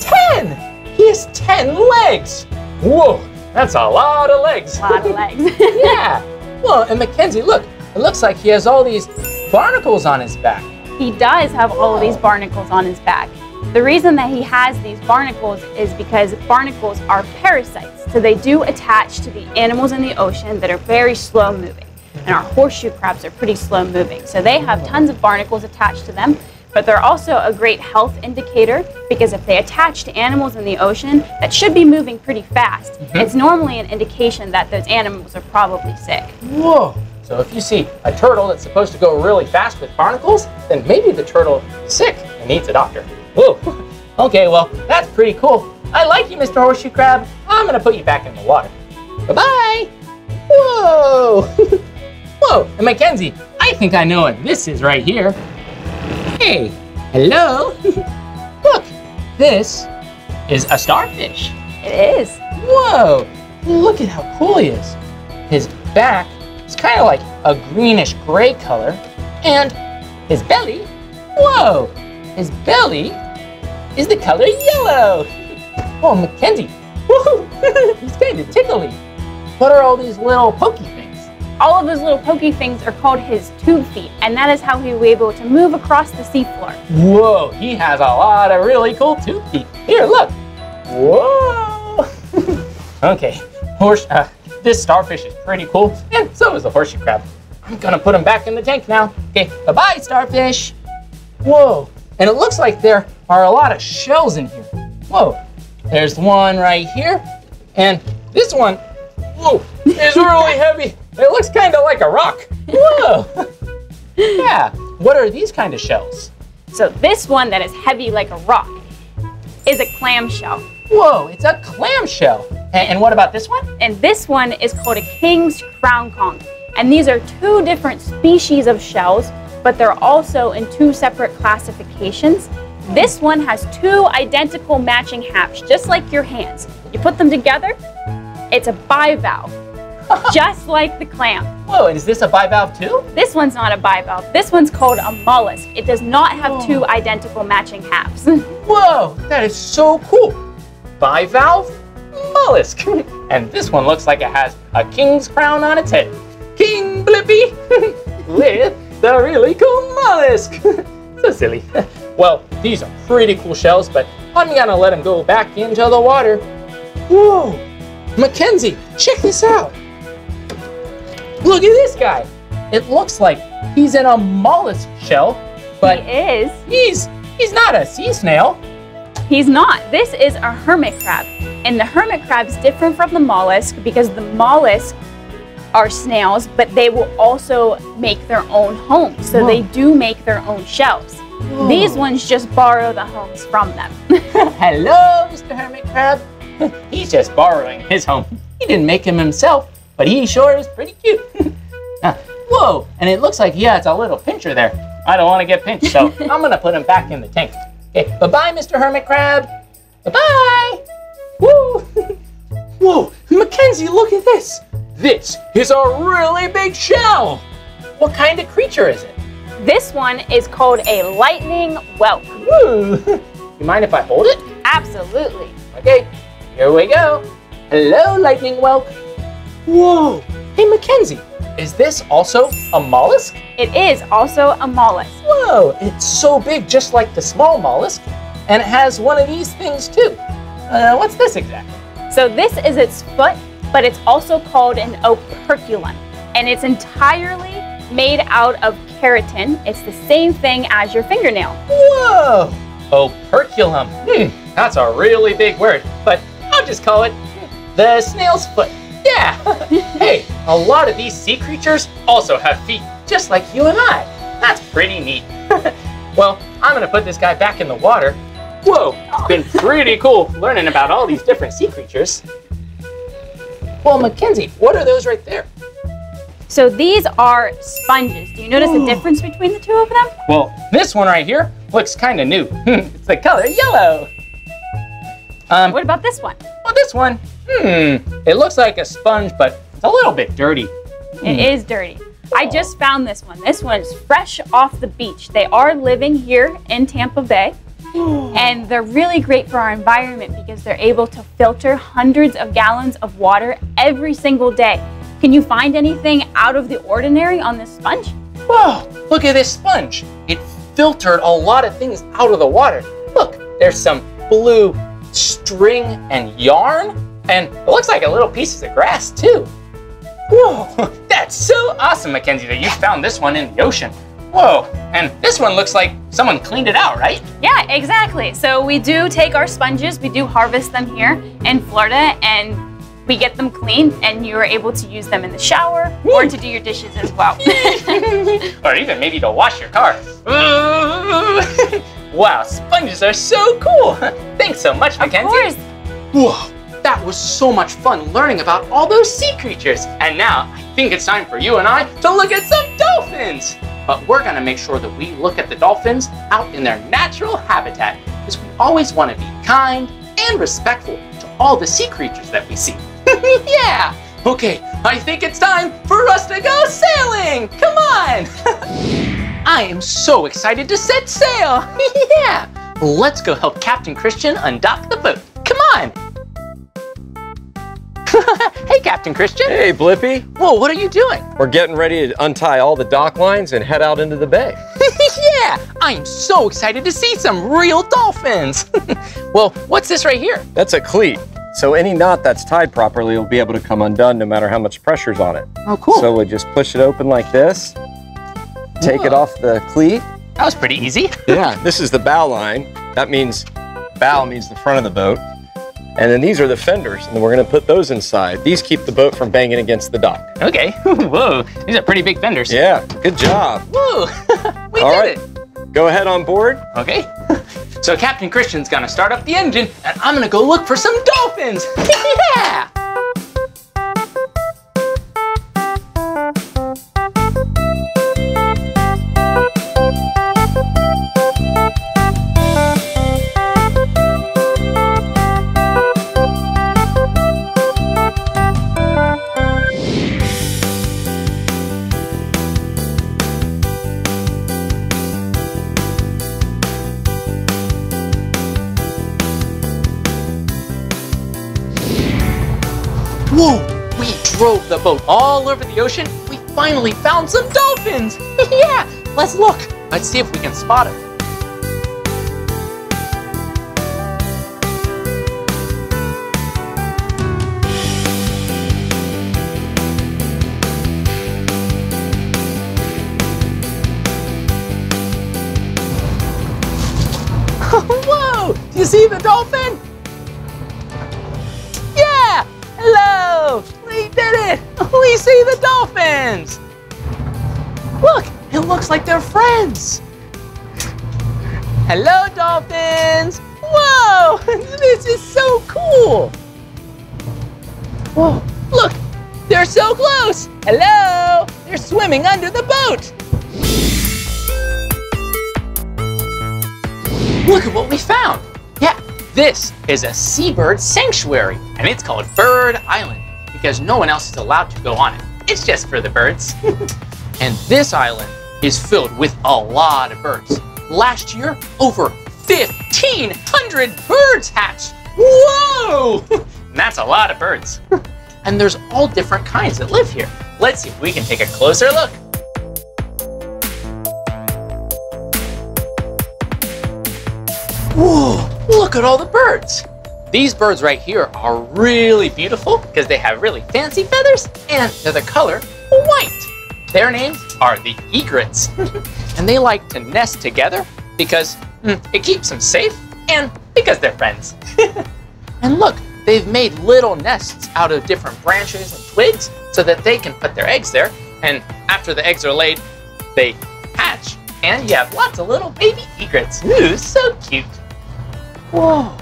10. He has 10 legs. Whoa. That's a lot of legs. A lot of legs. Yeah. Well, and Mackenzie, look, it looks like he has all these barnacles on his back. He does have all of these barnacles on his back. The reason that he has these barnacles is because barnacles are parasites. So they do attach to the animals in the ocean that are very slow moving. And our horseshoe crabs are pretty slow moving. So they have tons of barnacles attached to them. But they're also a great health indicator because if they attach to animals in the ocean that should be moving pretty fast, it's normally an indication that those animals are probably sick. Whoa! So if you see a turtle that's supposed to go really fast with barnacles, then maybe the turtle is sick and needs a doctor. Whoa! Okay, well, that's pretty cool. I like you, Mr. Horseshoe Crab. I'm gonna put you back in the water. Bye-bye! Whoa! Whoa, and Mackenzie, I think I know what this is right here. Hey, hello. Look, this is a starfish. It is. Whoa, look at how cool he is. His back is kind of like a greenish gray color and his belly, whoa, his belly is the color yellow. Oh, Mackenzie, woohoo, he's kind of tickly. What are all these little pokey things? All of those little pokey things are called his tube feet, and that is how he was able to move across the seafloor. Whoa, he has a lot of really cool tube feet. Here, look. Whoa. Okay, this starfish is pretty cool, and so is the horseshoe crab. I'm gonna put him back in the tank now. Okay, bye-bye, starfish. Whoa, and it looks like there are a lot of shells in here. Whoa, there's one right here, and this one, whoa, is really heavy. It looks kind of like a rock. Whoa! Yeah. What are these kind of shells? So this one that is heavy like a rock is a clam shell. Whoa, it's a clam shell. And what about this one? And this one is called a king's crown conch. And these are two different species of shells, but they're also in two separate classifications. This one has two identical matching halves, just like your hands. You put them together, it's a bivalve. Just like the clam. Whoa, and is this a bivalve too? This one's not a bivalve. This one's called a mollusk. It does not have two identical matching halves. Whoa, that is so cool. Bivalve, mollusk. And this one looks like it has a king's crown on its head. King Blippi with the really cool mollusk. So silly. Well, these are pretty cool shells, but I'm gonna let them go back into the water. Whoa, Mackenzie, check this out. Look at this guy. It looks like he's in a mollusk shell, but he is. He's not a sea snail. He's not. This is a hermit crab. And the hermit crab's different from the mollusk because the mollusk are snails, but they will also make their own homes. So they do make their own shells. Whoa. These ones just borrow the homes from them. Hello, Mr. Hermit Crab. He's just borrowing his home. He didn't make him himself, but he sure is pretty cute. Whoa, and it looks like he has a little pincher there. I don't want to get pinched, so I'm going to put him back in the tank. Okay, bye-bye, Mr. Hermit Crab. Bye-bye. Woo. Whoa, Mackenzie, look at this. This is a really big shell. What kind of creature is it? This one is called a lightning whelk. Ooh. You mind if I hold it? Absolutely. Okay, here we go. Hello, lightning whelk. Whoa. Hey, Mackenzie, is this also a mollusk? It is also a mollusk. Whoa, it's so big, just like the small mollusk, and it has one of these things too. What's this exactly? So this is its foot, but it's also called an operculum, and it's entirely made out of keratin. It's the same thing as your fingernail. Whoa! Operculum. That's a really big word, but I'll just call it the snail's foot. Yeah. Hey, a lot of these sea creatures also have feet, just like you and I. That's pretty neat. Well, I'm gonna put this guy back in the water. Whoa, it's been pretty cool learning about all these different sea creatures. Well, Mackenzie, what are those right there? So these are sponges. Do you notice the difference between the two of them? Well, this one right here looks kind of new. It's the color yellow. What about this one? Well, this one, it looks like a sponge, but it's a little bit dirty. It is dirty. I just found this one. This one's fresh off the beach. They are living here in Tampa Bay. And they're really great for our environment because they're able to filter hundreds of gallons of water every single day. Can you find anything out of the ordinary on this sponge? Whoa, look at this sponge. It filtered a lot of things out of the water. Look, there's some blue string and yarn, and it looks like a little piece of grass too. Whoa, that's so awesome, Mackenzie, that you found this one in the ocean. Whoa, and this one looks like someone cleaned it out, right? Yeah, exactly. So we do take our sponges, we do harvest them here in Florida, and we get them clean, and you are able to use them in the shower or to do your dishes as well. Or even maybe to wash your car. Wow, sponges are so cool. Thanks so much, Mackenzie. Of course. Whoa, that was so much fun learning about all those sea creatures. And now I think it's time for you and I to look at some dolphins. But we're gonna make sure that we look at the dolphins out in their natural habitat, because we always wanna be kind and respectful to all the sea creatures that we see. Yeah, okay, I think it's time for us to go sailing, come on! I am so excited to set sail, yeah! Let's go help Captain Christian undock the boat, come on! Hey, Captain Christian. Hey, Blippi. Whoa, what are you doing? We're getting ready to untie all the dock lines and head out into the bay. Yeah, I'm so excited to see some real dolphins. Well, what's this right here? That's a cleat. So any knot that's tied properly will be able to come undone no matter how much pressure's on it. Oh, cool. So we just push it open like this, take it off the cleat. That was pretty easy. Yeah, this is the bow line. That means, bow means the front of the boat. And then these are the fenders, and then we're gonna put those inside. These keep the boat from banging against the dock. Okay, whoa, these are pretty big fenders. Yeah, good job. Whoa, we did it. Go ahead on board. Okay, so Captain Christian's gonna start up the engine, and I'm gonna go look for some dolphins. Yeah! Whoa, we drove the boat all over the ocean. We finally found some dolphins. Yeah, let's look. Let's see if we can spot them. you see the dolphin? Yeah! Hello! We did it! We see the dolphins! Look, it looks like they're friends. Hello, dolphins! Whoa! This is so cool! Whoa, look! They're so close! Hello! They're swimming under the boat! Look at what we found! Yeah, this is a seabird sanctuary, and it's called Bird Island because no one else is allowed to go on it. It's just for the birds. And this island is filled with a lot of birds. Last year, over 1,500 birds hatched. Whoa! And that's a lot of birds. And there's all different kinds that live here. Let's see if we can take a closer look. Whoa, look at all the birds. These birds right here are really beautiful because they have really fancy feathers and they're the color white. Their names are the egrets. And they like to nest together because it keeps them safe and because they're friends. And look, they've made little nests out of different branches and twigs so that they can put their eggs there. And after the eggs are laid, they hatch. And you have lots of little baby egrets. Ooh, so cute. Whoa.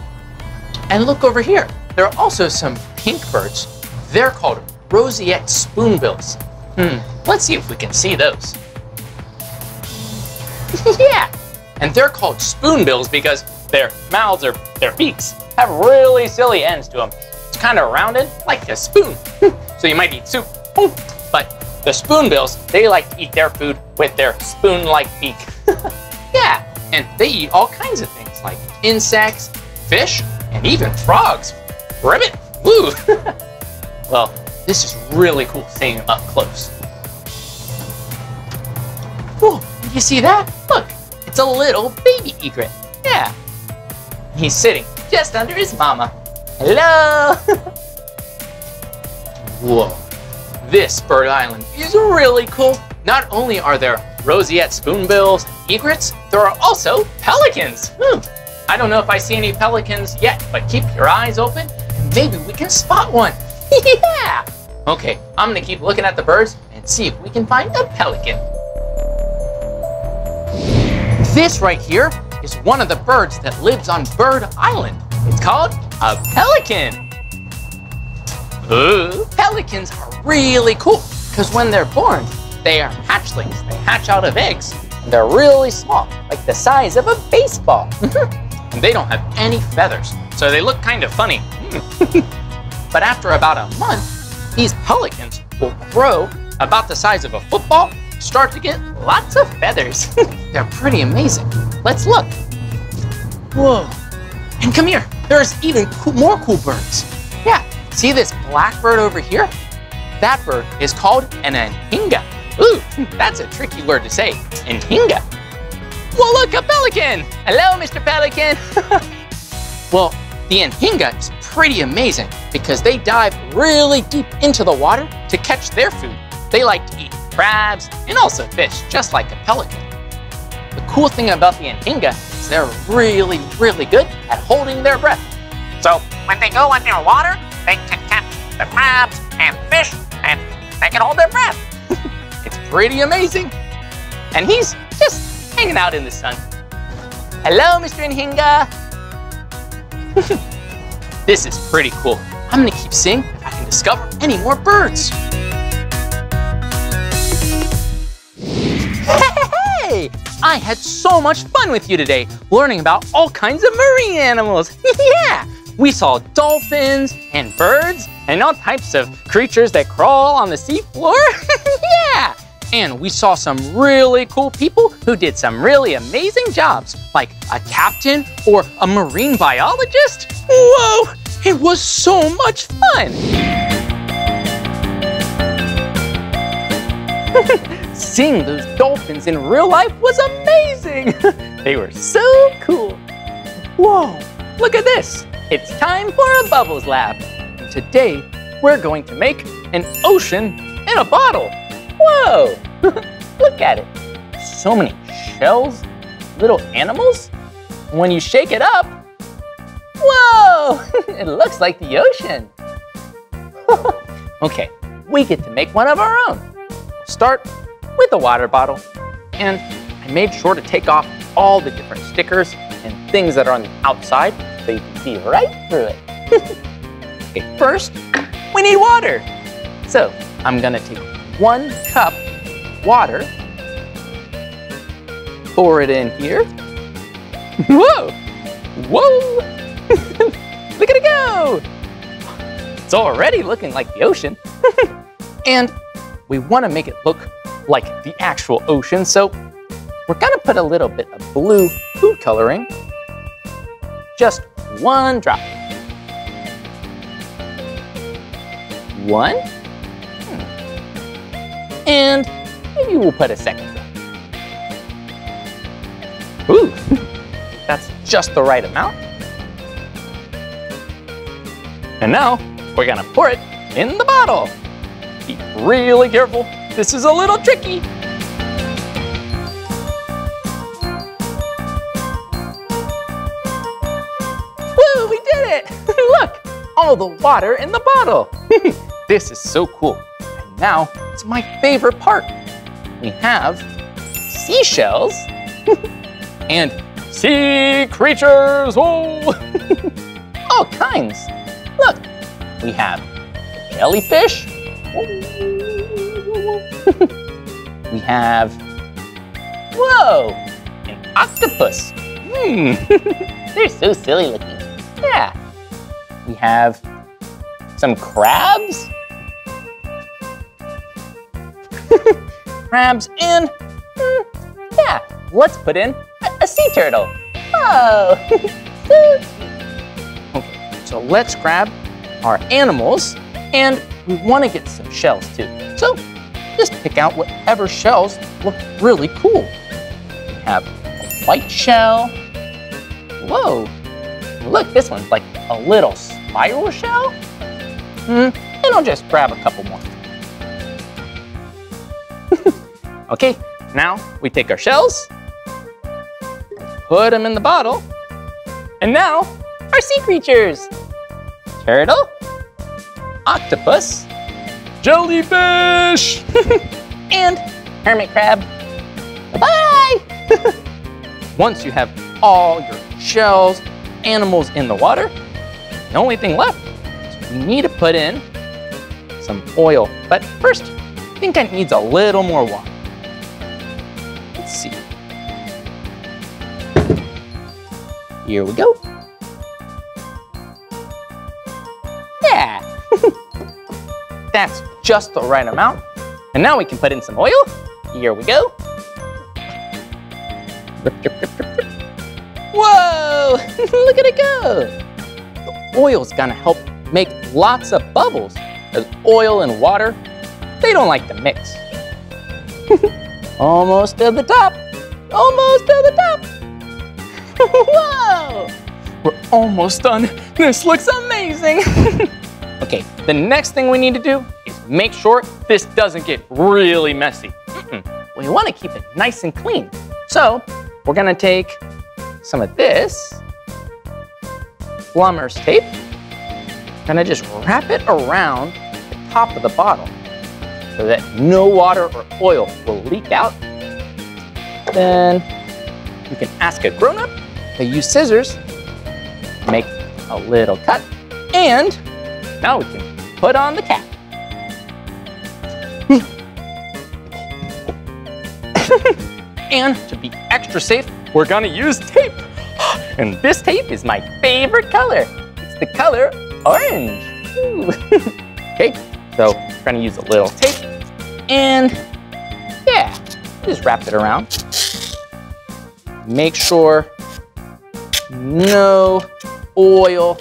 And look over here. There are also some pink birds. They're called roseate spoonbills. Let's see if we can see those. Yeah. And they're called spoonbills because their mouths or their beaks have really silly ends to them. It's kind of rounded like a spoon. So you might eat soup. But the spoonbills, they like to eat their food with their spoon-like beak. Yeah. And they eat all kinds of things like insects, fish, and even frogs. Ribbit. Woo. Well, this is really cool seeing them up close. Whoa, you see that? Look, it's a little baby egret. Yeah. He's sitting just under his mama. Hello. Whoa. This Bird Island is really cool. Not only are there roseate spoonbills, egrets, there are also pelicans. I don't know if I see any pelicans yet, but keep your eyes open and maybe we can spot one. Yeah! Okay, I'm gonna keep looking at the birds and see if we can find a pelican. This right here is one of the birds that lives on Bird Island. It's called a pelican. Ooh. Pelicans are really cool because when they're born, they are hatchlings. They hatch out of eggs. And they're really small, like the size of a baseball. And they don't have any feathers, so they look kind of funny. But after about a month, these pelicans will grow about the size of a football, start to get lots of feathers. They're pretty amazing. Let's look. Whoa. And come here. There's even more cool birds. Yeah. See this black bird over here? That bird is called an anhinga. Ooh, that's a tricky word to say. Anhinga. Well, look, a pelican. Hello, Mr. Pelican. Well, the anhinga is pretty amazing because they dive really deep into the water to catch their food. They like to eat crabs and also fish, just like a pelican. The cool thing about the anhinga is they're really, really good at holding their breath. So when they go underwater, they can catch the crabs and fish and they can hold their breath. It's pretty amazing. And he's just hanging out in the sun. Hello, Mr. Anhinga. This is pretty cool. I'm gonna keep seeing if I can discover any more birds. Hey, I had so much fun with you today, learning about all kinds of marine animals. Yeah, we saw dolphins and birds and all types of creatures that crawl on the seafloor. Yeah, and we saw some really cool people who did some really amazing jobs, like a captain or a marine biologist. Whoa, it was so much fun. Seeing those dolphins in real life was amazing. They were so cool. Whoa, look at this. It's time for a bubbles lab. And today, we're going to make an ocean in a bottle. Whoa, look at it. So many shells, little animals. When you shake it up, Whoa! It looks like the ocean. Okay, we get to make one of our own. We'll start with a water bottle. And I made sure to take off all the different stickers and things that are on the outside so you can see right through it. Okay, first, we need water. So I'm gonna take 1 cup of water, pour it in here. Whoa, whoa, look at it go. It's already looking like the ocean. And we wanna make it look like the actual ocean, so we're gonna put a little bit of blue food coloring, just 1 drop. 1. And maybe we'll put a 2nd drop. Ooh, that's just the right amount. And now we're gonna pour it in the bottle. Be really careful. This is a little tricky. Woo, we did it. Look, all the water in the bottle. This is so cool. And now it's my favorite part. We have seashells and sea creatures. Whoa. All kinds. Look, we have jellyfish. Whoa. We have, whoa, an octopus. They're so silly looking. Yeah. We have some crabs. Crabs and, yeah, let's put in a sea turtle. Oh, okay, so let's grab our animals and we want to get some shells too. So just pick out whatever shells look really cool. We have a white shell. Whoa, look, this one's like a little spiral shell. And I'll just grab a couple more. Okay, now we take our shells, put them in the bottle, and now our sea creatures. Turtle, octopus, jellyfish, and hermit crab. Bye-bye. Once you have all your shells, animals in the water, the only thing left is we need to put in some oil. But first, I think that needs a little more water. Let's see. Here we go. Yeah. That's just the right amount. And now we can put in some oil. Here we go. Whoa, look at it go. The oil's gonna help make lots of bubbles. Because oil and water, they don't like to mix. Almost to the top, almost to the top. Whoa, we're almost done. This looks amazing. Okay, the next thing we need to do is make sure this doesn't get really messy. We want to keep it nice and clean. So we're going to take some of this plumber's tape, and I just wrap it around the top of the bottle so that no water or oil will leak out. Then you can ask a grown-up to use scissors, make a little cut, and now we can put on the cap. And to be extra safe, we're gonna use tape. And this tape is my favorite color. It's the color orange. Okay, so we're gonna use a little tape. And yeah, just wrap it around. Make sure no oil,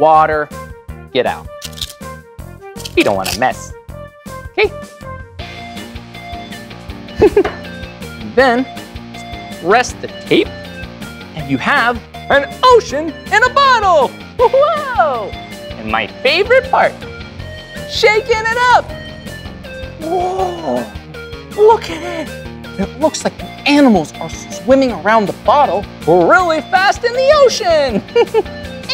water, get out. You don't want to mess. Okay. Then press the tape and you have an ocean in a bottle. Whoa! And my favorite part, shaking it up. Whoa, look at it. It looks like the animals are swimming around the bottle really fast in the ocean.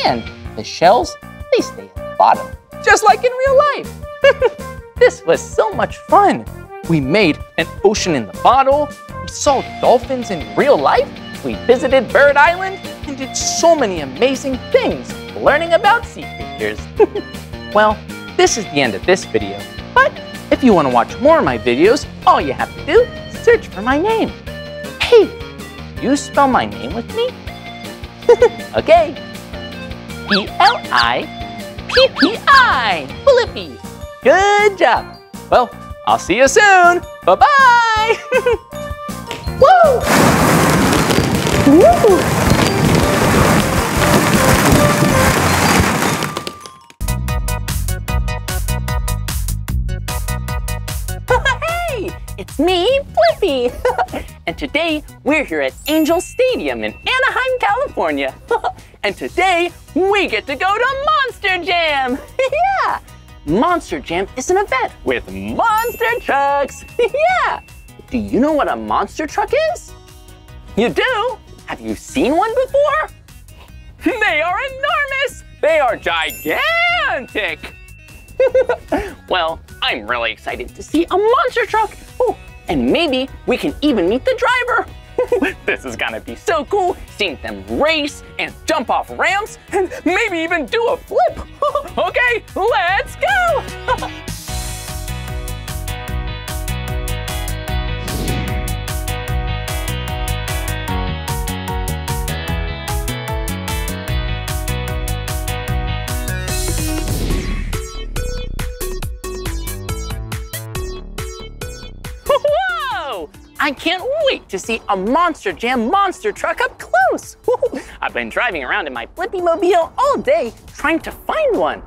and the shells, they stay at the bottom, just like in real life. This was so much fun. We made an ocean in the bottle, we saw dolphins in real life, we visited Bird Island, and did so many amazing things learning about sea creatures. Well, this is the end of this video, but if you want to watch more of my videos, all you have to do is search for my name. Hey, you spell my name with me? Okay. Blippi. Blippi. Good job. Well, I'll see you soon. Bye-bye. Woo! Woo! Hey, it's me, Blippi. And today, we're here at Angel Stadium in Anaheim, California. And today, we get to go to Monster Jam. Yeah. Monster Jam is an event with monster trucks. Yeah. Do you know what a monster truck is? You do? Have you seen one before? They are enormous. They are gigantic. Well, I'm really excited to see a monster truck. Oh, and maybe we can even meet the driver. This is gonna be so cool, seeing them race and jump off ramps and maybe even do a flip. Okay, let's go! Whoa! I can't wait to see a Monster Jam monster truck up close. I've been driving around in my Blippi-mobile all day trying to find one.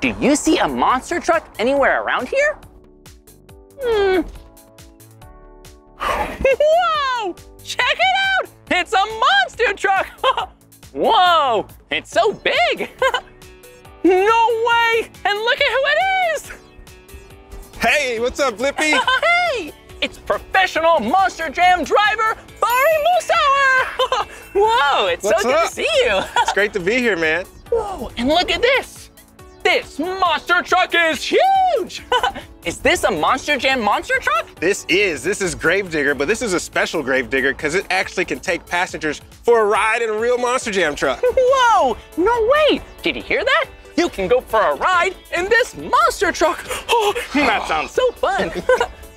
Do you see a monster truck anywhere around here? Whoa, check it out. It's a monster truck. Whoa, it's so big. No way, and look at who it is. Hey, what's up, Blippi? Hey. It's professional Monster Jam driver, Bari Musawwir! Whoa, it's so good to see you. It's great to be here, man. Whoa, and look at this. This monster truck is huge. Is this a Monster Jam monster truck? This is Grave Digger, but this is a special Grave Digger because it actually can take passengers for a ride in a real Monster Jam truck. Whoa, no way. Did you hear that? You can go for a ride in this monster truck. That sounds so fun.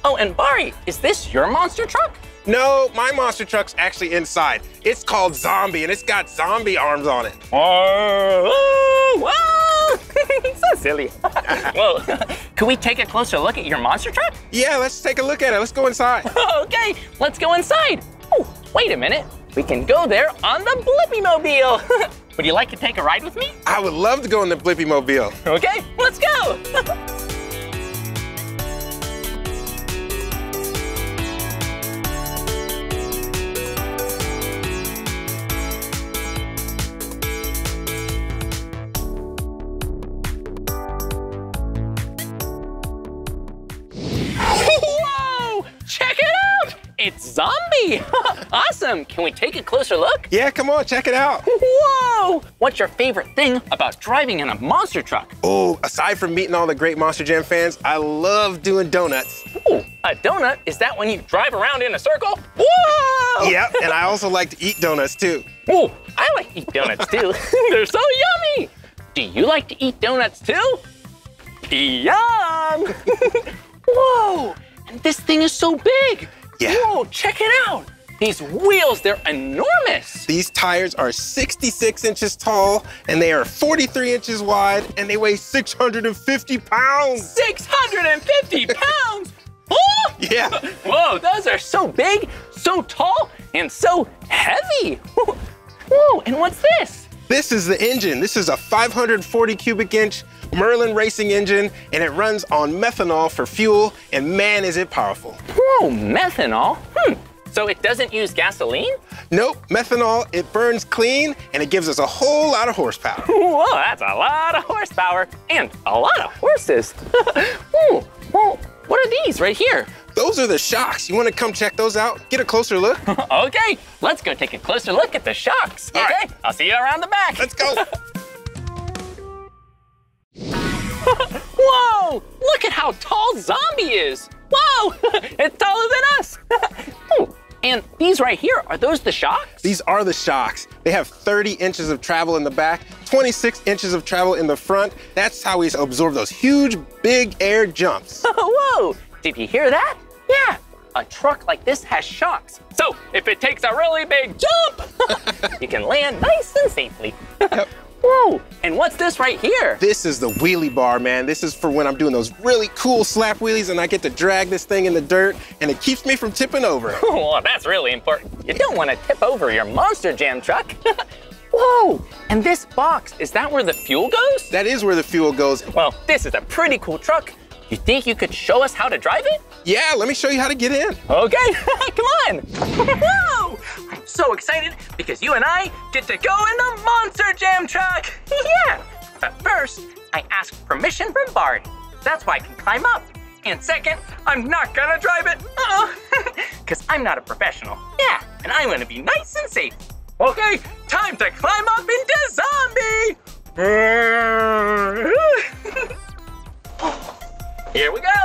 Oh, and Bari, is this your monster truck? No, my monster truck's actually inside. It's called Zombie, and it's got zombie arms on it. So silly. Whoa. Can we take a closer look at your monster truck? Yeah, let's take a look at it. Let's go inside. Okay, let's go inside. Oh, wait a minute. We can go there on the Blippi-mobile. Would you like to take a ride with me? I would love to go in the Blippi-mobile. Okay, let's go. It's Zombie! Awesome! Can we take a closer look? Yeah, come on, check it out. Whoa! What's your favorite thing about driving in a monster truck? Oh, aside from meeting all the great Monster Jam fans, I love doing donuts. Ooh, a donut? Is that when you drive around in a circle? Whoa! Yep, and I also like to eat donuts too. Ooh, I like to eat donuts too. They're so yummy! Do you like to eat donuts too? Yum! Whoa! And this thing is so big! Yeah. Whoa, check it out. These wheels, they're enormous. These tires are 66 inches tall, and they are 43 inches wide, and they weigh 650 pounds. 650 pounds? Oh! Yeah. Whoa, those are so big, so tall, and so heavy. Whoa, and what's this? This is the engine. This is a 540 cubic inch Merlin racing engine, and it runs on methanol for fuel, and man, is it powerful. Whoa, methanol? So it doesn't use gasoline? Nope, methanol, it burns clean, and it gives us a whole lot of horsepower. Whoa, that's a lot of horsepower, and a lot of horses. Whoa, well, what are these right here? Those are the shocks. You want to come check those out? Get a closer look? Okay, let's go take a closer look at the shocks. All right. I'll see you around the back. Let's go. Whoa, look at how tall Zombie is. Whoa, it's taller than us. Oh, and these right here, are those the shocks? These are the shocks. They have 30 inches of travel in the back, 26 inches of travel in the front. That's how we absorb those huge, big air jumps. Whoa, did you hear that? Yeah, a truck like this has shocks. So if it takes a really big jump, you can land nice and safely. Yep. Whoa, and what's this right here? This is the wheelie bar, man. This is for when I'm doing those really cool slap wheelies and I get to drag this thing in the dirt and it keeps me from tipping over. Well, that's really important. You don't want to tip over your Monster Jam truck. Whoa, and this box, is that where the fuel goes? That is where the fuel goes. Well, this is a pretty cool truck. You think you could show us how to drive it? Yeah, let me show you how to get in. Okay, come on. Whoa, I'm so excited because you and I get to go in the Monster Jam truck. Yeah, but first I asked permission from Bari. That's why I can climb up. And second, I'm not gonna drive it. Because I'm not a professional. Yeah, and I'm gonna be nice and safe. Okay, time to climb up into Zombie. Here we go.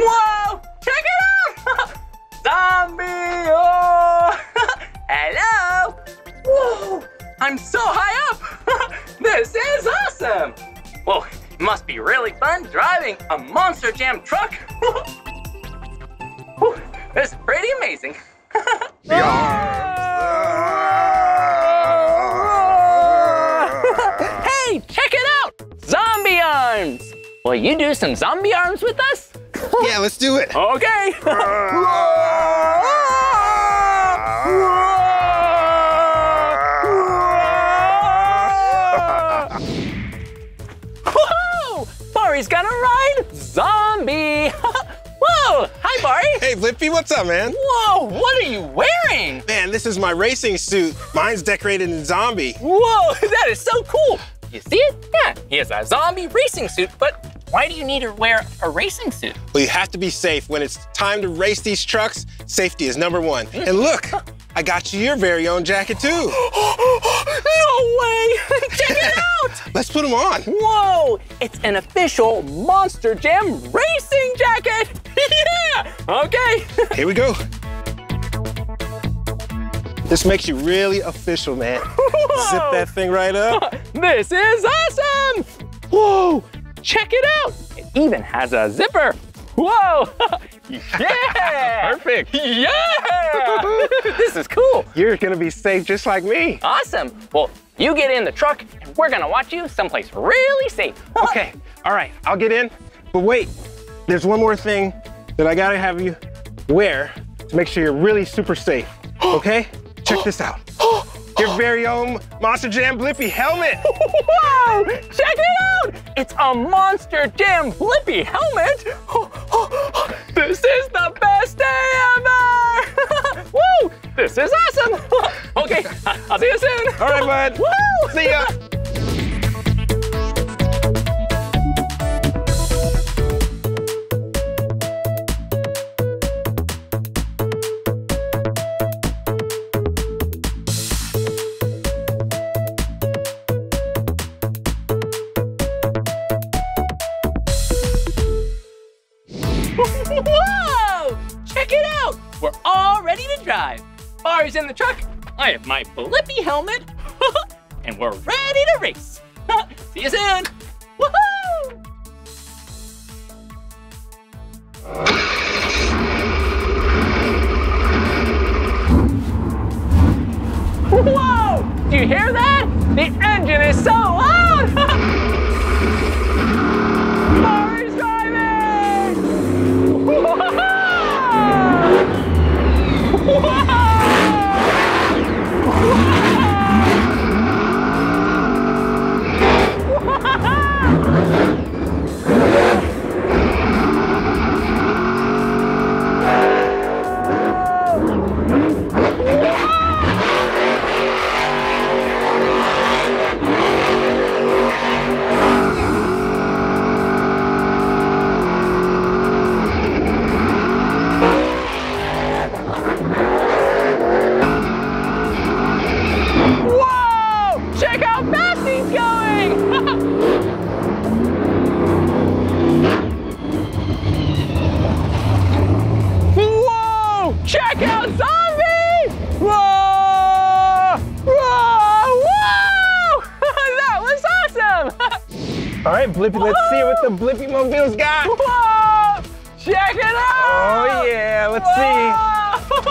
Whoa, check it out. Zombie, oh. Hello. Whoa, I'm so high up. This is awesome. Whoa, it must be really fun driving a Monster Jam truck. Whoa, this is pretty amazing. Check it out! Zombie arms! Will you do some zombie arms with us? Yeah, let's do it. Okay. Whoa! Bari's gonna ride Zombie! Whoa! Hi, Bari! Hey, Blippi, what's up, man? Whoa, what are you wearing? Man, this is my racing suit. Mine's decorated in Zombie. Whoa, that is so cool! You see it? Yeah, he has a zombie racing suit, but why do you need to wear a racing suit? Well, you have to be safe. When it's time to race these trucks, safety is number one. And look, I got you your very own jacket too. No way, check it out. Let's put them on. Whoa, it's an official Monster Jam racing jacket. Yeah, okay. Here we go. This makes you really official, man. Whoa. Zip that thing right up. This is awesome! Whoa, check it out. It even has a zipper. Whoa, yeah! Perfect. Yeah! This is cool. You're gonna be safe just like me. Awesome, well, you get in the truck and we're gonna watch you someplace really safe. Okay, all right, I'll get in, but wait, there's one more thing that I gotta have you wear to make sure you're really super safe, okay? Check this out. Your very own Monster Jam Blippi helmet. Wow, check it out. It's a Monster Jam Blippi helmet. This is the best day ever. Woo, this is awesome. Okay, I'll see you soon. All right, bud. Woo. See ya. We're all ready to drive. Bari's in the truck, I have my Blippi helmet, and we're ready to race. See you soon. Woohoo! Whoa! Do you hear that? The engine is so loud! Whoa! Whoa! All right, Blippi, let's see what the Blippi Mobile's got. Whoa! Check it out! Oh yeah, let's see. Woo!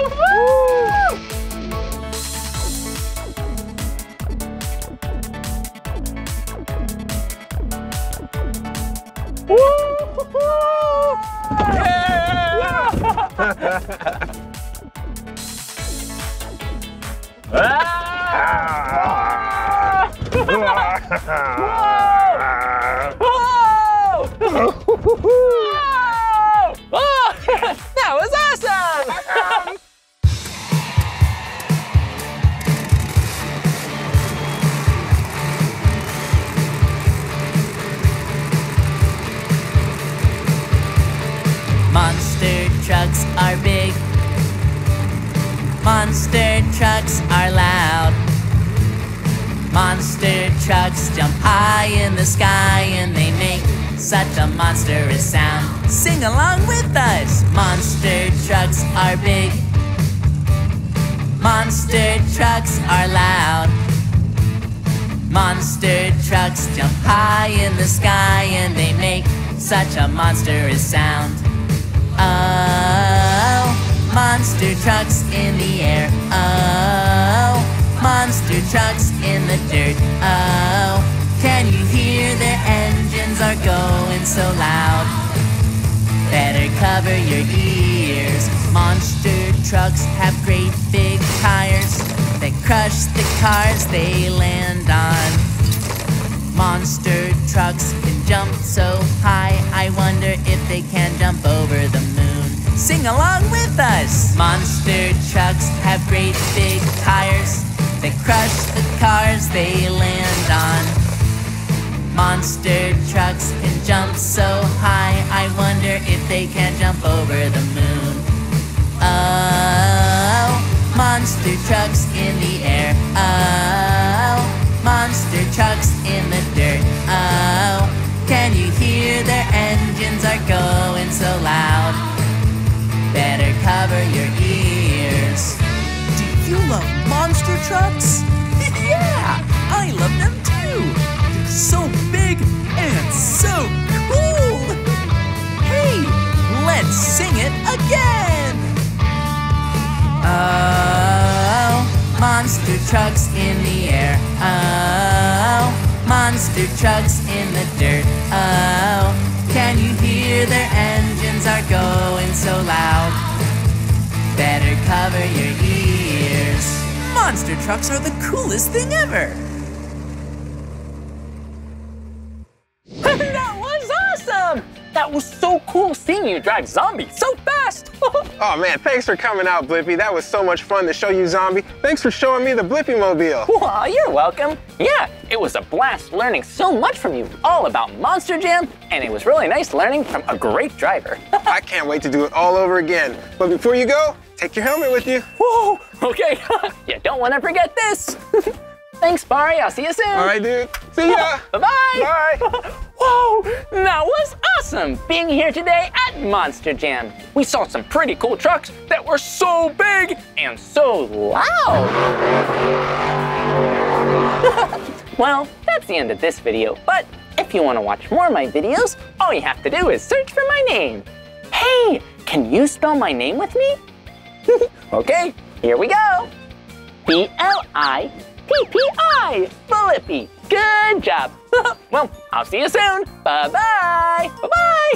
Woo! Yeah! That was awesome! Monster trucks are big. Monster trucks are loud. Monster trucks jump high in the sky and they make such a monstrous sound. Sing along with us! Monster trucks are big. Monster trucks are loud. Monster trucks jump high in the sky and they make such a monstrous sound. Oh, monster trucks in the air. Oh, monster trucks in the dirt. Oh, can you hear their engines are going so loud? Better cover your ears. Monster trucks have great big tires that crush the cars they land on. Monster trucks can jump so high, I wonder if they can jump over the moon. Sing along with us! Monster trucks have great big tires that crush the cars they land on. Monster trucks can jump so high, I wonder if they can jump over the moon. Oh, monster trucks in the air. Oh, monster trucks in the dirt. Oh, can you hear their engines are going so loud? Better cover your ears. Do you love monster trucks? Yeah, I love them too. They're so big and so cool. Hey, let's sing it again. Monster trucks in the air, oh, monster trucks in the dirt, oh, can you hear their engines are going so loud? Better cover your ears. Monster trucks are the coolest thing ever! That was awesome! That was so cool seeing you drive Zombie so fast! Oh man, thanks for coming out, Blippi. That was so much fun to show you Zombie. Thanks for showing me the Blippi Mobile. Well, you're welcome. Yeah, it was a blast learning so much from you all about Monster Jam, and it was really nice learning from a great driver. I can't wait to do it all over again. But before you go, take your helmet with you. Whoa, okay. You don't want to forget this. Thanks, Bari. I'll see you soon. All right, dude. See ya. Bye-bye. Bye. Whoa, that was awesome being here today at Monster Jam. We saw some pretty cool trucks that were so big and so loud. Well, that's the end of this video, but if you want to watch more of my videos, all you have to do is search for my name. Hey, can you spell my name with me? Okay, here we go. B-L-I-P-P-I, Blippi. Good job. Well, I'll see you soon. Bye-bye. Bye-bye.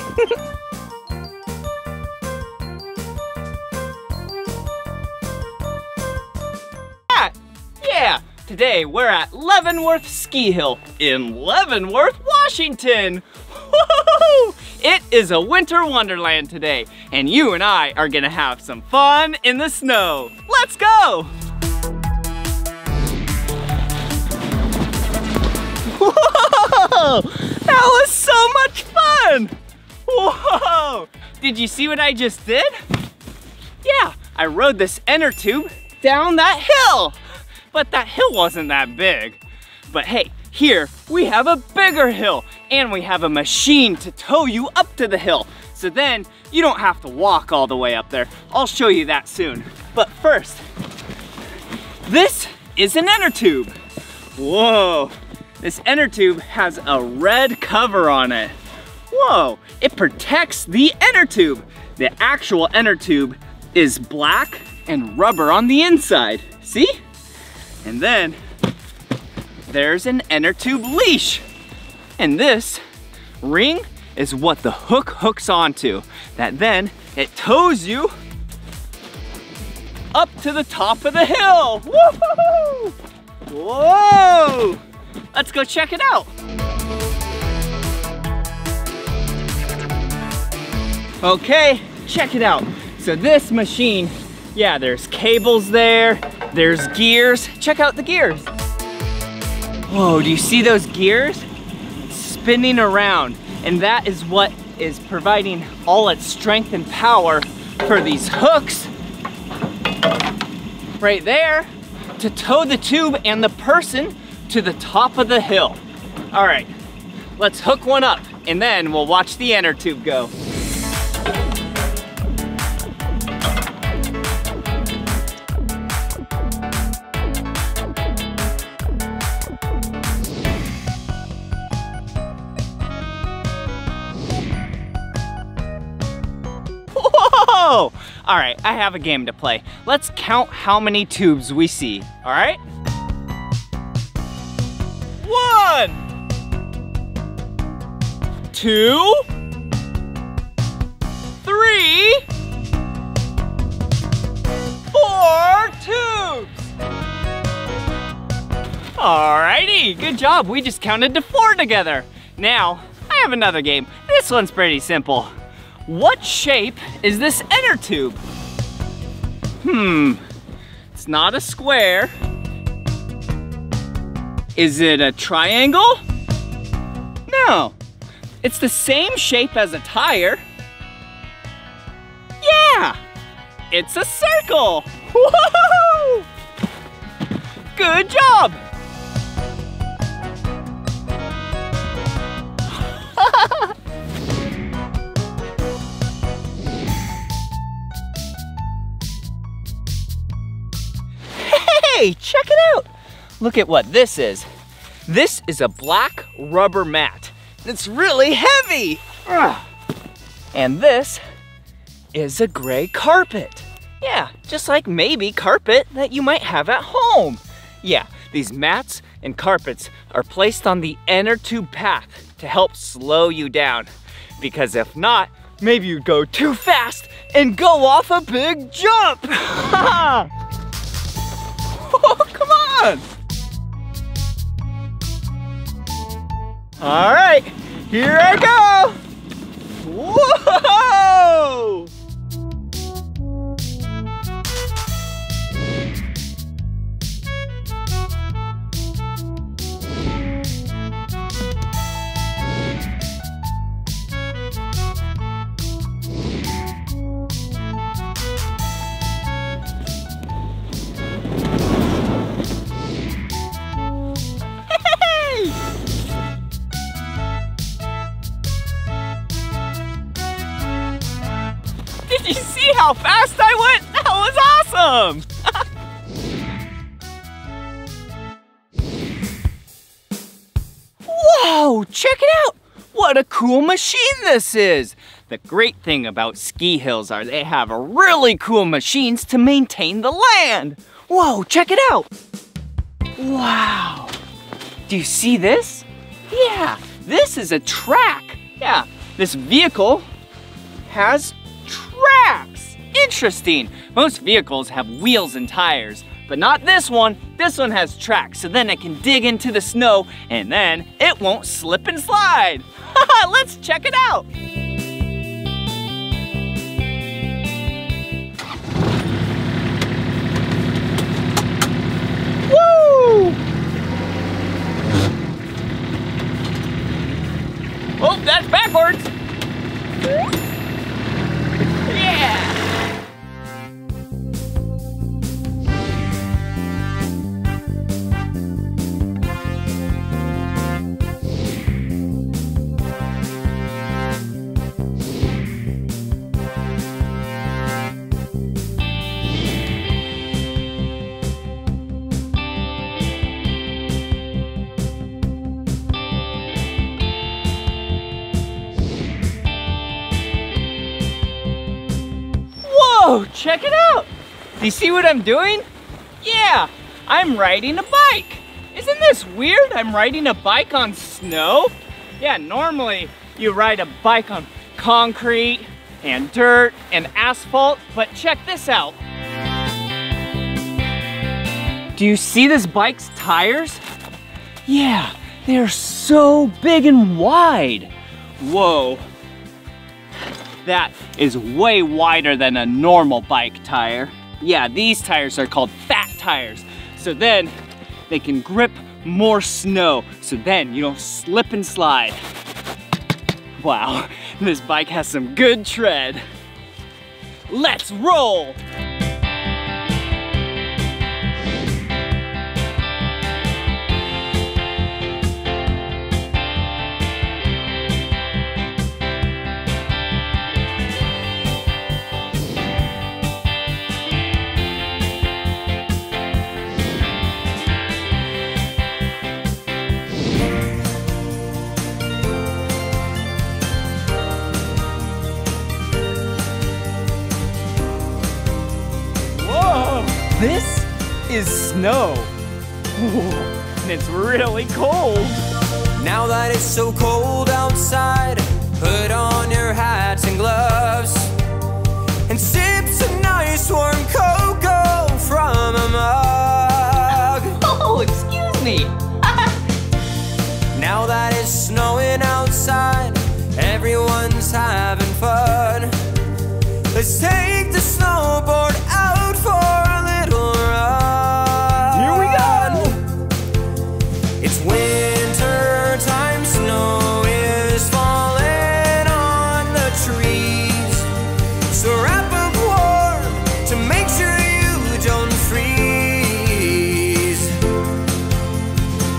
Yeah, today we're at Leavenworth Ski Hill in Leavenworth, Washington. Woo-hoo-hoo! It is a winter wonderland today, and you and I are gonna have some fun in the snow. Let's go. Whoa! That was so much fun! Whoa! Did you see what I just did? Yeah, I rode this inner tube down that hill. But that hill wasn't that big. But hey, here we have a bigger hill and we have a machine to tow you up to the hill. So then you don't have to walk all the way up there. I'll show you that soon. But first, this is an inner tube. Whoa! This inner tube has a red cover on it. Whoa, it protects the inner tube. The actual inner tube is black and rubber on the inside, see? And then there's an inner tube leash. And this ring is what the hook hooks onto. That then it tows you up to the top of the hill. Woohoo! Whoa! Let's go check it out. Okay, check it out. So this machine, yeah, there's cables there, there's gears. Check out the gears. Whoa, do you see those gears? It's spinning around. And that is what is providing all its strength and power for these hooks right there to tow the tube and the person to the top of the hill. All right, let's hook one up and then we'll watch the inner tube go. Whoa! All right, I have a game to play. Let's count how many tubes we see, all right? 1, 2, 3, 4 tubes. Alrighty, good job. We just counted to 4 together. Now, I have another game. This one's pretty simple. What shape is this inner tube? It's not a square. Is it a triangle? No. It's the same shape as a tire. Yeah! It's a circle! Woohoo! Good job! Hey, check it out! Look at what this is. This is a black rubber mat. It's really heavy. And this is a gray carpet. Yeah, just like maybe carpet that you might have at home. Yeah, these mats and carpets are placed on the inner tube path to help slow you down. Because if not, maybe you'd go too fast and go off a big jump. Oh, come on. All right, here I go! Whoa! How fast I went? That was awesome! Whoa, check it out! What a cool machine this is! The great thing about ski hills are they have really cool machines to maintain the land. Whoa, check it out! Wow! Do you see this? Yeah, this is a track. Yeah, this vehicle has tracks. Interesting. Most vehicles have wheels and tires, but not this one. This one has tracks, so then it can dig into the snow and then it won't slip and slide. Let's check it out. Woo! Oh, that's backwards. Yeah! Whoa, check it out. Do you see what I'm doing? Yeah, I'm riding a bike. Isn't this weird? I'm riding a bike on snow? Yeah, normally you ride a bike on concrete and dirt and asphalt, but check this out. Do you see this bike's tires? Yeah, they're so big and wide. Whoa, that is way wider than a normal bike tire. Yeah, these tires are called fat tires. So then they can grip more snow. So then you don't slip and slide. Wow, this bike has some good tread. Let's roll. This is snow. Ooh, and it's really cold. Now that it's so cold outside, put on your hats and gloves and sip some nice warm cocoa from a mug. Oh, excuse me. Now that it's snowing outside, everyone's having fun. Let's take the snowboard out for a little run. Here we go! It's winter time, snow is falling on the trees. So wrap up warm to make sure you don't freeze.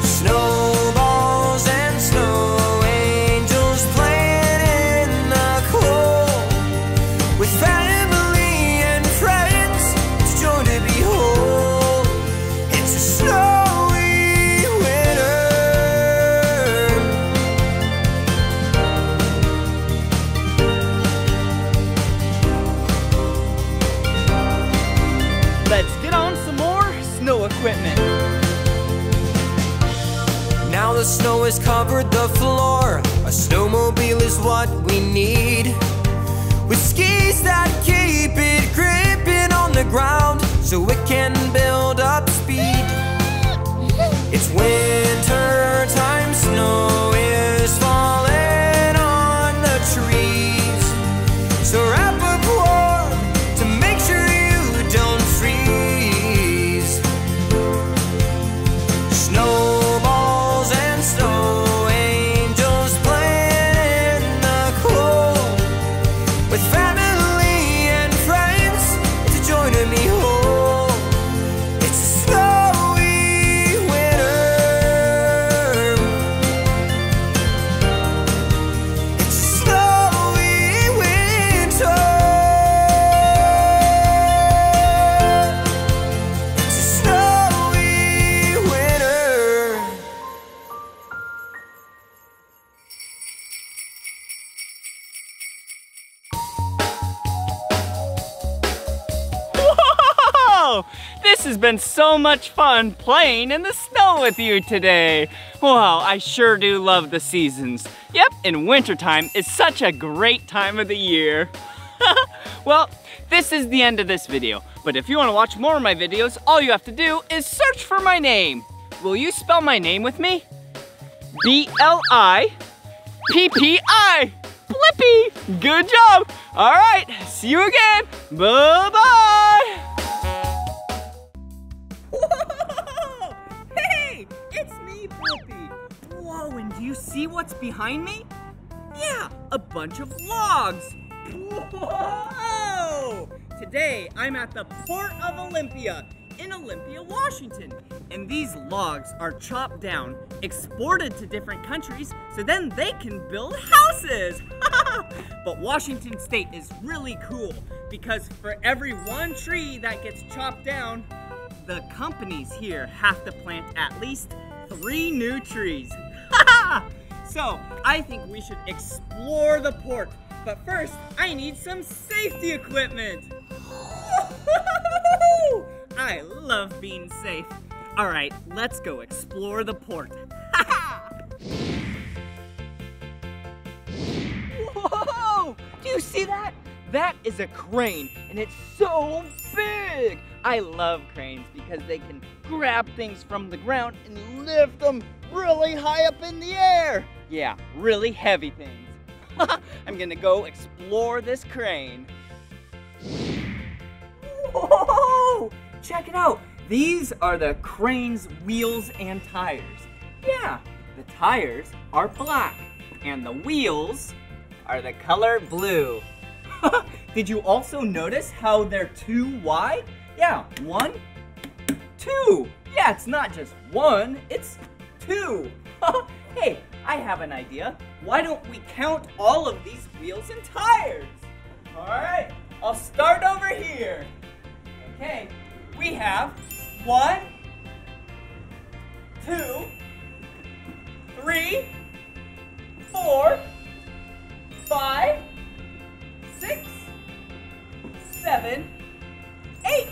Snowballs and snow angels playing in the cold with family and friends, it's joy to behold. It's a snowy winter. Let's get on some more snow equipment. Now the snow has covered the floor. A snowmobile is what we need. With skis that keep it gripping on the ground so it can build up speed. It's winter time, snow is falling on the trees. So wrap up warm to make sure you don't freeze. Snowballs and snow angels playing in the cold with family and friends, it's a joy to me whole. It's a snowy winter. It's a snowy winter. It's a snowy winter. Whoa! This has been so much fun playing in the snow with you today. Wow, I sure do love the seasons. Yep, and wintertime is such a great time of the year. Well, this is the end of this video, but if you want to watch more of my videos, all you have to do is search for my name. Will you spell my name with me? B-L-I-P-P-I. Blippi! Good job! All right, see you again. Bye-bye! Whoa! Hey, it's me, Blippi. Whoa, and do you see what's behind me? Yeah, a bunch of logs. Whoa! Today, I'm at the Port of Olympia in Olympia, Washington. And these logs are chopped down, exported to different countries, so then they can build houses. But Washington State is really cool because for every one tree that gets chopped down, the companies here have to plant at least 3 new trees. So, I think we should explore the port. But first, I need some safety equipment. I love being safe. All right, let's go explore the port. Whoa! Do you see that? That is a crane, and it's so big! I love cranes because they can grab things from the ground and lift them really high up in the air. Yeah, really heavy things. I'm gonna go explore this crane. Whoa! Check it out. These are the crane's wheels and tires. Yeah, the tires are black, and the wheels are the color blue. Did you also notice how they're two wide? Yeah, one, two. Yeah, it's not just one, it's two. Hey, I have an idea. Why don't we count all of these wheels and tires? All right, I'll start over here. Okay, we have 1, 2, 3, 4, 5, 6, 7, 8.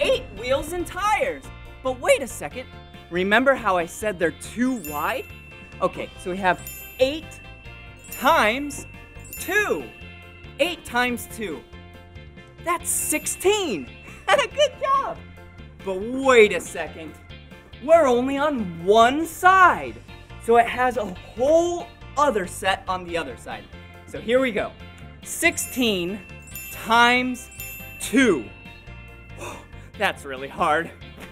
8 wheels and tires. But wait a second. Remember how I said they're too wide? Okay, so we have 8 times 2. 8 times 2. That's 16. Good job. But wait a second. We're only on one side. So it has a whole other set on the other side. So here we go. 16 times 2. That's really hard.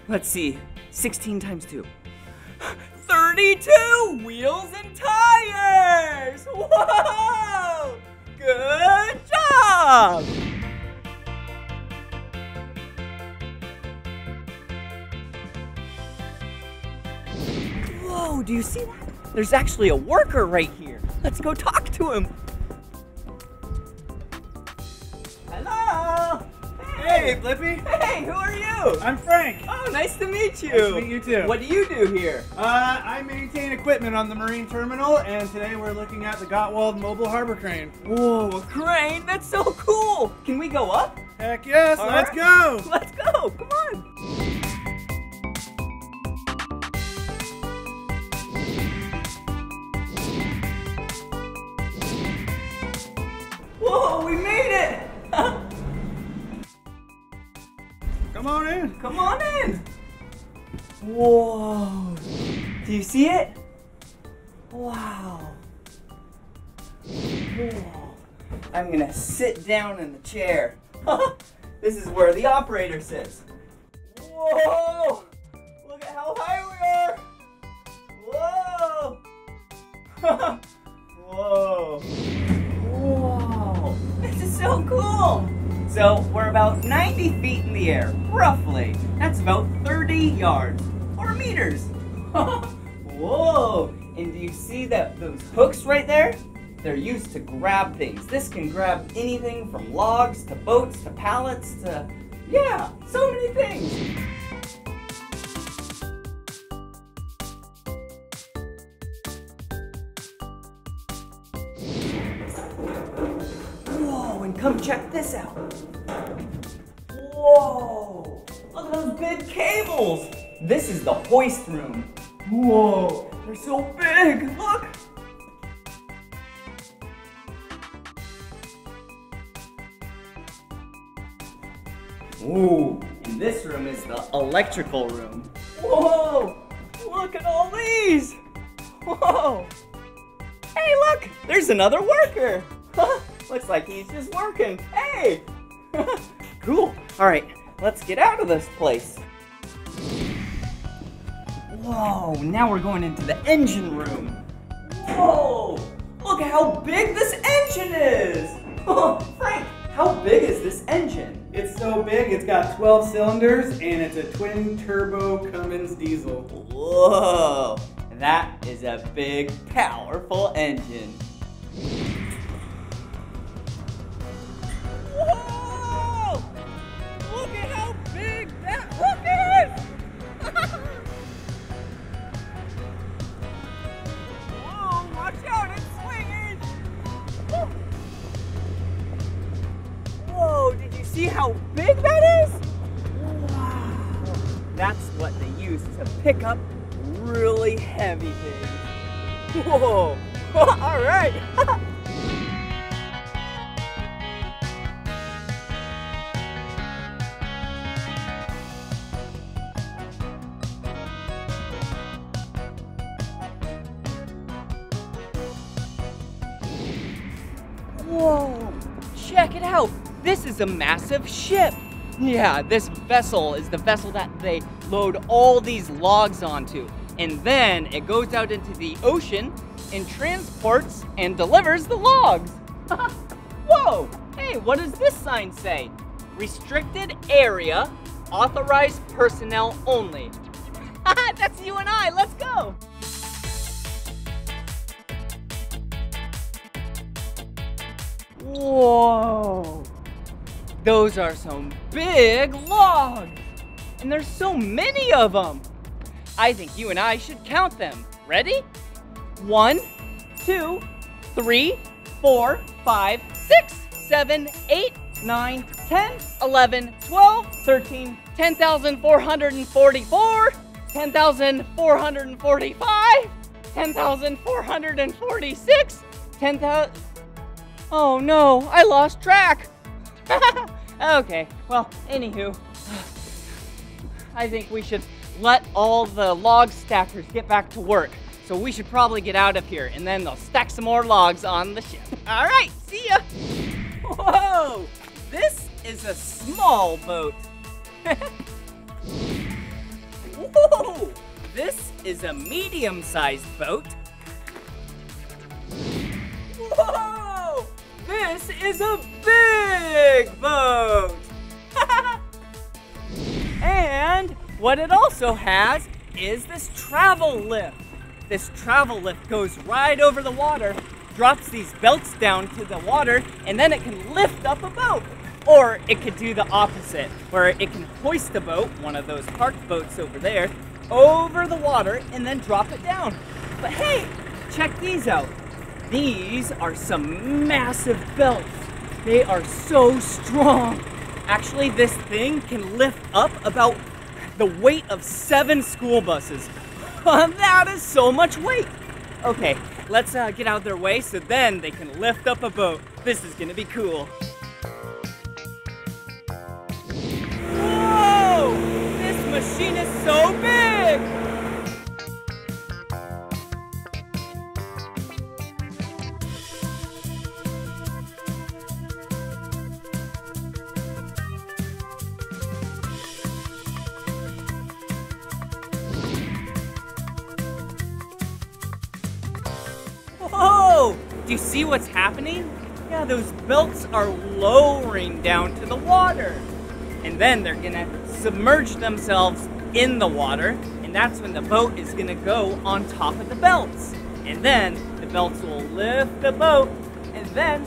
Let's see. 16 times 2. 32 wheels and tires! Whoa! Good job! Whoa, do you see that? There's actually a worker right here. Let's go talk to him. Hello! Hey, Blippi! Hey, who are you? I'm Frank. Oh, nice to meet you. Nice to meet you too. What do you do here? I maintain equipment on the marine terminal, and today we're looking at the Gottwald Mobile Harbor Crane. Whoa, a crane? That's so cool! Can we go up? Heck yes, let's go! Let's go, come on! Whoa, we made it! Come on in. Come on in. Whoa. Do you see it? Wow. Whoa. I'm going to sit down in the chair. This is where the operator sits. Whoa. Look at how high we are. Whoa. Whoa. Whoa. This is so cool. So we're about 90 feet in the air, roughly. That's about 30 yards, or meters. Whoa, and do you see that those hooks right there? They're used to grab things. This can grab anything from logs to boats to pallets to, yeah, so many things. Come check this out. Whoa! Look at those big cables! This is the hoist room. Whoa! They're so big! Look! Ooh! And this room is the electrical room. Whoa! Look at all these! Whoa! Hey, look! There's another worker! Looks like he's just working. Hey! Cool. All right, let's get out of this place. Whoa, now we're going into the engine room. Whoa! Look at how big this engine is! Frank, how big is this engine? It's so big, it's got 12 cylinders, and it's a twin-turbo Cummins diesel. Whoa! That is a big, powerful engine. Whoa! Look at how big that hook is! Whoa, watch out, it's swinging! Whoa, did you see how big that is? Wow! use to pick up really heavy things. Whoa, all right. Whoa, check it out. This is a massive ship. Yeah, this vessel is the vessel that they load all these logs onto. And then it goes out into the ocean and transports and delivers the logs. Whoa, hey, what does this sign say? Restricted area, authorized personnel only. That's you and I, let's go. Whoa, those are some big logs. And there's so many of them. I think you and I should count them. Ready? 1, 2, 3, 4, 5, 6, 7, 8, 9, 10, 11, 12, 13, 10,444, 10,445, 10,446, 10,000. Oh no, I lost track. Okay, well, anywho. I think we should let all the log stackers get back to work. So we should probably get out of here, and then they'll stack some more logs on the ship. All right, see ya. Whoa, this is a small boat. Whoa, this is a medium-sized boat. Whoa, this is a big boat. And what it also has is this travel lift. This travel lift goes right over the water, drops these belts down to the water, and then it can lift up a boat. Or it could do the opposite, where it can hoist a boat, one of those parked boats over there, over the water and then drop it down. But hey, check these out. These are some massive belts. They are so strong. Actually, this thing can lift up about the weight of 7 school buses. That is so much weight. Okay, let's get out of their way so then they can lift up a boat. This is gonna be cool. Whoa! This machine is so big! Do you see what's happening? Yeah, those belts are lowering down to the water. And then they're gonna submerge themselves in the water, and that's when the boat is gonna go on top of the belts. And then the belts will lift the boat and then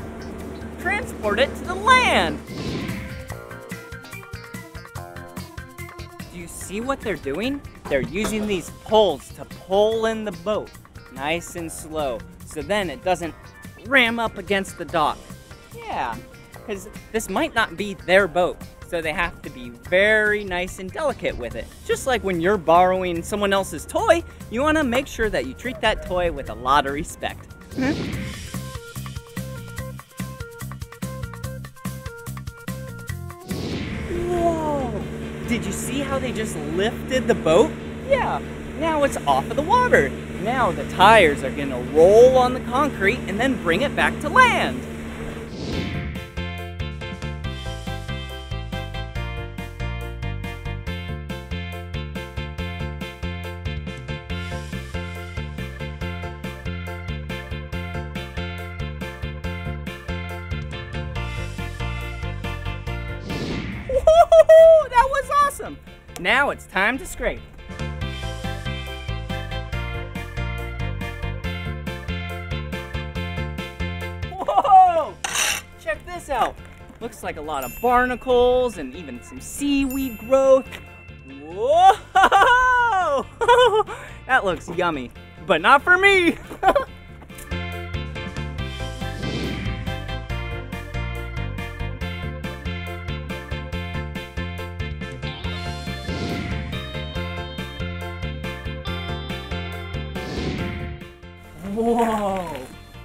transport it to the land. Do you see what they're doing? They're using these poles to pull in the boat, nice and slow, so then it doesn't ram up against the dock. Yeah, because this might not be their boat, so they have to be very nice and delicate with it. Just like when you're borrowing someone else's toy, you want to make sure that you treat that toy with a lot of respect. Whoa! Did you see how they just lifted the boat? Yeah, now it's off of the water. Now the tires are gonna roll on the concrete and then bring it back to land. Whoa, that was awesome. Now it's time to scrape. Out. Looks like a lot of barnacles and even some seaweed growth. Whoa! That looks yummy, but not for me. Whoa.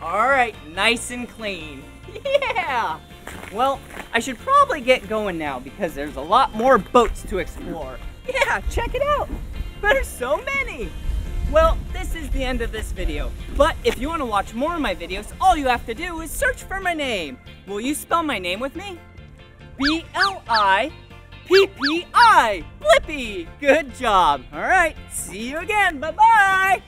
All right, nice and clean. Yeah. Well, I should probably get going now because there's a lot more boats to explore. Yeah, check it out. There's so many. Well, this is the end of this video, but if you want to watch more of my videos, all you have to do is search for my name. Will you spell my name with me? B-L-I-P-P-I, Blippi. Good job. All right, see you again. Bye-bye.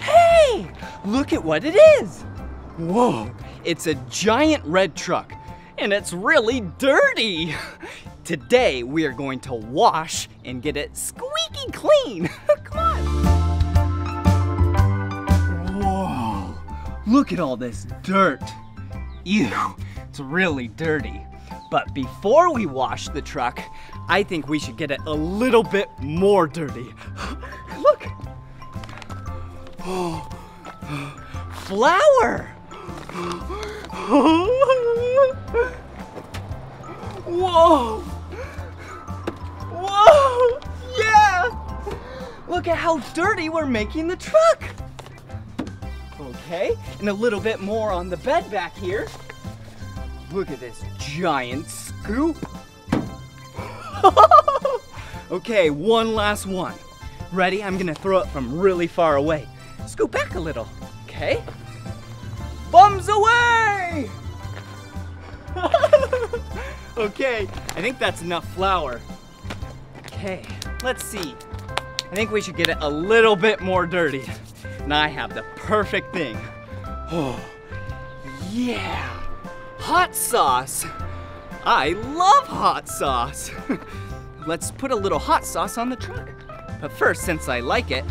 Hey, look at what it is. Whoa, it's a giant red truck. And it's really dirty. Today, we are going to wash and get it squeaky clean. Come on. Whoa, look at all this dirt. Ew, it's really dirty. But before we wash the truck, I think we should get it a little bit more dirty. Look. Flour. Whoa! Whoa! Yeah! Look at how dirty we're making the truck! Okay, and a little bit more on the bed back here. Look at this giant scoop! Okay, one last one. Ready? I'm gonna throw it from really far away. Scoop back a little, okay? Bums away! Okay, I think that's enough flour. Okay, let's see. I think we should get it a little bit more dirty. Now I have the perfect thing. Oh, yeah! Hot sauce! I love hot sauce! Let's put a little hot sauce on the truck. But first, since I like it...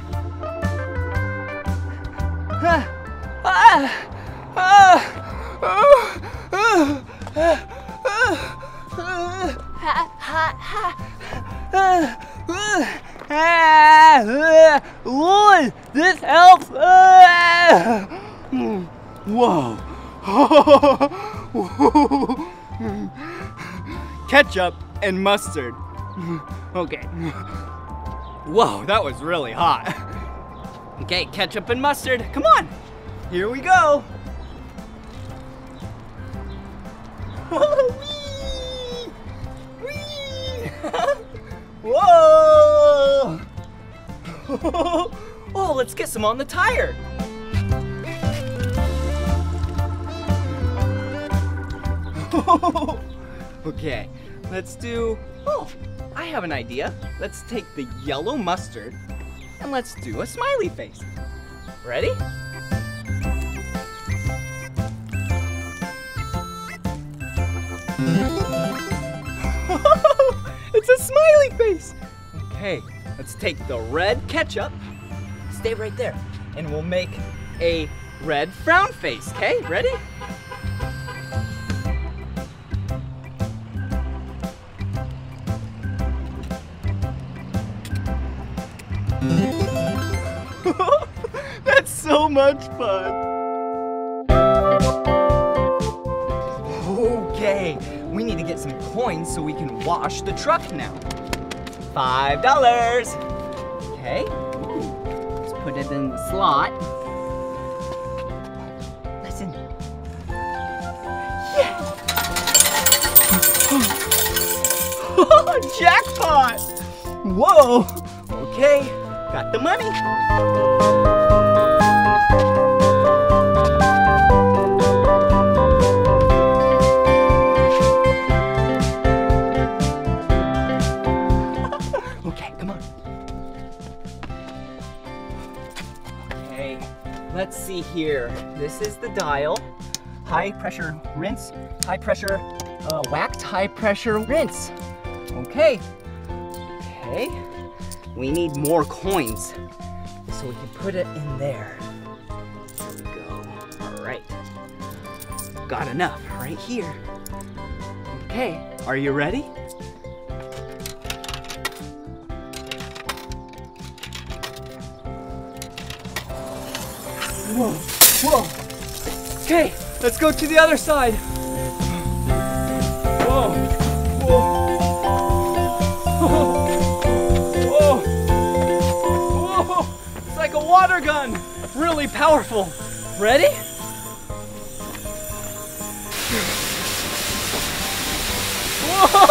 Lord, this helps. Whoa. Ketchup and mustard. Okay. Whoa, that was really hot. Okay, ketchup and mustard. Come on. Here we go. Whee! Whee! Whoa! Oh, let's get some on the tire. Okay, let's do, oh, I have an idea. Let's take the yellow mustard and let's do a smiley face. Ready? It's a smiley face. Okay, let's take the red ketchup, stay right there, and we'll make a red frown face, okay? Ready? That's so much fun. Okay, we need to get some coins so we can wash the truck now. $5. Okay, let's put it in the slot. Listen. Yeah! Jackpot! Whoa! Okay, got the money. Let's see here, this is the dial, high pressure rinse, high pressure wax, high pressure rinse. Okay, okay, we need more coins, so we can put it in there. There we go, all right, got enough right here. Okay, are you ready? Whoa, whoa. Okay, let's go to the other side. Whoa, whoa. water gun. Really powerful. Ready? Whoa!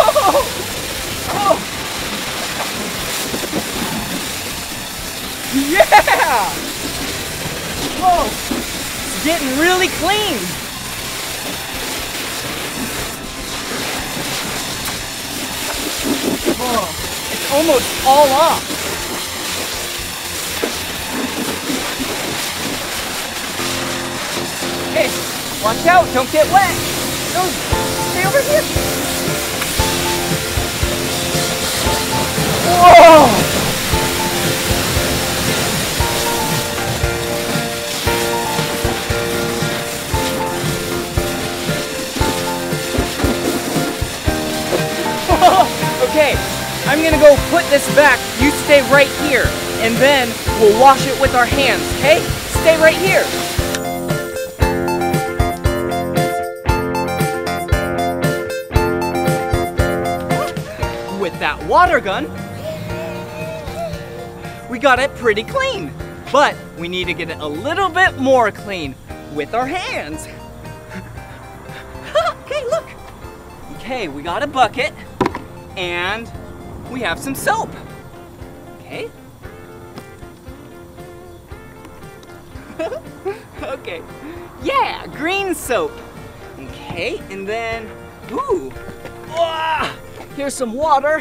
Oh! Yeah! Whoa! It's getting really clean. Whoa! It's almost all off. Hey, watch out, don't get wet. No, stay over here. Whoa! Okay, I'm gonna go put this back. You stay right here, and then we'll wash it with our hands, okay? Stay right here. That water gun, we got it pretty clean, but we need to get it a little bit more clean with our hands. Hey, look. Okay, we got a bucket and we have some soap. Okay. Okay. Yeah, green soap. Okay, and then, ooh. Whoa. Here's some water.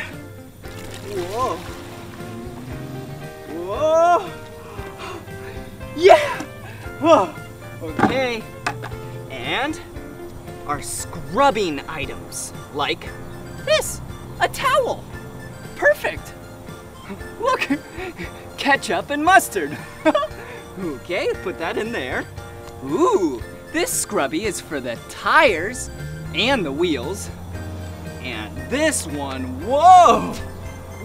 Whoa. Whoa. Yeah. Whoa. Okay. And our scrubbing items, like this, a towel. Perfect. Look, ketchup and mustard. Okay, put that in there. Ooh, this scrubby is for the tires and the wheels. And this one, whoa,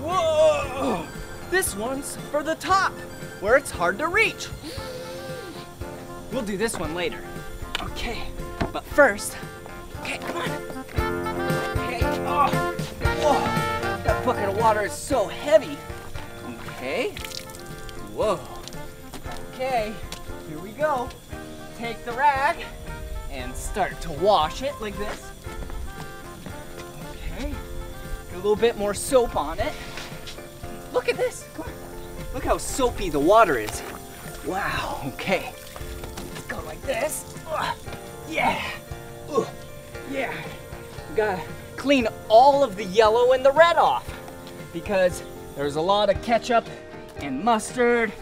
whoa, this one's for the top, where it's hard to reach. We'll do this one later. Okay, but first, okay, come on. Okay, oh, whoa, that bucket of water is so heavy. Okay, whoa, okay, here we go. Take the rag and start to wash it like this. A little bit more soap on it. Look at this. Come on. Look how soapy the water is. Wow. Okay. Let's go like this. Yeah. Ooh. Yeah. We gotta clean all of the yellow and the red off because there's a lot of ketchup and mustard.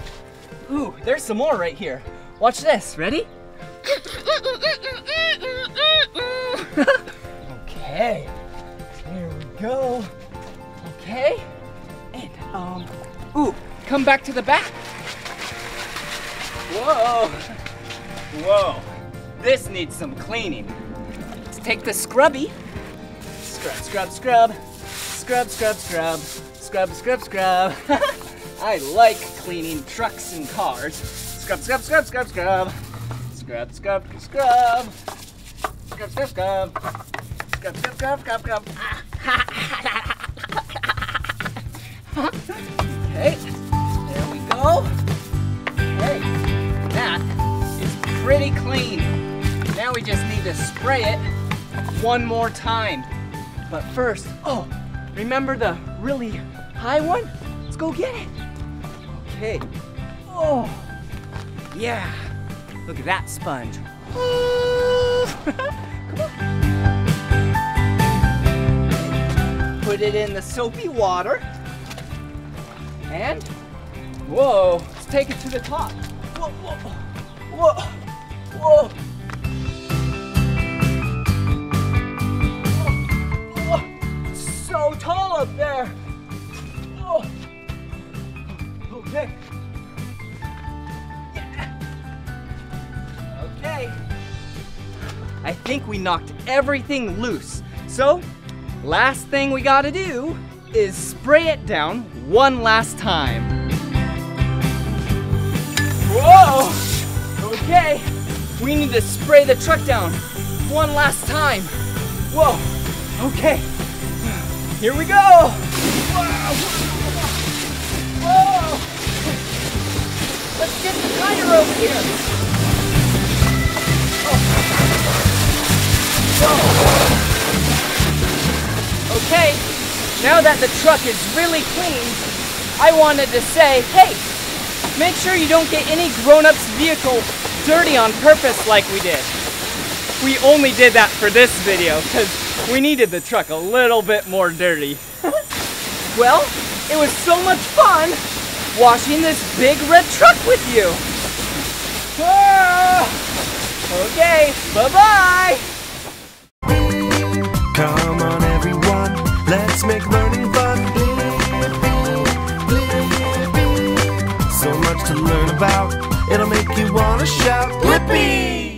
Ooh. There's some more right here. Watch this. Ready? Okay. Go. Okay. And ooh, come back to the back. Whoa. Whoa. This needs some cleaning. Let's take the scrubby. Scrub, scrub, scrub. Scrub, scrub, scrub. Scrub, scrub, scrub. I like cleaning trucks and cars. Scrub, scrub, scrub, scrub, scrub. Scrub, scrub, scrub. Scrub, scrub, scrub. Scrub, scrub, scrub, scrub, scrub. Ah. Okay, there we go. Okay, that is pretty clean. Now we just need to spray it one more time. But first, oh, remember the really high one? Let's go get it. Okay. Oh, yeah. Look at that sponge. Come on. Put it in the soapy water, and whoa, let's take it to the top. Whoa, whoa, whoa, whoa. Whoa. So tall up there. Whoa. Okay. Yeah. Okay. I think we knocked everything loose, so last thing we gotta do is spray it down one last time. Whoa! Okay, we need to spray the truck down one last time. Whoa, okay, here we go. Whoa! Whoa! Let's get the tire over here. Oh. Okay, now that the truck is really clean, I wanted to say, hey, make sure you don't get any grown-up's vehicle dirty on purpose like we did. We only did that for this video because we needed the truck a little bit more dirty. Well, it was so much fun washing this big red truck with you. Whoa. Okay, bye-bye. Come on everyone, let's make learning fun. So much to learn about, it'll make you wanna shout, Blippi!